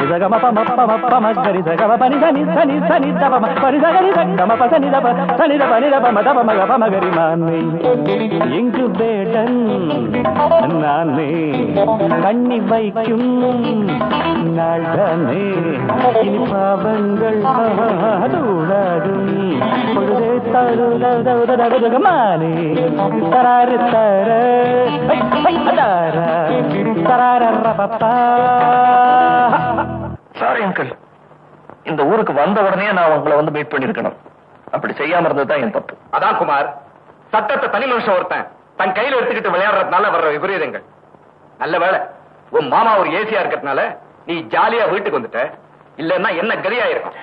निजगम पम पम पम गरि जगम पनि धनि धनि धनि दब परि जगरि जगम पसनि दब धनि दब नि दब मदब मगब मगरि माने इंगु बेटन नाने कन्नि वैक्कुम नाळने इनि पावंगल तूळाडुम पुडे तरुल दव दव जगमाने तरार तर तरार रपपा சாரி அங்கிள் இந்த ஊருக்கு வந்த உடனே நான் உங்களை வந்து மீட் பண்ணிருக்கணும் அப்படி செய்யாம இருந்ததா என் தப்பு அதான் குமார் சட்டத்தை தனி மனுஷன் ஒருத்தன் தன் கையில எடுத்துக்கிட்டு விளையாடுறதுனால வர்ற விபரீதங்கள் நல்ல வேளை உன் மாமா ஒரு ஏசியா இருக்கிறதுனால நீ ஜாலியா வீட்டுக்கு வந்துட்ட இல்லன்னா என்ன கதியா இருக்கும்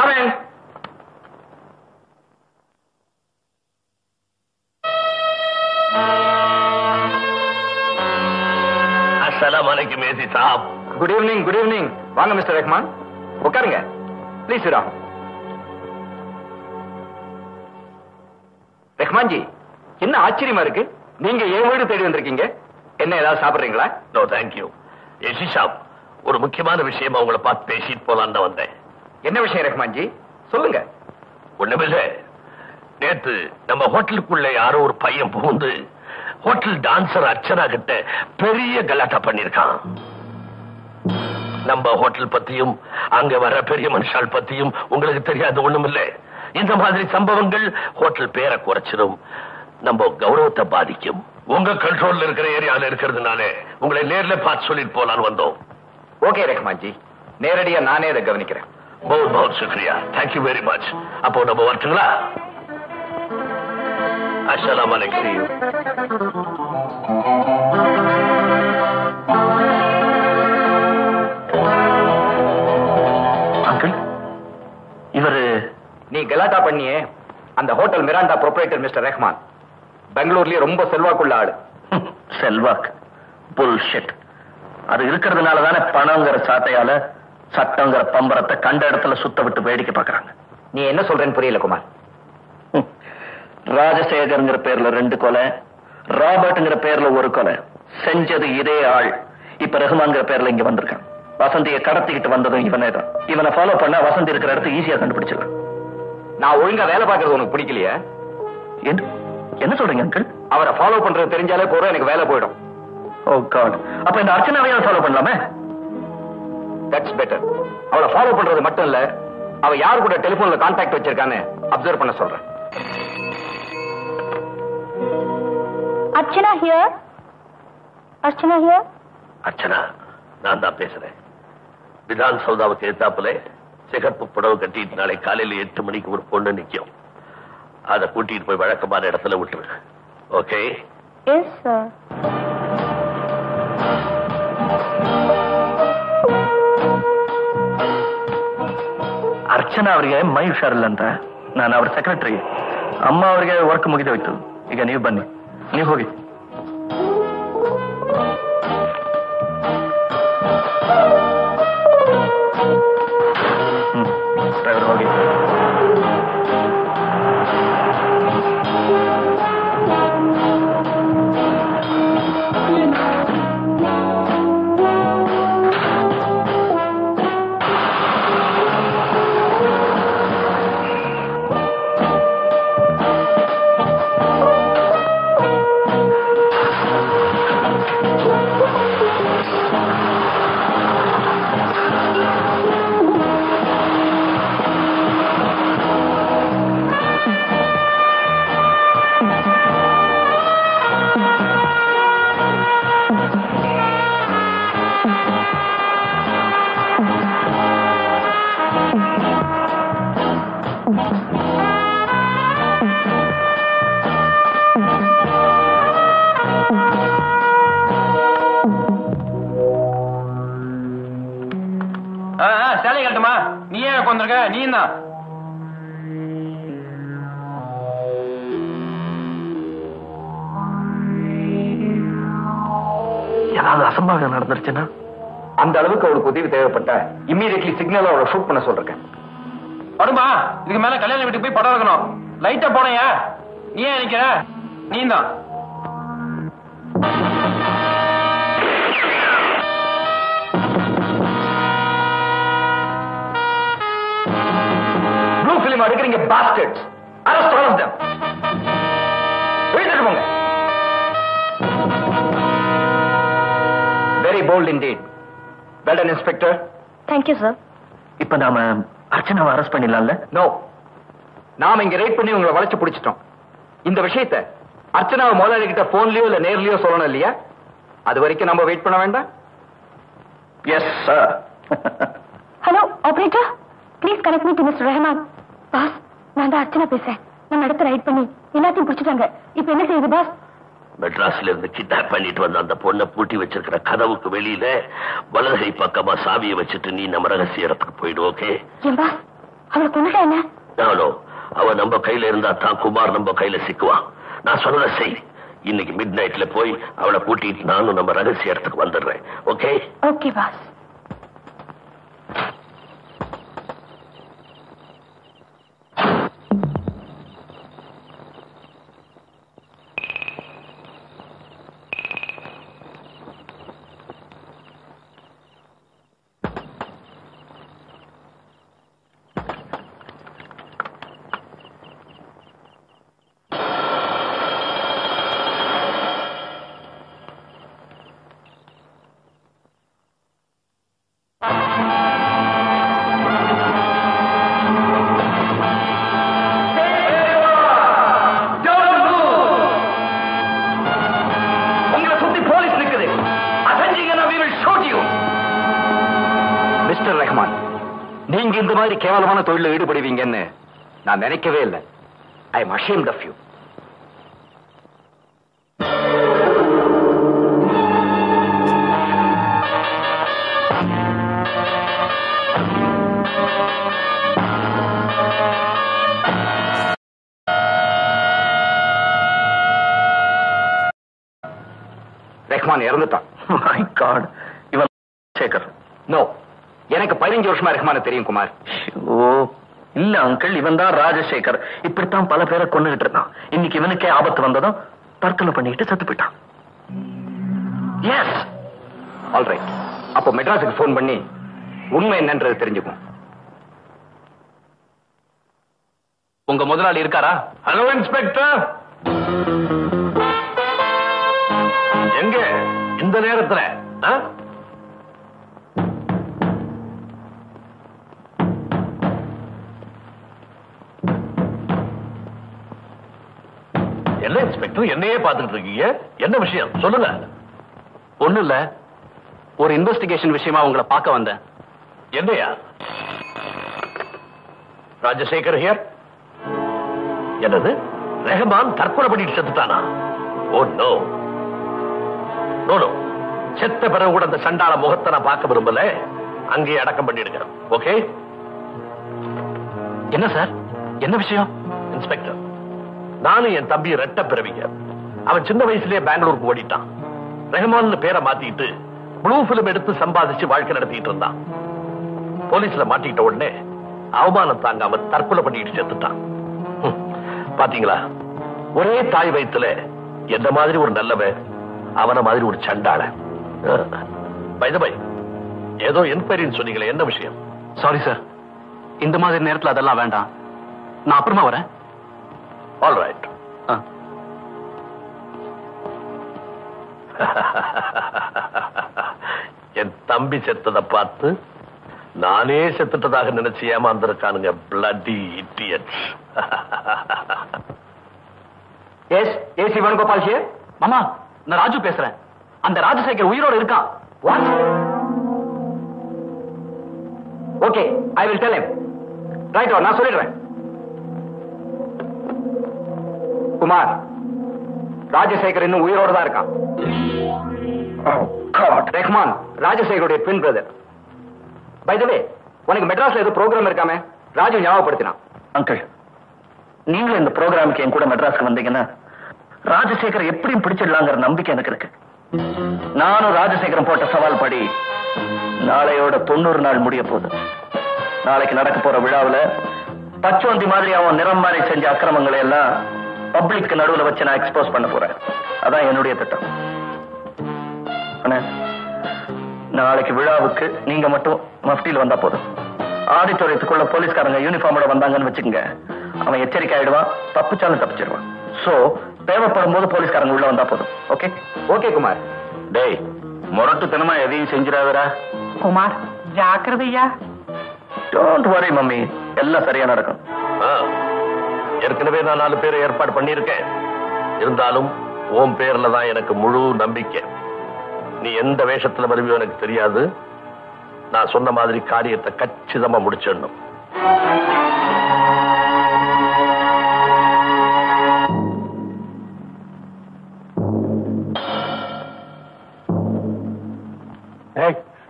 come on Assalamualaikum Ezi Saab. Good evening, good evening. Vanga Mister Rahman. Ukkarunga. Please sit down. Rahman ji, enna aachiriyama irukku? Neenga en veedu thedi vandirkeenga. Enna edha saapidringa? No, thank you. Ezi Saab, oru mukkiyamaana vishayama ungala paathu pesi polaanu da vandhen. Enna vishayam Rahman ji? Solunga. Onnumillae. Nethu nama hotel kulla yaro oru paiyan poondu hotel dancer Archana கிட்ட பெரிய கலாட்டா பண்ணிருக்கான் நம்ம ஹோட்டல் பத்தியும் அங்க வர பெரிய மனுஷால் பத்தியும் உங்களுக்கு தெரியாது ஒண்ணுமில்ல இந்த மாதிரி சம்பவங்கள் ஹோட்டல் பேரை குறைச்சிடும் நம்ம கௌரவத்தை பாதிக்கும் உங்க கண்ட்ரோல்ல இருக்கிற ஏரியால இருக்குறதுனால உங்களை நேர்ல பார்த்து சொல்லிட்டு போலான்னு வந்தோம் ஓகே ரஹ்மான் ஜி நேரடியா நானே இத கவனிக்கிறேன் बहुत बहुत शुक्रिया थैंक यू वेरी मच அப்போ நம்ம வரட்டுங்களா अस्सलाम अंकल इवर நீ கலாட்டா பண்ணியே அந்த hotel Miranda proprietor mister Rahman பெங்களூர்லயே ரொம்ப செல்வாக்குள்ள ஆளு செல்வாக் புல்ஷிட் அது இருக்குறதுனால தான பணங்கற சாட்டையால சட்டங்கற பம்பரத்தை கண்ட இடத்துல சுத்த விட்டு வேடிக்கை பார்க்கறாங்க நீ என்ன சொல்றேன்னு புரியல குமார் ராஜசேகர்ங்கற பேர்ல ரெண்டு கொலை ராபர்ட்ங்கற பேர்ல ஒரு கொலை செஞ்சது இதே ஆள் இப்ப ரஹ்மான்ங்கற பேர்ல இங்க வந்திருக்கான் வசந்தியை கடத்திக்கிட்டு வந்ததும் இவனே தான் இவனை ஃபாலோ பண்ணா வசந்தி இருக்கிற இடத்து ஈஸியா கண்டுபிடிச்சிடலாம் நான் ஒழுங்கா வேலை பார்க்கிறது உனக்கு பிடிக்கலையா என்ன சொல்றீங்க அங்கிள் அவரை ஃபாலோ பண்றது தெரிஞ்சாலே போறோம் எனக்கு வேலை போயிடும் ஓ காட் அப்ப இந்த அர்ச்சனாவையே ஃபாலோ பண்ணலாமே தட்ஸ் பெட்டர் அவளை ஃபாலோ பண்றது மட்டும் இல்ல அவ யார் கூட டெலிபோன்ல கான்டாக்ட் வச்சிருக்கானே அப்சர்வ் பண்ண சொல்றேன் अर्चना हियर अर्चना हियर अर्चना நான் தான் பேசுறேன் விதான் சௌதாவுக்கு எதிராப்புல சிகப்பு புடவை கட்டிட்டு நாளை காலையில எட்டு மணிக்கு ஒரு பொண்ணு நிக்கும் அதை கூட்டிட்டு போய் வழக்கமான இடத்துல விட்டுரு ஓகே எஸ் சார் अर्चना ಅವರಿಗೆ ಮೈ ಹುಷಾರಿಲ್ಲಂತ ನಾನು ಅವರ ಸೆಕ್ರೆಟರಿ ಅಮ್ಮ ಅವರಿಗೆ ವರ್ಕ್ ಮುಗಿದೋಯ್ತು ಈಗ ನೀವು ಬನ್ನಿ नहीं होगी ड्राइवर होगी அந்த அளவுக்கு அவருக்கு உதவி தேவைப்பட்ட இமிடியட்லி சிக்னல் அவரை ஷூட் பண்ண சொல்றேன் வருமா இதுக்கு மேல கல்யாண வீட்டுக்கு போய் படம் வைக்கணும் லைட்டா போனையா? நீ ஏன் நிக்கிற? நீதான். ப்ளூ ஃபிலிம் அடிக்கிறீங்க basket. Arrest all of them. வீட்டுக்கு போங்க. Very bold indeed. Well done, Inspector. Thank you, sir. இப்ப நாம அர்ச்சனாவை அரெஸ்ட் பண்ணிடலாம்ல? நோ. நாம இங்க ரேட் பண்ணி உங்களை வளைச்சு பிடிச்சிட்டோம். இந்த விஷயத்தை அர்ச்சனாவை முதலாளி கிட்ட போன்லயோ இல்ல நேர்லயோ சொல்லணும் இல்லையா? அது வரைக்கும் நம்ம வெயிட் பண்ண வேண்டாம். Yes sir. Hello operator, please connect me to mister Rahman. Boss, நான் அர்ச்சனா பேசுறேன். நான் அடுத்த ரைட் பண்ணி எல்லாத்தையும் பிடிச்சிட்டாங்க. இப்போ என்ன செய்யுது பாஸ்? மெட்ராஸ்ல இருந்து கிட்னாப் பண்ணிட்டு வந்த அந்த பொண்ணை பூட்டி வச்சிருக்கிற கதவுக்கு வெளியில வலதுகை பக்கமா சாவியை வச்சுட்டு நீ நம்ம ரகசிய இடத்துக்கு போயிடு. ஓகே? ஏம்பா அவளை கொண்டுட்டா என்ன? நானோ அவன் நம்ம கையில இருந்தா தான் குமார் நம்ம கையில சிக்குவான். நான் சொன்னதை செய். இன்னைக்கு மிட் நைட்ல போய் அவளை கூட்டிட்டு நானும் நம்ம ரகசிய இடத்துக்கு வந்துடுறேன். ஓகே? Okay boss. கேவலமான தொழில ஈடுபடுவீங்கன்னு நான் நினைக்கவே இல்லை. ஐ அம் ashamed of you. Rahman இறந்துட்டான். My God. இவன் சேகர். No. எனக்கு பதினஞ்சு வருஷமா ரஹ்மான தெரியும் குமார். ஓ இல்ல அங்கிள், இவன் தான் ராஜசேகர். இப்படித்தான் பல பேரை கொண்டுகிட்டு இருந்தான். இன்னைக்கு இவனுக்கே ஆபத்து வந்ததும் தற்கொலை பண்ணிட்டு செத்து போயிட்டான். Yes alright. அப்போ மெட்ராஸுக்கு போன் பண்ணி உண்மை என்னன்றது தெரிஞ்சுக்கும். உங்க முதலாளி இருக்காரா? ஹலோ இன்ஸ்பெக்டர், எங்க இந்த நேரத்துல? என்ன இன்ஸ்பெக்டர் என்னையே பார்த்துட்டு இருக்கீங்க? என்ன விஷயம் சொல்லுங்க. ஒண்ணு இல்ல, ஒரு இன்வெஸ்டிகேஷன் விஷயமா உங்களை பார்க்க வந்தேன். என்னையா? ராஜசேகர் ஹியர். என்னது, ரஹ்மான் தற்கொலை பண்ணிட்டு செத்துட்டானா? ஓ நோ நோ, செத்த பிறகு கூட அந்த சண்டாள முகத்தை நான் பார்க்க விரும்பல. அங்கேயே அடக்கம் பண்ணிடுங்க. ஓகே? என்ன சார், என்ன விஷயம்? இன்ஸ்பெக்டர், நானும் என் தம்பி ரெட்ட பிறவிங்க. அவன் சின்ன வயசுலயே பெங்களூருக்கு ஓடிட்டான். ரஹ்மான் பேரை மாத்திட்டு ப்ளூ ஃபிலிம் எடுத்து சம்பாதிச்சு வாழ்க்கை நடத்திட்டு இருந்தான். போலீஸ்ல மாட்டிக்கிட்ட உடனே அவமானம் தாங்காம தற்கொலை பண்ணிட்டு செத்துட்டான். பாத்தீங்களா, ஒரே தாய் வயித்துல எந்த மாதிரி ஒரு நல்லவன், அவன மாதிரி ஒரு சண்டாள. பைதபை, ஏதோ என்கொயரின்னு சொன்னீங்களே, என்ன விஷயம்? சாரி சார், இந்த மாதிரி நேரத்துல அதெல்லாம் வேண்டாம். நான் அப்புறமா வரேன். All right. என் தம்பி செத்ததை பார்த்து நானே செத்துட்டதாக நினைச்சு ஏமாந்திருக்கானுங்க. bloody idiots. Yes, yes, Ivan Gopal here. மாமா, நான் ராஜு பேசுறேன். அந்த ராஜசேகர் உயிரோட இருக்கான். What? Okay, I will tell him. Right, or நான் சொல்லிடுறேன். குமார், ராஜசேகர் இன்னும் உயிரோடு தான் இருக்கான். ரஹ்மான் ராஜசேகருடைய பின் பிரதர். பை தி வே, உனக்கு மெட்ராஸ்ல ஏதோ ப்ரோக்ராம் இருக்காமே, ராஜு ஞாபகப்படுத்தினான். அங்கிள், நீங்களும் இந்த ப்ரோக்ராமுக்கு என் கூட மெட்ராஸ்க்கு வந்தீங்கன்னா ராஜசேகர் எப்படியும் பிடிச்சிடலாங்கிற நம்பிக்கை எனக்கு இருக்கு. நானும் ராஜசேகரம் போட்ட சவால் படி நாளையோட தொண்ணூறு நாள் முடிய போகுது. நாளைக்கு நடக்க போற விழாவில் பச்சோந்தி மாதிரி அவன் நிறம் மாறி செஞ்ச அக்கிரமங்களை எல்லாம் பப்ளிக் நடுவுல வச்சு நான் எக்ஸ்போஸ் பண்ண போறேன். அதான் என்னுடைய திட்டம். நாளைக்கு விழாவுக்கு நீங்க மட்டும் மஃப்டியில் வந்தா போதும். ஆடிட்டோரியத்துக்குள்ள போலீஸ்காரங்க யூனிஃபார்மோட வந்தாங்கன்னு வச்சுக்கோங்க, அவன் எச்சரிக்கை ஆயிடுவான், தப்பிச்சாலும் தப்பிச்சிடுவான். சோ தேவைப்படும் போது போலீஸ்காரங்க உள்ள வந்தா போதும். Okay okay Kumar. டேய் முரட்டுத்தனமா எதையும் செஞ்சிடாதரா குமார், ஜாக்கிரதையா. டோன்ட் வரி மம்மி, எல்லாம் சரியா நடக்கும். ஏற்கனவே நான் நாலு பேரை ஏற்பாடு பண்ணியிருக்கேன். இருந்தாலும் ஓம் பேர்ல தான் எனக்கு முழு நம்பிக்கை. நீ எந்த வேஷத்துல வருவியோ எனக்கு தெரியாது. நான் சொன்ன மாதிரி காரியத்தை கச்சிதமா முடிச்சிடணும்.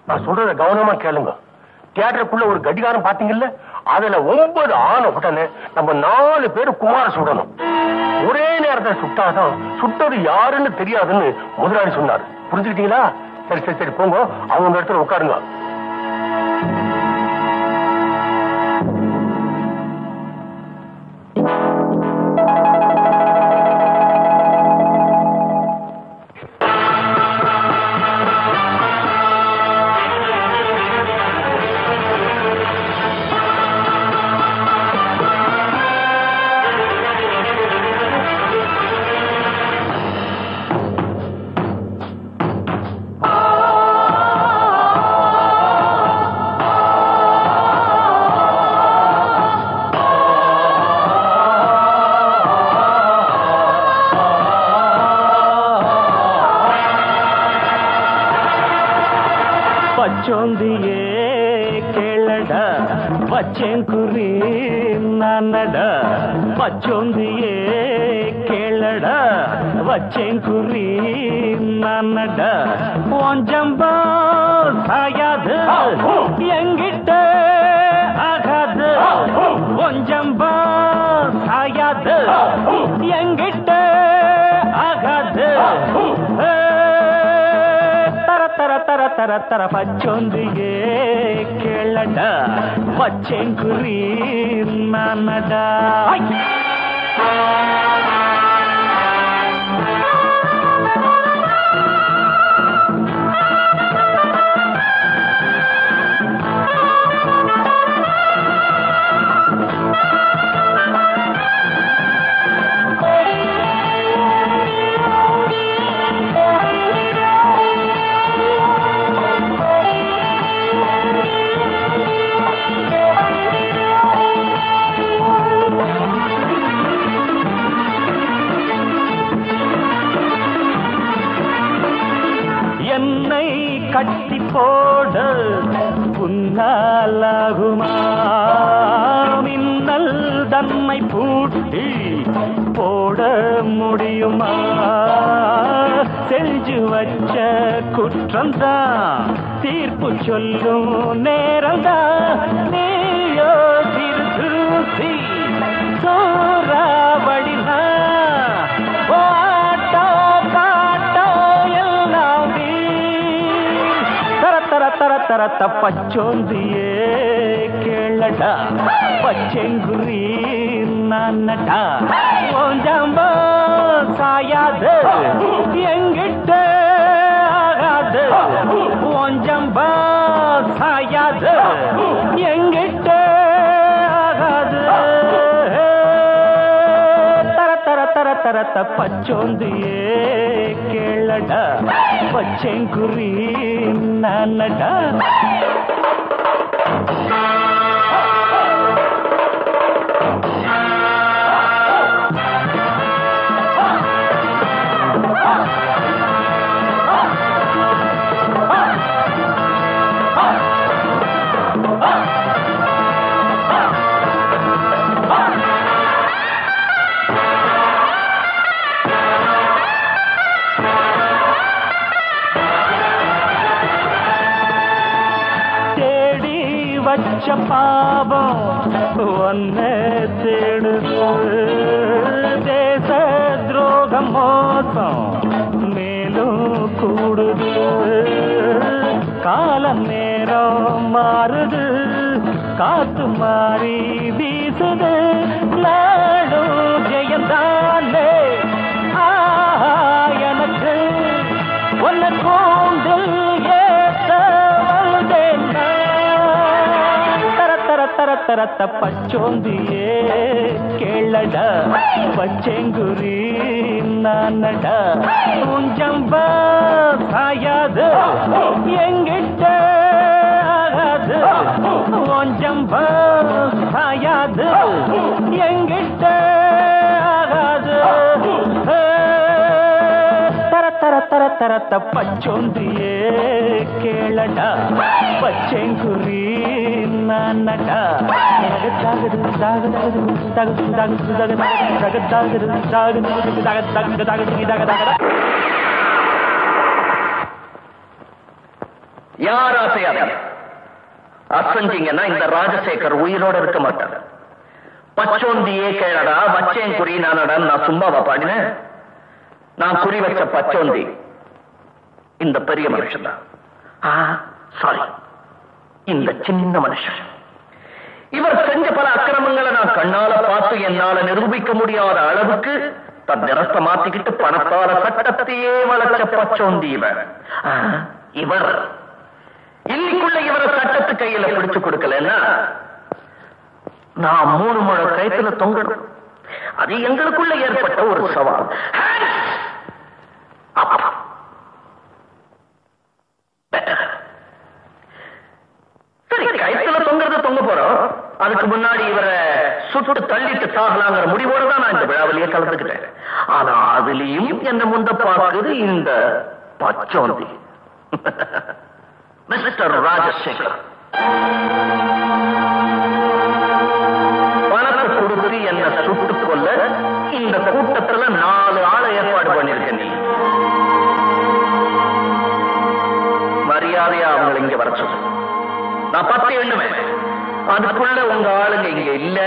நான் சொல்றத கவனமா கேளுங்க. தியேட்டருக்குள்ள ஒரு கடிகாரம் பாத்தீங்கல்ல, அதுல ஒன்பது ஆணை உடனே நம்ம நாலு பேரு குமார சுடணும். ஒரே நேரத்தில் சுட்டாதான் சுட்டது யாருன்னு தெரியாதுன்னு முதலாளி சொன்னாரு. புரிஞ்சுக்கிட்டீங்களா? சரி சரி சரி போங்க, அவங்க இடத்துல உட்காருங்க. பச்சேங்குறி நானடா பச்சோந்தியே கேளடா பச்சேங்குறி நானடா ஓஞ்சம்பா சாயாது எங்கிட்ட ஆகாது ஓஞ்சம்பா சாயாது எங்கிட்ட ஆகாது தர தர தர தர தர பச்சோந்தியே கேளடா பச்சேங்குறி நானடா. கட்டி போட புன்னாலாகுமா மின்னல் தன்னை பூட்டி போட முடியுமா? செஞ்சு வச்ச குற்றம்தான் தீர்ப்பு சொல்லும் நேரம்தான். நீயோ திரு திருத்தி சோறாவடினா தர தரத்த பச்சோந்தியே கேளடா பச்சேங்குறி நானடா ஓஞ்சம்பா சாயாது எங்கிட்ட ஆகாது ஓஞ்சம்பா சாயாது எங்கிட்ட ஆகாது தர தர தர தரத்த பச்சோந்தியே கேளடா பச்சேங்குறி நானடா. பாவம் ஒன்னே தேடுது, தேச துரோகம் மோசம் மேலும் கூடுது. காலம் நேரம் மாறுது, காத்து மாறி வீச ಪಚ್ಚೊಂದಿಯೇ ಕೇಳಡ ಪಚ್ಚೆಂಗುರಿ ನಾನಡ ಉಂಜಂಬ ಸಾಯದ ಎಂಗಿಟ್ಟ ಆಗದ ಉಂಜಂಬ ಸಾಯದ ಎಂಗಿಟ್ಟ ಆಗದ ತರ ತರ ತರ ತರ ತ ಪಚ್ಚೊಂದಿಯೇ ಕೇಳಡ ಪಚ್ಚೆಂಗುರಿ nannada dagadagadu dagadagadu dagadagadu dagadagadu dagadagadu dagadagadu dagadagadu dagadagadu yaar atheyada asanjinga na inda Rajasekhar uyiroda irukka maatara pachondiye kelada vachen kuri nanada na sumbava paadina na kuri vacha pachondi inda periya manushan ah sorry இந்த சின்ன மனுஷன் இவர் செஞ்ச பல அக்கிரமங்களை நான் கண்ணால பார்த்து என்னால நிரூபிக்க முடியாத அளவுக்கு தன் நிறத்தை மாத்திக்கிட்டு பணத்தால சட்டத்தையே வளர்க்க பச்சோந்தி இவர் இவர் இன்னைக்குள்ள இவரை சட்டத்து கையில பிடிச்சு கொடுக்கலன்னா நான் மூணு முழு கைத்துல தொங்கணும். அது எங்களுக்குள்ள ஏற்பட்ட ஒரு சவால். கைத்துல தொங்குறத தொங்க போறோம். அதுக்கு முன்னாடி இவரை சுட்டு தள்ளிட்டு சாகலாங்கிற முடிவோடு தான் நான் இந்த விழாவிலேயே கலந்துக்கிட்டேன். ஆனா அதுலயும் என்ன முந்த பார்க்குது இந்த பச்சோந்தி மிஸ்டர் ராஜசேகர். பணத்தை கொடுத்து என்னை சுட்டுக் கொள்ள இந்த கூட்டத்துல நாலு ஆளை ஏற்பாடு பண்ணிருக்கேன். நீ மரியாதையா அவங்களை இங்க வர சொல்லு. நான் பத்து எண்ணுமே, அதுக்குள்ள உங்க ஆளுங்க இங்க இல்ல.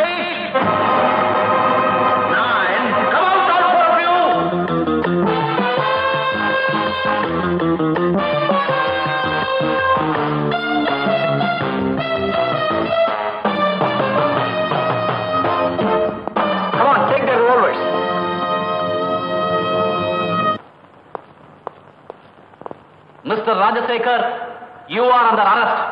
Eight nine come out all four of you. Mister Rajasekhar, you are under arrest.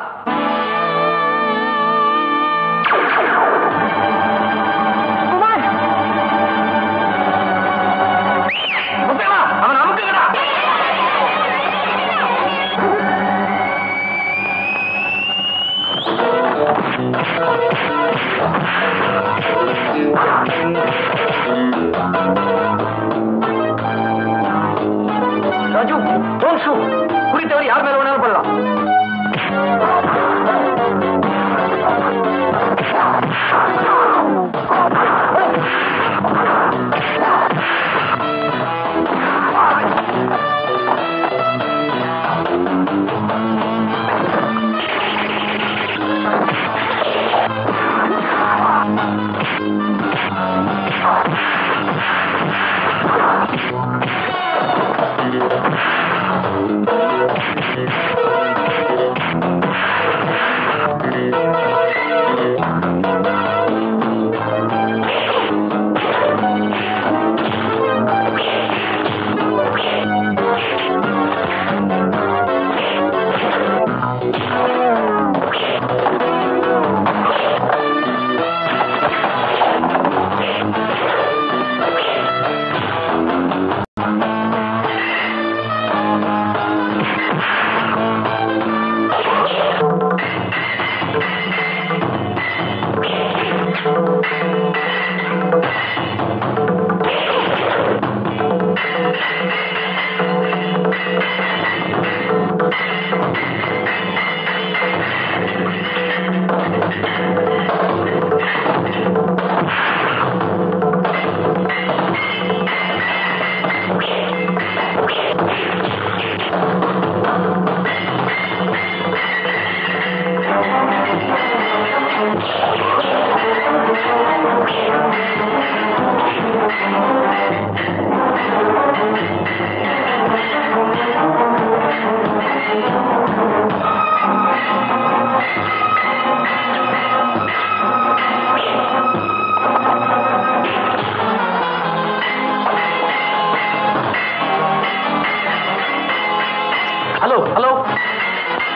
Hello, hello.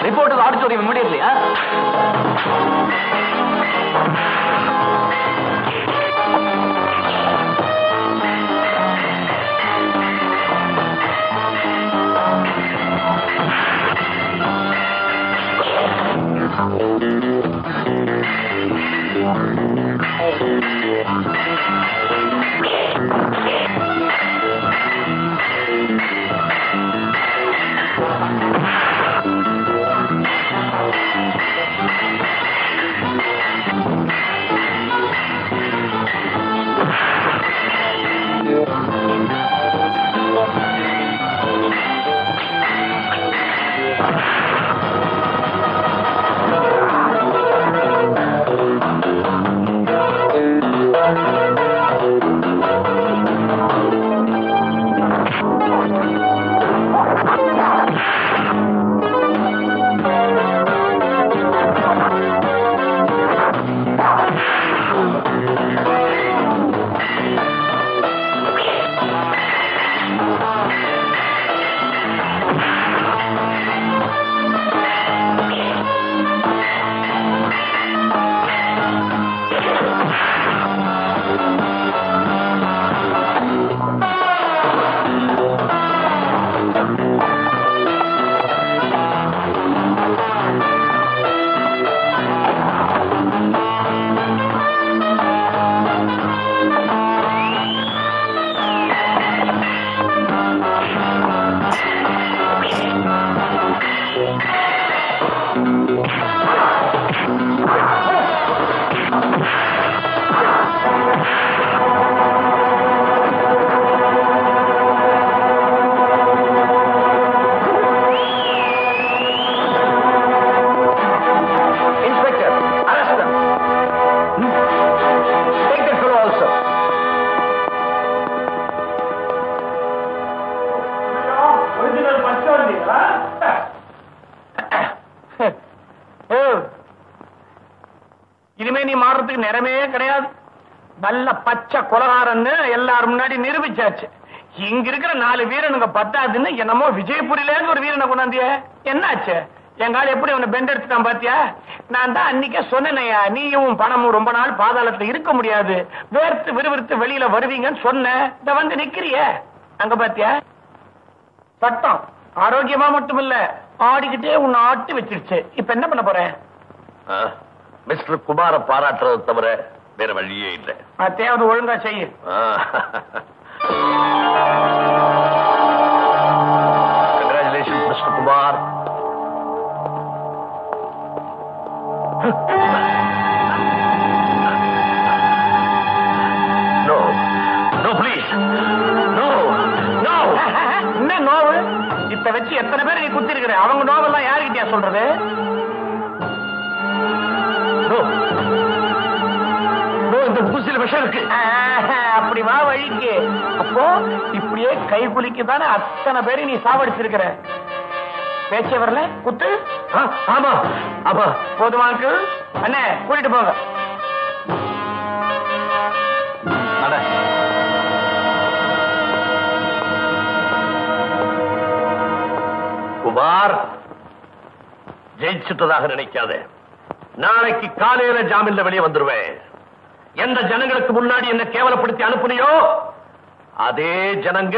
Report to the auditorium immediately, huh? என்னமோ விஜயபுரியில இருந்து ஒரு வீரனை கொண்டாந்தியே, என்னாச்சு? எங்கால எப்படி அவனை பெண்ட் எடுத்துட்டான் பாத்தியா? நான் தான் அன்னைக்கே சொன்னேனையா, நீயும் பணமும் ரொம்ப நாள் பாதாளத்துல இருக்க முடியாது, வேர்த்து விறுவிறுத்து வெளியில வருவீங்கன்னு சொன்னேன். இத வந்து நிக்கிறியே, அங்க பாத்தியா? சட்டம் ஆரோக்கியமா மட்டும் இல்ல, ஆடிக்கிட்டே உன்னை ஆட்டி வச்சிருச்சு. இப்ப என்ன பண்ண போறேன்? மிஸ்டர் குமார பாராட்டுறத தவிர வேற வழியே இல்லை. தேவை ஒழுங்கா செய்யு. Mister Kumar, no no please no no. என்ன நோவு? இப்ப வச்சு எத்தனை பேர் நீ குத்தி இருக்கிற? அவங்க நோவெல்லாம் யாருக்கிட்டயா சொல்றது? ஊசியில விஷம் இருக்கு. அப்படி வா வழிக்கு. அப்போ இப்படியே கை குலுக்கிதானே அத்தனை பேரை நீ சாவடிச்சிருக்கிற. பேச்சே வரல, குத்து. ஆமா ஆமா, போதுமாக்கு அண்ணே, கூட்டிட்டு போங்க. குமார், ஜெயிச்சுட்டதாக நினைக்காத. நாளைக்கு காலையில ஜாமீன்ல வெளியே வந்துருவேன். எந்த ஜனங்களுக்கு முன்னாடி என்ன கேவலப்படுத்தி அனுப்புனியோ அதே ஜனங்க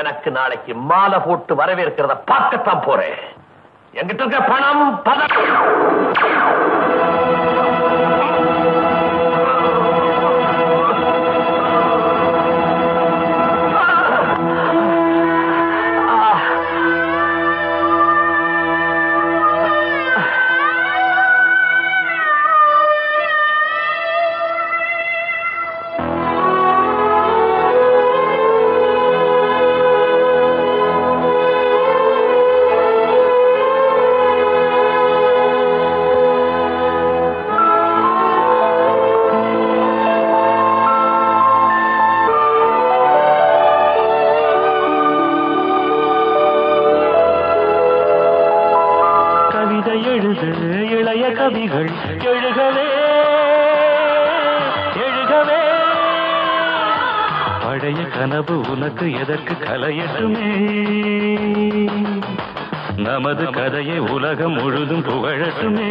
எனக்கு நாளைக்கு மாலை போட்டு வரவேற்கிறத பார்க்கத்தான் போறேன். எங்கிட்ட இருக்க பணம் பதம் கனவு உனக்கு எதற்கு கலையட்டுமே, நமது கதையை உலகம் முழுதும் புகழட்டுமே.